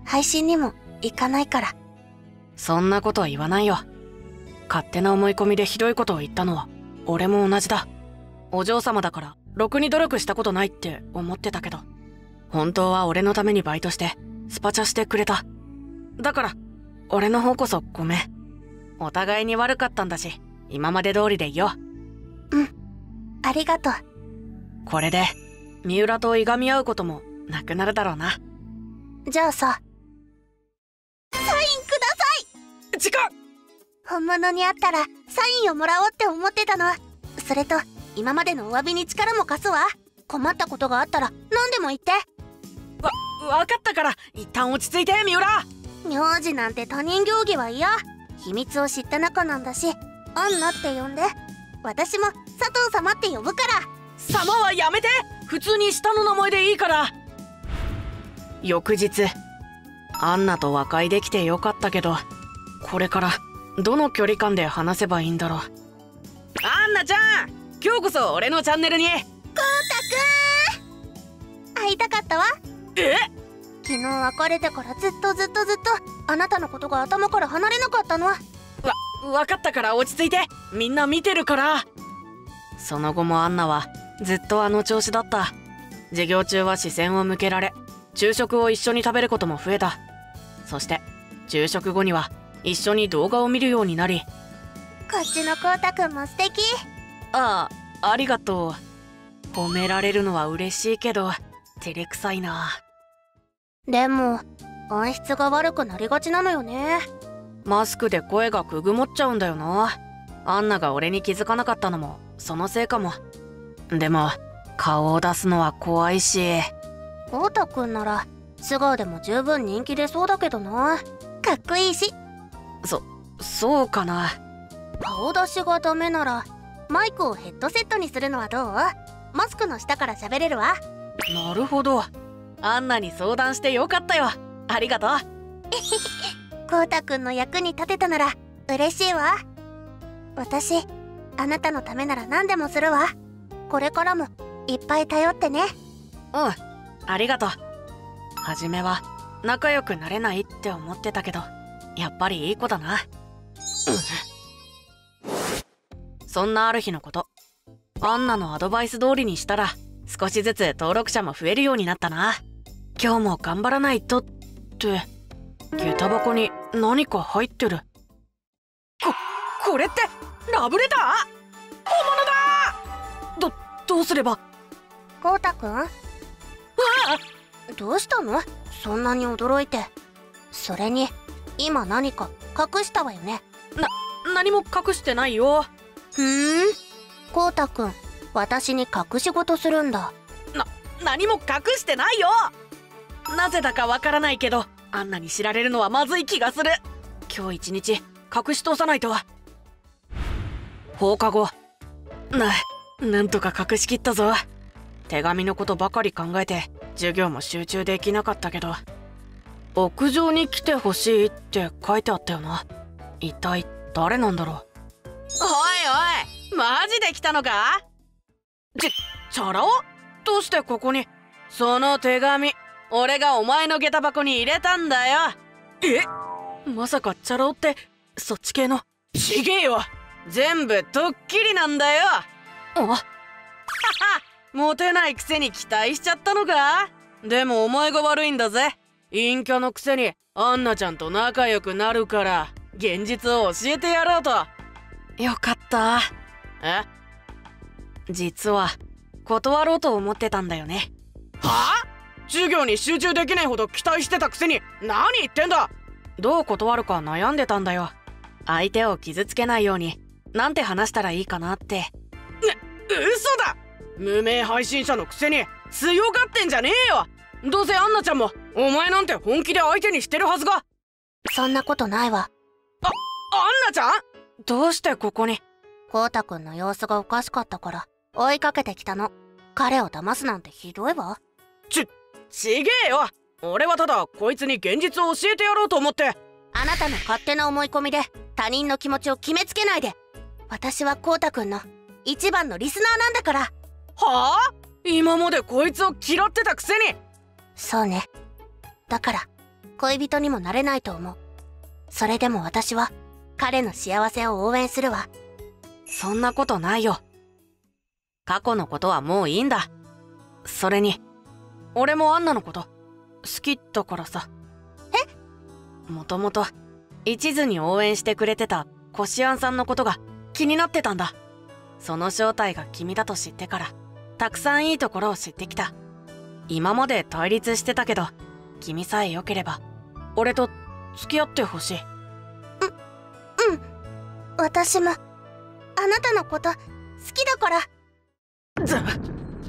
配信にも行かないから。そんなことは言わないよ。勝手な思い込みでひどいことを言ったのは俺も同じだ。お嬢様だからろくに努力したことないって思ってたけど本当は俺のためにバイトしてスパチャしてくれた。だから俺の方こそごめん。お互いに悪かったんだし今まで通りでいいよ。うん、ありがとう。これで三浦といがみ合うこともなくなるだろうな。じゃあさ、サインください。時間。本物に会ったらサインをもらおうって思ってたの。それと今までのお詫びに力も貸すわ。困ったことがあったら何でも言って。わ分かったから一旦落ち着いて三浦。名字なんて他人行儀は嫌。秘密を知った仲なんだし、アンナって呼んで。私も佐藤様って呼ぶから。様はやめて、普通に下の名前でいいから。翌日、アンナと和解できてよかったけどこれからどの距離感で話せばいいんだろう。アンナちゃん、今日こそ俺のチャンネルに。コウタくん、会いたかったわ。え、昨日別れてからずっとずっとずっとあなたのことが頭から離れなかったの。わ分かったから落ち着いて、みんな見てるから。その後もアンナはずっとあの調子だった。授業中は視線を向けられ昼食を一緒に食べることも増えた。そして昼食後には一緒に動画を見るようになり。こっちのコウタくんも素敵。ああ、ありがとう。褒められるのは嬉しいけど照れくさいな。でも音質が悪くなりがちなのよね。マスクで声がくぐもっちゃうんだよな。アンナが俺に気づかなかったのもそのせいかも。でも顔を出すのは怖いし。豪太くんなら素顔でも十分人気出そうだけどな。かっこいいし。そそうかな。顔出しがダメならマイクをヘッドセットにするのはどう？マスクの下から喋れるわ。なるほど。アンナに相談してよかったよ。ありがとう。コウタくんの役に立てたなら嬉しいわ。私あなたのためなら何でもするわ。これからもいっぱい頼ってね。うん、ありがとう。初めは仲良くなれないって思ってたけど、やっぱりいい子だな。そんなある日のこと、アンナのアドバイス通りにしたら少しずつ登録者も増えるようになったな。今日も頑張らないとって、下駄箱に何か入ってる。ここれってラブレター？本物だ！どどうすれば。豪太くん？ああ！どうしたの？そんなに驚いて。それに今何か隠したわよね。な何も隠してないよ。ふーん、豪太くん私に隠し事するんだ。な何も隠してないよ。なぜだかわからないけどアンナに知られるのはまずい気がする。今日一日隠し通さないと。放課後ななんとか隠しきったぞ。手紙のことばかり考えて授業も集中できなかったけど、屋上に来てほしいって書いてあったよな。一体誰なんだろう。おいおいマジで来たのか。ち、チャラ男？どうしてここに？その手紙、俺がお前の下駄箱に入れたんだよ。え？まさかチャラ男って、そっち系の。ちげえよ！全部ドッキリなんだよ！あ？はは！モテないくせに期待しちゃったのか？でもお前が悪いんだぜ。陰キャのくせに、アンナちゃんと仲良くなるから、現実を教えてやろうと。よかった。え？実は断ろうと思ってたんだよね。はあ？授業に集中できないほど期待してたくせに何言ってんだ。どう断るか悩んでたんだよ。相手を傷つけないようになんて話したらいいかなって。ね、嘘だ。無名配信者のくせに強がってんじゃねえよ。どうせアンナちゃんもお前なんて本気で相手にしてるはずが。そんなことないわ。あ、アンナちゃんどうしてここに。豪太くんの様子がおかしかったから追いかけてきたの。彼を騙すなんてひどいわ。ち、ちげえよ。俺はただこいつに現実を教えてやろうと思って。あなたの勝手な思い込みで他人の気持ちを決めつけないで。私はコウタくんの一番のリスナーなんだから。はあ？今までこいつを嫌ってたくせに。そうね。だから恋人にもなれないと思う。それでも私は彼の幸せを応援するわ。そんなことないよ。過去のことはもういいんだ。それに俺もアンナのこと好きだからさ。え？もともと一途に応援してくれてたこしあんさんのことが気になってたんだ。その正体が君だと知ってからたくさんいいところを知ってきた。今まで対立してたけど君さえ良ければ俺と付き合ってほしい。う、うん、私もあなたのこと好きだから。ず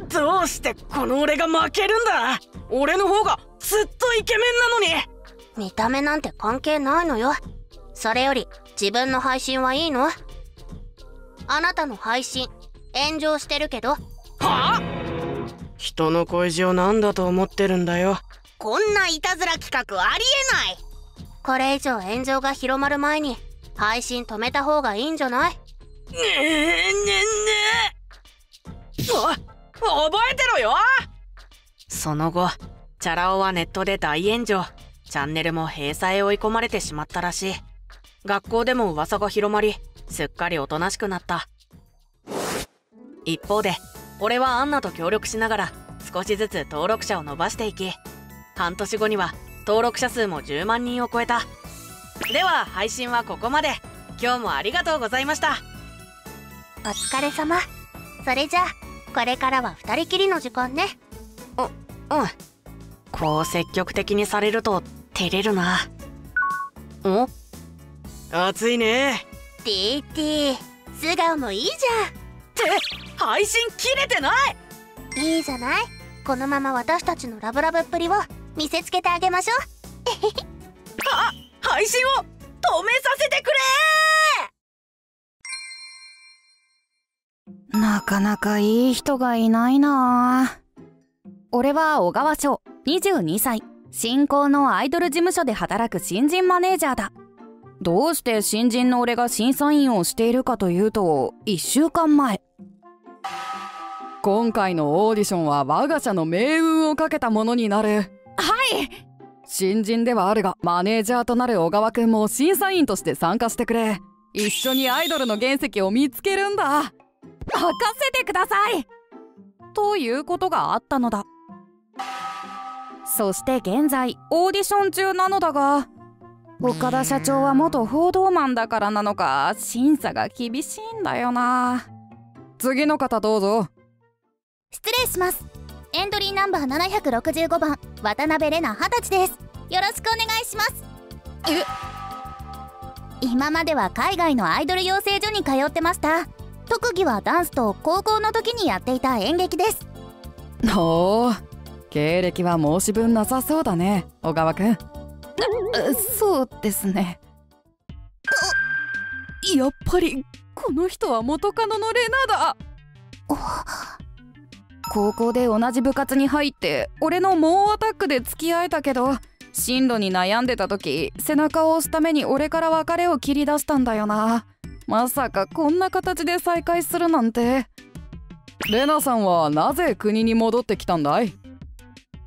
どうしてこの俺が負けるんだ。俺の方がずっとイケメンなのに。見た目なんて関係ないのよ。それより自分の配信はいいの？あなたの配信炎上してるけど。はあ？人の恋路を何だと思ってるんだよ。こんないたずら企画ありえない。これ以上炎上が広まる前に配信止めた方がいいんじゃない？ねえねえねえ、あっ覚えてろよ。その後チャラ男はネットで大炎上、チャンネルも閉鎖へ追い込まれてしまったらしい。学校でも噂が広まりすっかりおとなしくなった。一方で俺はアンナと協力しながら少しずつ登録者を伸ばしていき、半年後には登録者数もじゅうまんにんを超えた。では配信はここまで。今日もありがとうございました。お疲れ様。それじゃあこれからは二人きりの時間ね。う、うん。こう積極的にされると照れるな。ん？暑いね。ディーティー。素顔もいいじゃん。って配信切れてない。いいじゃない、このまま私たちのラブラブっぷりを見せつけてあげましょう。あ、配信を止めさせてくれー。なかなかいい人がいないな。俺は小川翔、にじゅうにさい、新興のアイドル事務所で働く新人マネージャーだ。どうして新人の俺が審査員をしているかというと、いっしゅうかんまえ、今回のオーディションは我が社の命運をかけたものになる。はい。新人ではあるがマネージャーとなる小川君も審査員として参加してくれ。一緒にアイドルの原石を見つけるんだ。任せてくださいということがあったのだ。そして現在オーディション中なのだが、岡田社長は元報道マンだからなのか審査が厳しいんだよな。次の方どうぞ。失礼します。エントリーナンバーななひゃくろくじゅうごばん、渡辺玲奈、はたちです。よろしくお願いします。え、今までは海外のアイドル養成所に通ってました。特技はダンスと高校の時にやっていた演劇です。おー、経歴は申し分なさそうだね、小川くん。そうですね。やっぱりこの人は元カノのレナだ。高校で同じ部活に入って俺の猛アタックで付き合えたけど、進路に悩んでた時背中を押すために俺から別れを切り出したんだよな。まさかこんな形で再会するなんて。レナさんはなぜ国に戻ってきたんだい？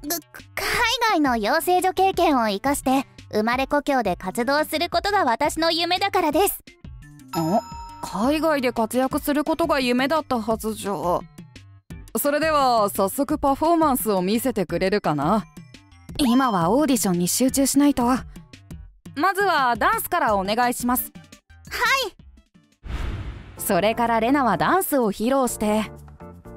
海外の養成所経験を生かして生まれ故郷で活動することが私の夢だからです。あ、海外で活躍することが夢だったはずじゃ。それでは早速パフォーマンスを見せてくれるかな。今はオーディションに集中しないと。まずはダンスからお願いします。はい。それからレナはダンスを披露して、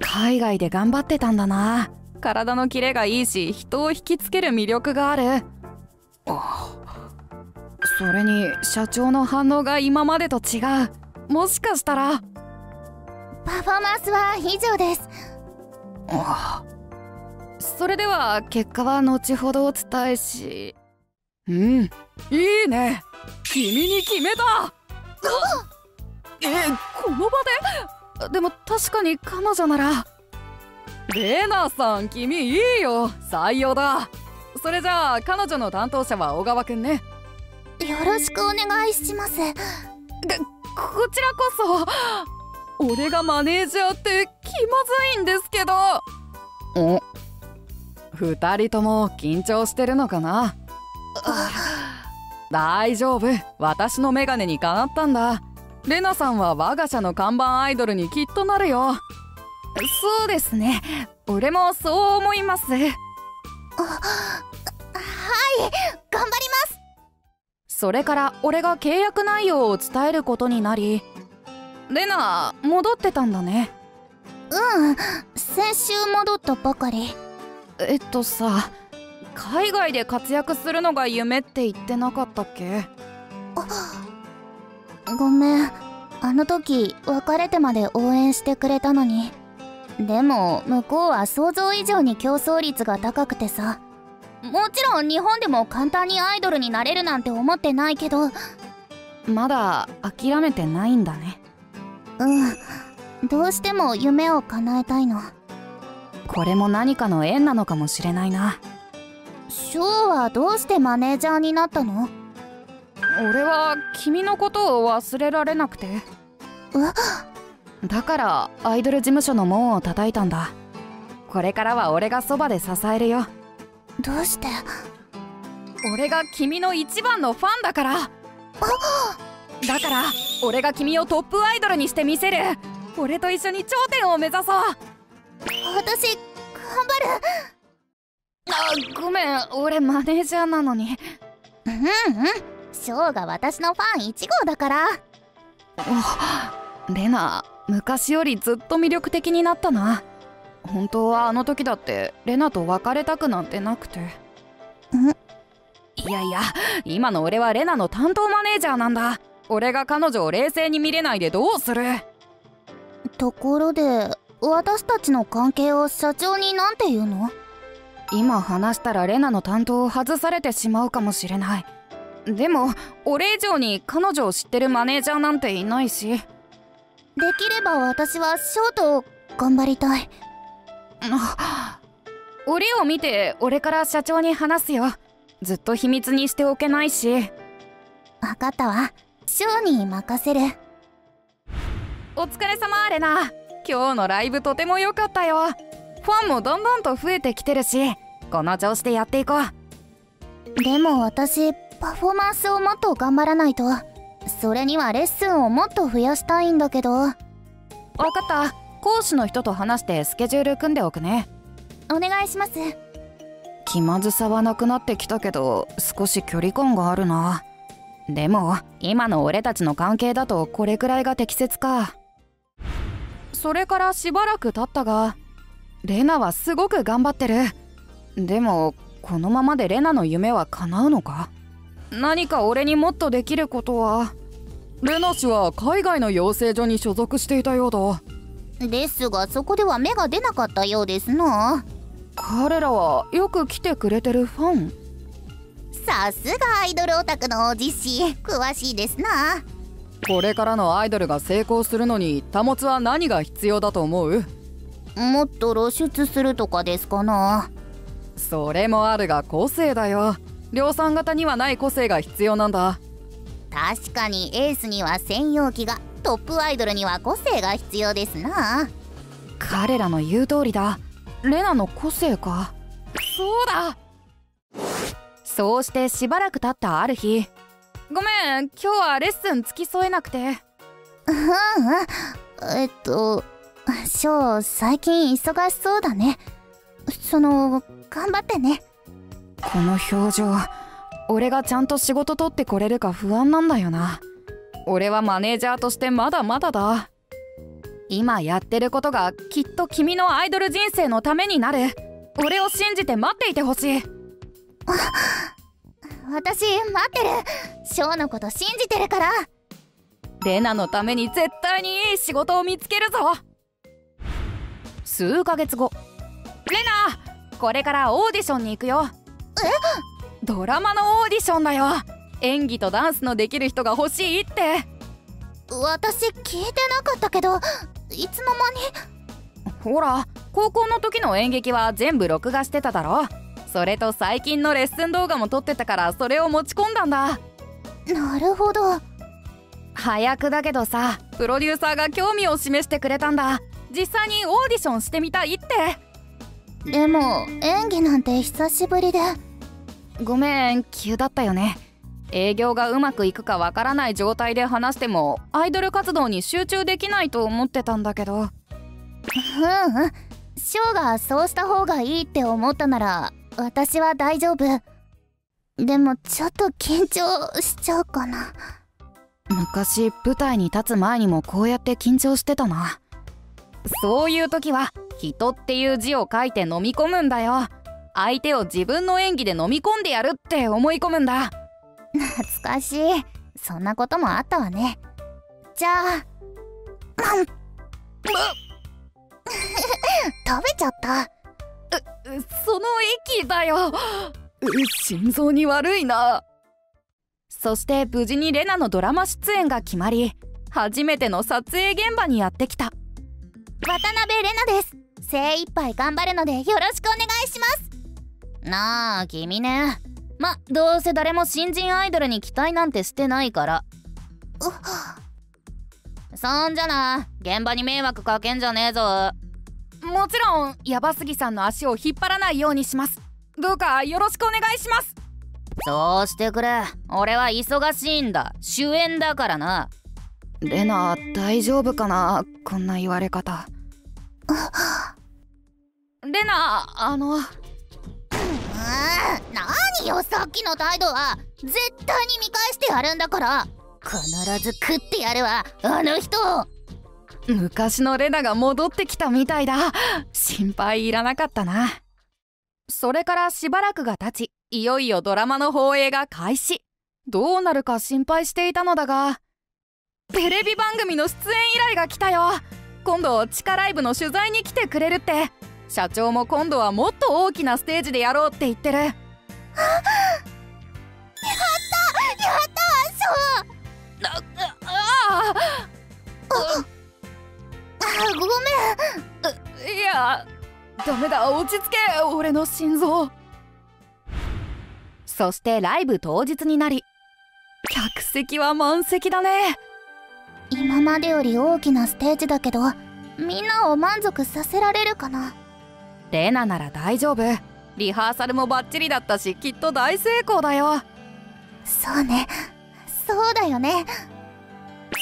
海外で頑張ってたんだな。体のキレがいいし人を引きつける魅力がある。あ、それに社長の反応が今までと違う。もしかしたら。パフォーマンスは以上です。あ、それでは結果は後ほどお伝えし。うん、いいね、君に決めた。え、この場で？でも確かに彼女なら。レナさん、君いいよ、採用だ。それじゃあ彼女の担当者は小川くんね。よろしくお願いします。で、こちらこそ。俺がマネージャーって気まずいんですけど。お、ふたりとも緊張してるのかな。大丈夫、私のメガネにかなったんだ。レナさんは我が社の看板アイドルにきっとなるよ。そうですね、俺もそう思います。あ、はい、頑張ります。それから俺が契約内容を伝えることになり、レナ戻ってたんだね。うん、先週戻ったばかり。えっとさ、海外で活躍するのが夢って言ってなかったっけ？あ、ごめん、あの時別れてまで応援してくれたのに。でも向こうは想像以上に競争率が高くてさ、もちろん日本でも簡単にアイドルになれるなんて思ってないけど。まだ諦めてないんだね。うん、どうしても夢を叶えたいの。これも何かの縁なのかもしれないな。翔はどうしてマネージャーになったの？俺は君のことを忘れられなくて。だからアイドル事務所の門を叩いたんだ。これからは俺がそばで支えるよ。どうして？俺が君の一番のファンだから。だから俺が君をトップアイドルにしてみせる。俺と一緒に頂点を目指そう。私頑張る。あ、ごめん、俺マネージャーなのに。うんうん、翔が私のファンいちごうだから。お、レナ昔よりずっと魅力的になったな。本当はあの時だってレナと別れたくなんてなくて。ん？いやいや、今の俺はレナの担当マネージャーなんだ。俺が彼女を冷静に見れないでどうする。ところで私たちの関係を社長になんて言うの？今話したらレナの担当を外されてしまうかもしれない。でも俺以上に彼女を知ってるマネージャーなんていないし、できれば私はショートを頑張りたい。折を見て俺から社長に話すよ。ずっと秘密にしておけないし。分かったわ、ショーに任せる。お疲れ様レナ。今日のライブとても良かったよ。ファンもどんどんと増えてきてるし、この調子でやっていこう。でも私パフォーマンスをもっと頑張らないと。それにはレッスンをもっと増やしたいんだけど。分かった、講師の人と話してスケジュール組んでおくね。お願いします。気まずさはなくなってきたけど少し距離感があるな。でも今の俺たちの関係だとこれくらいが適切か。それからしばらく経ったがレナはすごく頑張ってる。でもこのままでレナの夢は叶うのか。何か俺にもっとできることは。レナ氏は海外の養成所に所属していたようだ。ですがそこでは芽が出なかったようですな。彼らはよく来てくれてるファン。さすがアイドルオタクのおじし、詳しいですな。これからのアイドルが成功するのに保つは何が必要だと思う？もっと露出するとかですかな。それもあるが個性だよ。量産型にはない個性が必要なんだ。確かにエースには専用機が、トップアイドルには個性が必要ですな。彼らの言う通りだ。レナの個性か。そうだ。そうしてしばらく経ったある日。ごめん、今日はレッスン付き添えなくて。うんうん、えっとショウ最近忙しそうだね。その頑張ってね。この表情、俺がちゃんと仕事取ってこれるか不安なんだよな。俺はマネージャーとしてまだまだだ。今やってることがきっと君のアイドル人生のためになる。俺を信じて待っていてほしい。私待ってる。ショウのこと信じてるから。レナのために絶対にいい仕事を見つけるぞ。数ヶ月後。レナ、これからオーディションに行くよ。え？ドラマのオーディションだよ。演技とダンスのできる人が欲しいって。私聞いてなかったけど、いつの間に。ほら、高校の時の演劇は全部録画してただろ。それと最近のレッスン動画も撮ってたから、それを持ち込んだんだ。なるほど。早くだけどさ、プロデューサーが興味を示してくれたんだ。実際にオーディションしてみたいって。でも演技なんて久しぶりで。ごめん、急だったよね。営業がうまくいくかわからない状態で話してもアイドル活動に集中できないと思ってたんだけど。うんうん、ショウがそうした方がいいって思ったなら私は大丈夫。でもちょっと緊張しちゃうかな。昔舞台に立つ前にもこうやって緊張してたな。そういう時は人っていう字を書いて飲み込むんだよ。相手を自分の演技で飲み込んでやるって思い込むんだ。懐かしい、そんなこともあったわね。じゃあ食べちゃった。その息だよ。心臓に悪いな。そして無事にレナのドラマ出演が決まり、初めての撮影現場にやってきた。渡辺レナです。精一杯頑張るのでよろしくお願いします。なあ君ね。ま、どうせ誰も新人アイドルに期待なんてしてないから。そんじゃな、現場に迷惑かけんじゃねえぞ。もちろんヤバスギさんの足を引っ張らないようにします。どうかよろしくお願いします。そうしてくれ、俺は忙しいんだ。主演だからな。レナ大丈夫かな、こんな言われ方。レナ、あの、うーん、何よさっきの態度は。絶対に見返してやるんだから。必ず食ってやるわ、あの人。昔のレナが戻ってきたみたいだ。心配いらなかったな。それからしばらくが経ち、いよいよドラマの放映が開始。どうなるか心配していたのだが、テレビ番組の出演依頼が来たよ。今度地下ライブの取材に来てくれるって。社長も今度はもっと大きなステージでやろうって言ってる。やったやったわ。そうああああごめん。いやダメだ、落ち着け俺の心臓。そしてライブ当日になり、客席は満席だね。今までより大きなステージだけど、みんなを満足させられるかな。レナなら大丈夫。リハーサルもバッチリだったし、きっと大成功だよ。そうね、そうだよね。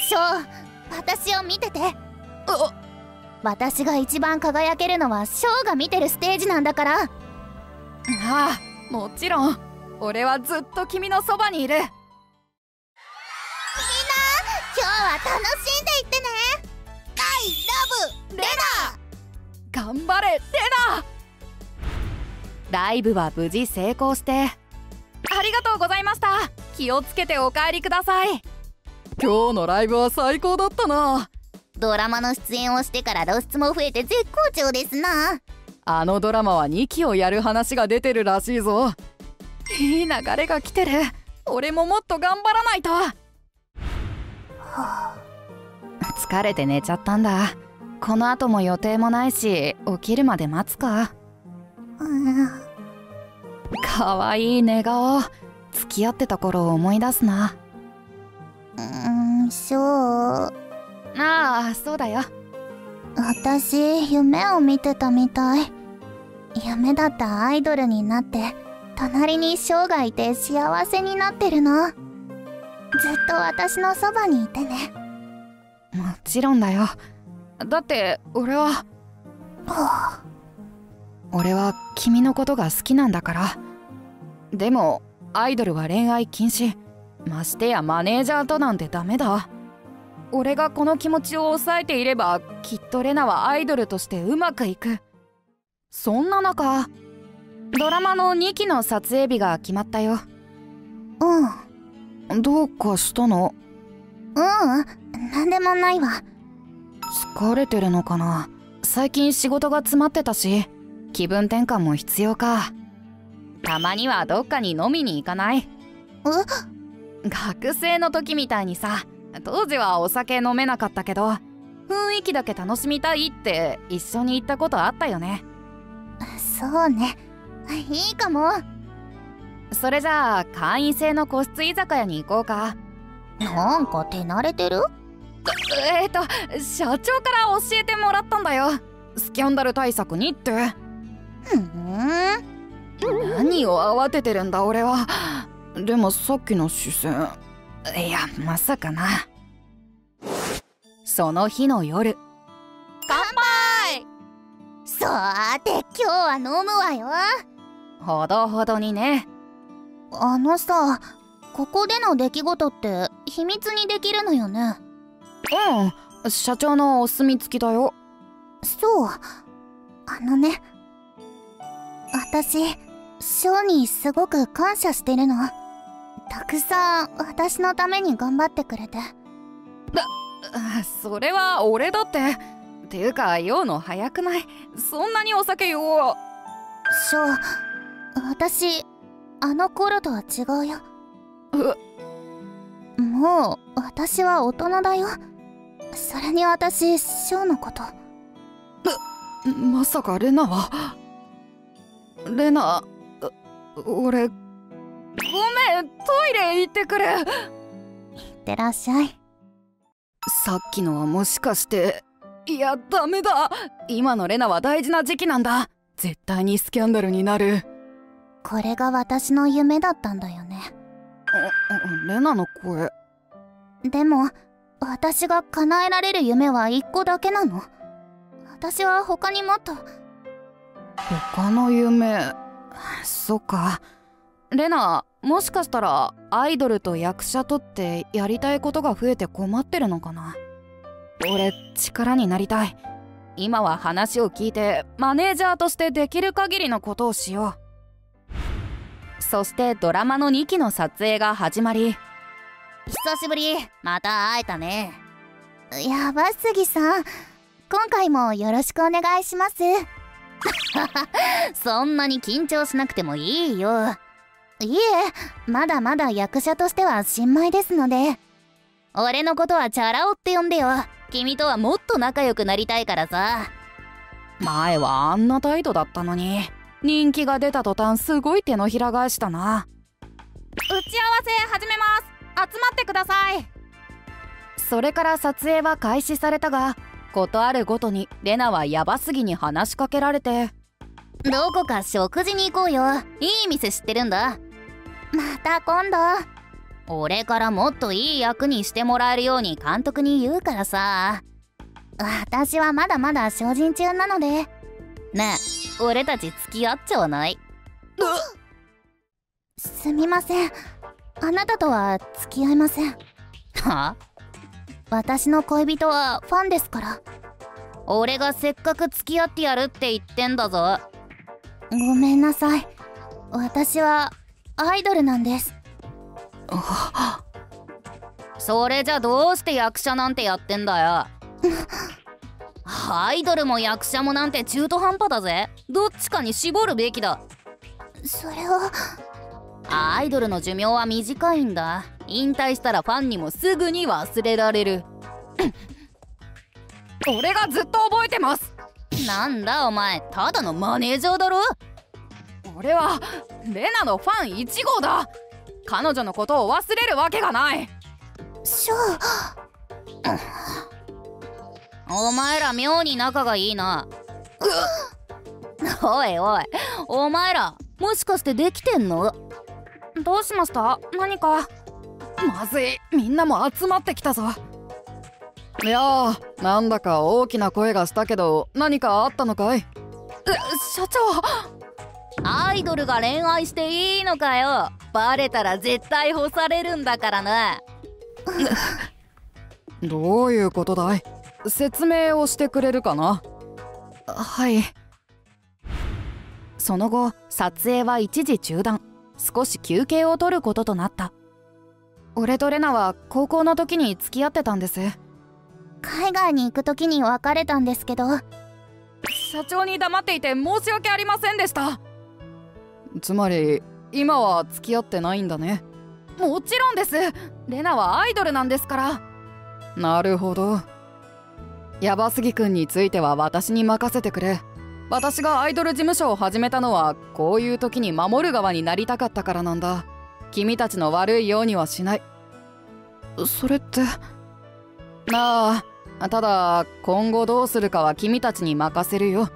翔、私を見てて。あ、私が一番輝けるのは翔が見てるステージなんだから。ああ、もちろん。俺はずっと君のそばにいる。今日は楽しんでいってね。I love レナ。頑張れレナ。ライブは無事成功して、ありがとうございました。気をつけてお帰りください。今日のライブは最高だったな。ドラマの出演をしてから露出も増えて絶好調ですな。あのドラマはにきをやる話が出てるらしいぞ。いい流れが来てる。俺ももっと頑張らないと。疲れて寝ちゃったんだ。この後も予定もないし、起きるまで待つか。うん、かわいい寝顔。付き合ってた頃を思い出すな。うん、そう。ああ、そうだよ。私夢を見てたみたい。夢だったアイドルになって隣に生涯いて幸せになってるの。ずっと私のそばにいてね。もちろんだよ。だって俺は俺は君のことが好きなんだから。でもアイドルは恋愛禁止、ましてやマネージャーとなんてダメだ。俺がこの気持ちを抑えていれば、きっとレナはアイドルとしてうまくいく。そんな中、ドラマのにきの撮影日が決まったよ。うん、どうかしたの？うん、なんでもないわ。疲れてるのかな。最近仕事が詰まってたし、気分転換も必要か。たまにはどっかに飲みに行かない？え？学生の時みたいにさ。当時はお酒飲めなかったけど、雰囲気だけ楽しみたいって一緒に行ったことあったよね。そうね、いいかも。それじゃあ会員制の個室居酒屋に行こうか。なんか手慣れてる？えっと社長から教えてもらったんだよ。スキャンダル対策にって。ふん、何を慌ててるんだ俺は。でもさっきの視線、いやまさかな。その日の夜、乾杯。さて今日は飲むわよ。ほどほどにね。あのさ、ここでの出来事って秘密にできるのよね。うん、社長のお墨付きだよ。そう、あのね、私翔にすごく感謝してるの。たくさん私のために頑張ってくれて。だ、それは俺だって。っていうか酔うの早くない？そんなにお酒酔う？翔、私あの頃とは違うよ。うもう私は大人だよ。それに私翔のこと。まさかレナは？レナ、俺。ごめん、トイレ行ってくる。行ってらっしゃい。さっきのはもしかして？いやダメだ。今のレナは大事な時期なんだ。絶対にスキャンダルになる。これが私の夢だったんだよね。レナの声。でも私が叶えられる夢はいっこだけなの。私は他にもっと。他の夢。そっか。レナ、もしかしたらアイドルと役者とってやりたいことが増えて困ってるのかな。俺力になりたい。今は話を聞いてマネージャーとしてできる限りのことをしよう。そしてドラマのにきの撮影が始まり、久しぶり。また会えたね。いや、バスギさん、今回もよろしくお願いします。そんなに緊張しなくてもいいよ。いいえ、まだまだ役者としては新米ですので。俺のことはチャラ男って呼んでよ。君とはもっと仲良くなりたいからさ。前はあんな態度だったのに、人気が出た途端すごい手のひら返しだな。打ち合わせ始めます。集まってください。それから撮影は開始されたが、ことあるごとにレナはヤバすぎに話しかけられて。どこか食事に行こうよ。いい店知ってるんだ。また今度。俺からもっといい役にしてもらえるように監督に言うからさ。私はまだまだ精進中なので。ねえ、俺たち付き合っちゃわない？すみません、あなたとは付き合いません。は？私の恋人はファンですから。俺がせっかく付き合ってやるって言ってんだぞ。ごめんなさい、私はアイドルなんです。それじゃどうして役者なんてやってんだよ。アイドルも役者もなんて中途半端だぜ。どっちかに絞るべきだ。それはアイドルの寿命は短いんだ。引退したらファンにもすぐに忘れられる。俺がずっと覚えてます。なんだお前、ただのマネージャーだろ。俺はレナのファンいち号だ。彼女のことを忘れるわけがない。ショーお前ら妙に仲がいいな。おいおい、お前らもしかしてできてんの？どうしました？何かまずい。みんなも集まってきたぞ。いやー、なんだか大きな声がしたけど何かあったのかい？社長、アイドルが恋愛していいのかよ。バレたら絶対干されるんだからな。どういうことだい？説明をしてくれるかな？はい。その後撮影は一時中断、少し休憩を取ることとなった。俺とレナは高校の時に付き合ってたんです。海外に行く時に別れたんですけど。社長に黙っていて申し訳ありませんでした。つまり今は付き合ってないんだね。もちろんです。レナはアイドルなんですから。なるほど。ヤバすぎくんについては私に任せてくれ。私がアイドル事務所を始めたのはこういう時に守る側になりたかったからなんだ。君たちの悪いようにはしない。それってまあ、ただ今後どうするかは君たちに任せるよ。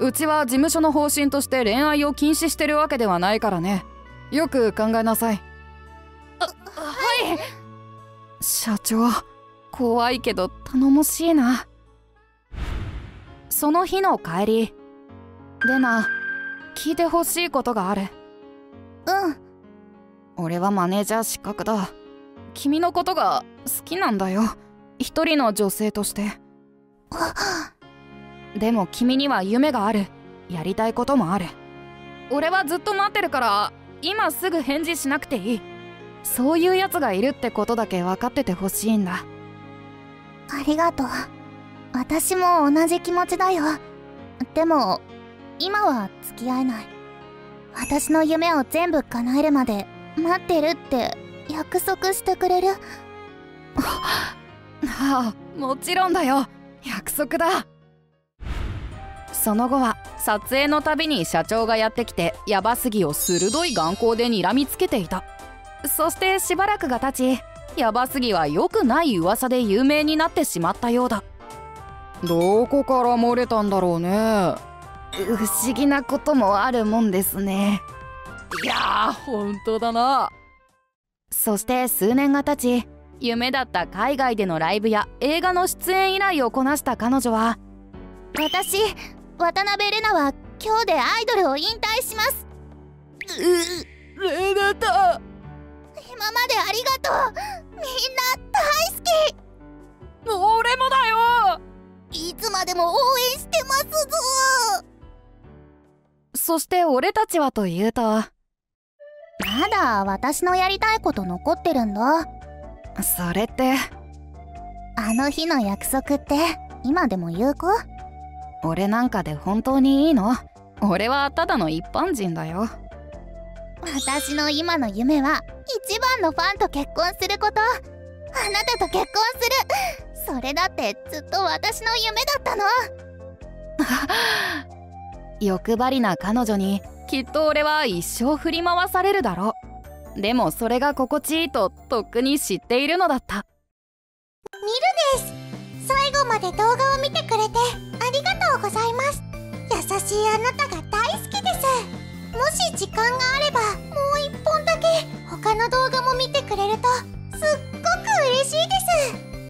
うちは事務所の方針として恋愛を禁止してるわけではないからね。よく考えなさい。あ、はい。社長、怖いけど頼もしいな。その日の帰り、レナ、聞いてほしいことがある。うん。俺はマネージャー失格だ。君のことが好きなんだよ、一人の女性として。でも君には夢がある。やりたいこともある。俺はずっと待ってるから今すぐ返事しなくていい。そういうやつがいるってことだけ分かっててほしいんだ。ありがとう。私も同じ気持ちだよ。でも今は付き合えない。私の夢を全部叶えるまで待ってるって約束してくれる？ああ、もちろんだよ。約束だ。その後は撮影のたびに社長がやってきてヤバすぎを鋭い眼光で睨みつけていた。そしてしばらくが経ち、ヤバすぎは良くない噂で有名になってしまったようだ。どこから漏れたんだろうね。不思議なこともあるもんですね。いやー、本当だな。そして数年が経ち、夢だった海外でのライブや映画の出演依頼をこなした彼女は、私、渡辺玲奈は今日でアイドルを引退します。う、玲奈だ。今までありがとう。みんな大好き。俺もだよ。いつまでも応援してますぞ。そして俺たちはというと、まだ私のやりたいこと残ってるんだ。それってあの日の約束って今でも有効？俺なんかで本当にいいの？俺はただの一般人だよ。私の今の夢は一番のファンと結婚すること。あなたと結婚する。それだってずっと私の夢だったの。欲張りな彼女にきっと俺は一生振り回されるだろう。でもそれが心地いいととっくに知っているのだった。ミルです。最後まで動画を見てくれてありがとうございます。優しいあなたが大好きです。もし時間が